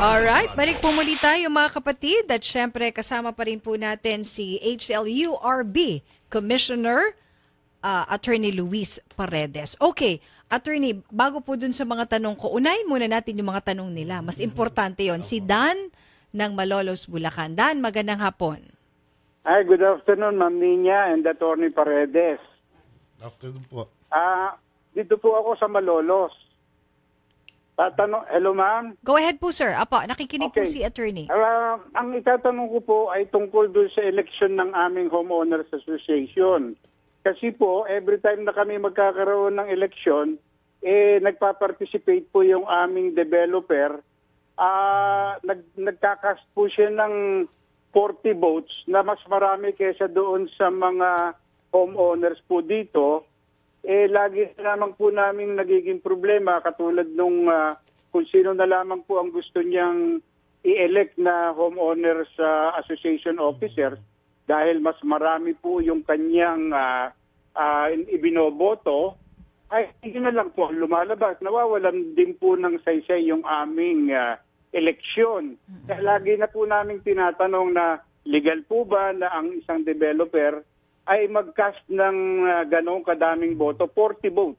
Alright, balik po muli tayo mga kapatid. At syempre kasama pa rin po natin si HLURB Commissioner Attorney Luis Paredes. Okay, Attorney, bago po dun sa mga tanong ko, unahin muna natin yung mga tanong nila. Mas importante yon. Si Dan ng Malolos Bulacan. Dan, magandang hapon. Hi, good afternoon Ma'am Nina and Attorney Paredes. Good afternoon po. Dito po ako sa Malolos. Tatanong, hello ma'am? Go ahead po sir. Apo, nakikinig po si attorney. Ang itatanong ko po ay tungkol doon sa election ng aming homeowners association. Kasi po, every time na kami magkakaroon ng election, nagpa-participate po yung aming developer. Nagkakast po siya ng 40 votes na mas marami kaysa doon sa mga homeowners po dito. Lagi na lamang po namin nagiging problema katulad nung kung sino na lamang po ang gusto niyang i-elect na homeowners association officers dahil mas marami po yung kanyang ibinoboto, ay hindi na lang po lumalabas. Nawawalan din po ng saysay yung aming eleksyon. Kaya lagi na po namin tinatanong na legal po ba na ang isang developer ay mag-cast ng ganong kadaming boto, 40 votes.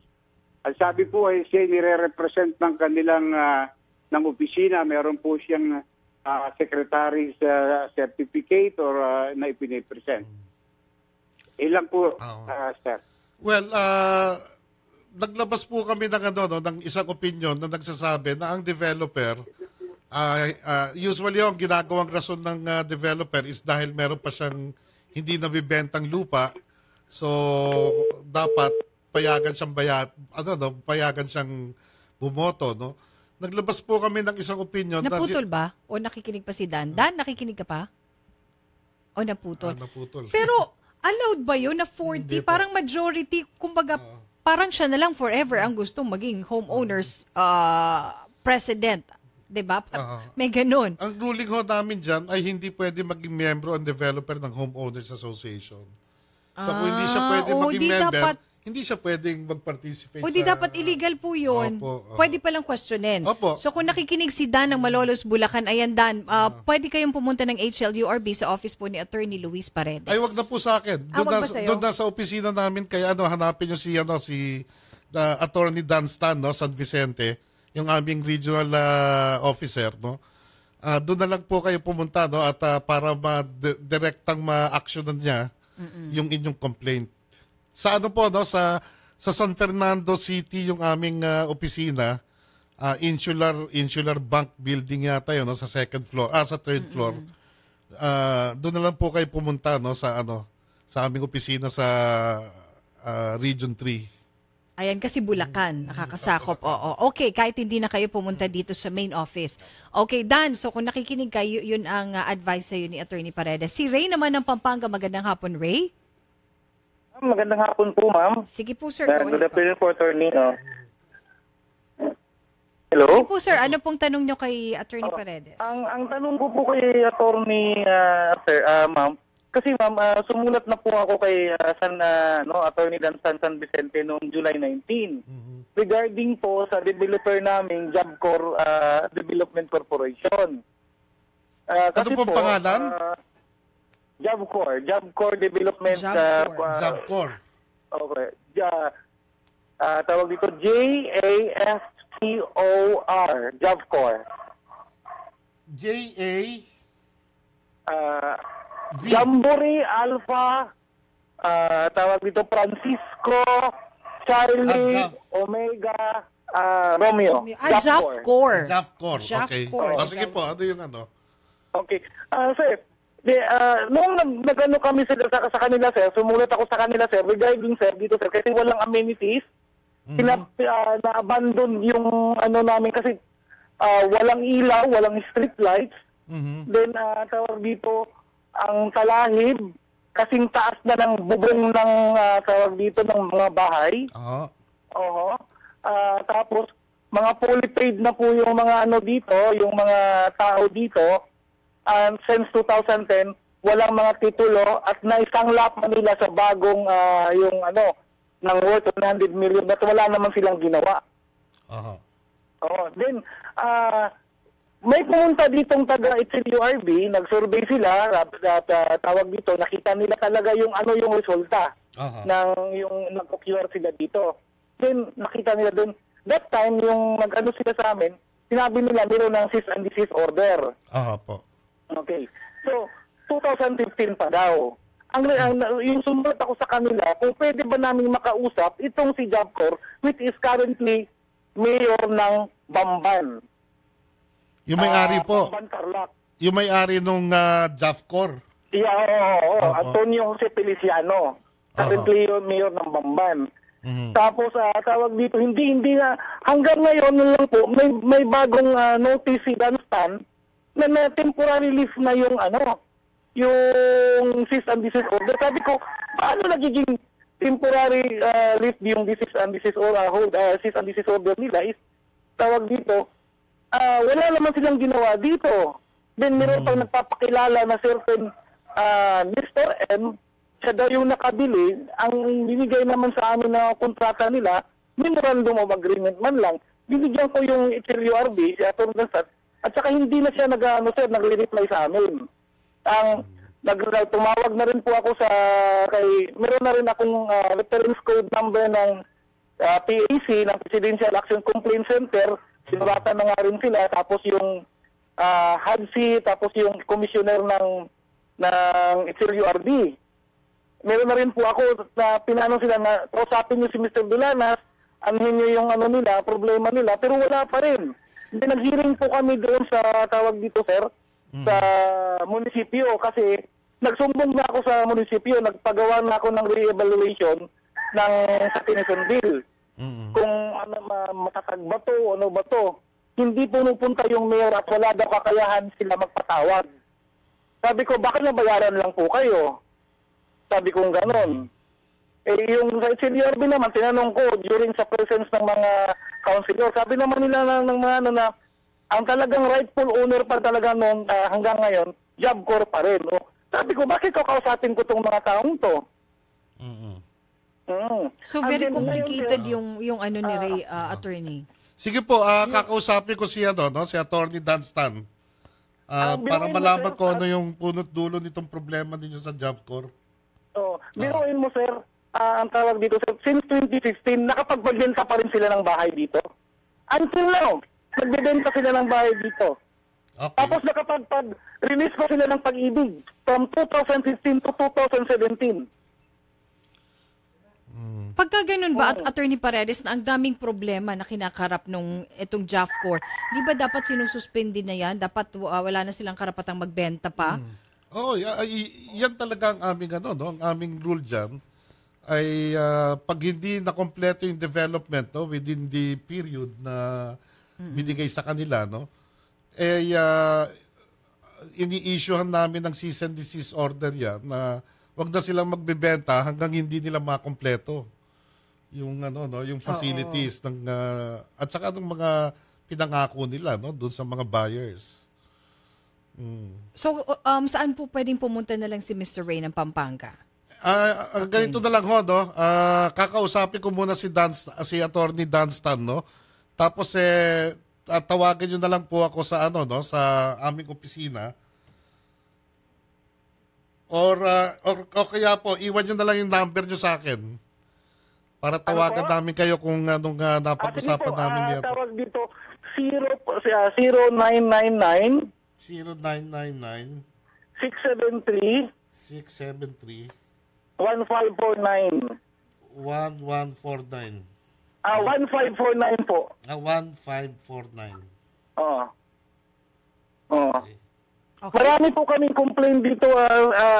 At sabi po ay siya nire-represent ng kanilang ng opisina. Meron po siyang secretary's certificate or na ipinipresent. Ilan po, sir? Well, naglabas po kami ng, ng isang opinion na nagsasabi na ang developer, usually yung ginagawang rason ng developer is dahil meron pa siyang hindi nabibentang lupa, so dapat payagan siyang payagan siyang bumoto, no? Naglabas po kami ng isang opinion. Naputol ba? O nakikinig pa si Dan? Dan, nakikinig ka pa? O naputol? Naputol. Pero allowed ba yun na 40? Parang majority, kumbaga, parang siya na lang forever ang gustong maging homeowners president. Diba? May ganun. Ang ruling ho namin dyan ay hindi pwede maging miyembro ang developer ng Homeowners Association. So kung hindi siya pwede maging member, dapat hindi siya pwedeng mag-participate. O di dapat illegal po yun. Opo, opo. Pwede palang questionin. Opo. So kung nakikinig si Dan ng Malolos Bulacan, ayan Dan, pwede kayong pumunta ng HLURB sa office po ni Attorney Luis Paredes. Ay, wag na po sa akin. Doon na sa opisina namin, kaya ano, hanapin nyo si, ano, si Attorney Dan Stan, no, San Vicente, yung aming regional officer, no? Doon na lang po kayo pumunta, no, at para ma-direktang ma-actionan niya yung inyong complaint. Sa ano po, no, sa San Fernando City yung aming opisina, Insular Bank Building yata yun, no, sa second floor, sa third floor. Doon na lang po kayo pumunta, no, sa ano, sa aming opisina sa Region 3. Ayan, kasi Bulacan, nakakasakop. Oo. Okay, kahit hindi na kayo pumunta dito sa main office. Okay, Dan, so kung nakikinig kayo, yun ang advice sa'yo ni Attorney Paredes. Si Rey naman ng Pampanga, magandang hapon, Rey. Magandang hapon po, ma'am. Sige po, sir. Good afternoon po, Attorney. Hello? Sige po, sir. Ano pong tanong nyo kay Attorney Paredes? Ang tanong ko po kay Attorney, ma'am, kasi ma'am, sumulat na po ako kay Attorney Dan Stan San Vicente noong July 19. Regarding po sa developer naming Jump Core Development Corporation. Ano po pangalan? Jump Core Development. Jump Core. Okay. Tawag dito JAFCOR. Jump Core. Jamboree Alpha, tawag dito Francisco, Charlie, Omega, Romeo. Jafcor. Jafcor. Okay. Sige po, ano yung ano? Okay. Sir, noong nag-ano kami sa kanila, sir, sumulat ako sa kanila, sir, regarding, sir, dito, sir, kasi walang amenities, na-abandon yung ano namin kasi walang ilaw, walang street lights. Then, tawag dito, ang talahib, kasing taas na ng bubong ng tawag dito ng mga bahay. Tapos, mga fully paid na po yung mga ano dito, yung mga tao dito. And since 2010, walang mga titulo at naisanglap na nila sa bagong yung ano, ng worth 100 million at wala naman silang ginawa. Then, may pumunta ditong taga-HLURB, nag-survey sila, tawag dito, nakita nila talaga yung ano yung resulta ng yung nag-occur sila dito. Then nakita nila doon, that time yung nag-ano sila sa amin, sinabi nila meron ng cease and desist order. Okay. So, 2015 pa daw. Yung sumunod ako sa kanila, kung pwede ba namin makausap itong si Jobcor, which is currently mayor ng Bamban. Yung may-ari po. Yung may-ari nung Jafcor. Yeah, Antonio Jose Feliciano. Currently yung mayor ng Bamban. Tapos, tawag dito, hindi na, hanggang ngayon lang po, may bagong notice si Dan Stan na temporary leave na yung ano, yung cease and desist order. Sabi ko, paano nagiging temporary leave yung cease and desist order nila is, tawag dito, wala naman silang ginawa dito. Then meron pang nagpapakilala na certain Mr. M, siya daw yung nakabili, ang binigay naman sa amin na kontrata nila, memorandum of agreement man lang, binigyan ko yung HLURB, si Atty. Sat, at saka hindi na siya nag-reply sa amin. Tumawag na rin po ako sa, meron na rin akong reference code number ng PAC, ng Presidential Action Complaint Center. Sinuratan na nga rin sila, tapos yung HADSI, tapos yung commissioner ng HLURB. Meron na rin po ako na pinanong sila na kausapin niyo si Mr. Villanas, anuhin niyo yung ano nila, problema nila, pero wala pa rin. Nag-hearing po kami doon sa tawag dito, sir, sa munisipyo kasi nagsumbong na ako sa munisipyo, nagpagawa na ako ng re-evaluation sa Tinison Bill. Kung ano, matatag ba to, ano ba to, hindi pupunta yung mayor at wala daw kakayahan sila magpatawag. Sabi ko, bakit nabayaran lang po kayo? Sabi ko gano'n. Yung sa HLURB naman, tinanong ko during sa presence ng mga councilor, sabi naman nila ng mga ano na, ang talagang rightful owner pa talaga noon hanggang ngayon, Job Corps pa rin. Sabi ko, bakit kakausapin ko itong mga taong to? So very complicated yung ano ni Rey, attorney. Sige po, kakausapin ko siya doon, no? Si Attorney Dan Stan. Para malaman ko ano yung punot dulo nitong problema ninyo sa Jump Core. Oo. Biruin mo, sir, ang tawag dito, sir, since 2015, nakapagbenta pa rin sila ng bahay dito. Until now, nagbebenta sila ng bahay dito. Okay. Tapos nakapag-release pa sila ng Pag-ibig from 2015 to 2017. Pagka ganun ba, Attorney Paredes, na ang daming problema na kinakarap nung itong Jump Core, di ba dapat sinususpendin na yan? Dapat wala na silang karapatang magbenta pa? Oo, yan talaga ang aming, ano, no? Ang aming rule dyan ay pag hindi nakompleto yung development, no, within the period na binigay sa kanila, no, ay ini-issuehan namin ng cease and desist order yan na wag na silang magbebenta hanggang hindi nila makompleto yung ano, no, yung facilities ng at saka ng mga pinangako nila, no, doon sa mga buyers. So saan po pwedeng pumunta na lang si Mr. Rey ng Pampanga? Ganito na lang ho, no. Kakausapin ko muna si Attorney Dan Stan, no. Tapos tawagin niyo na lang po ako sa ano, no, sa aming opisina. Or kaya po, iwan nyo na lang yung number nyo sa akin para tawagan namin kayo kung anong napag-usapan namin dito. Tawag dito, 0999 0999 673 673 1549 1149 1549 po. 1549. Oo. Oo. Okay. Marami po kaming complain dito,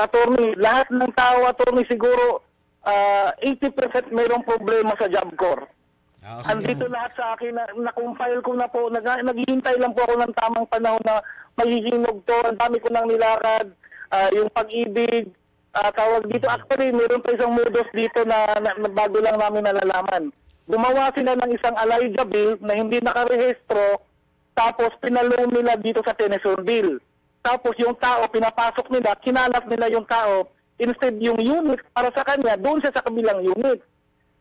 attorney. Lahat ng tao, attorney, siguro 80% mayroong problema sa Jump Core. Andito lahat sa akin, na-compile ko na po, naghihintay lang po ako ng tamang panahon na maghihinog to. Ang dami ko nang nilakad, yung Pag-ibig, tawag dito. Actually, mayroon pa isang murdos dito na bago lang namin nalalaman. Gumawa sila ng isang Alayda bill na hindi nakarehistro, tapos pinalong nila dito sa Tenesor bill. Tapos yung tao, pinapasok nila, kinalat nila yung tao, instead yung unit para sa kanya, doon siya sa kabilang unit.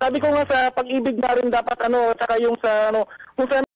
Sabi ko nga sa Pag-ibig na rin dapat, ano, saka yung sa, ano, kung saan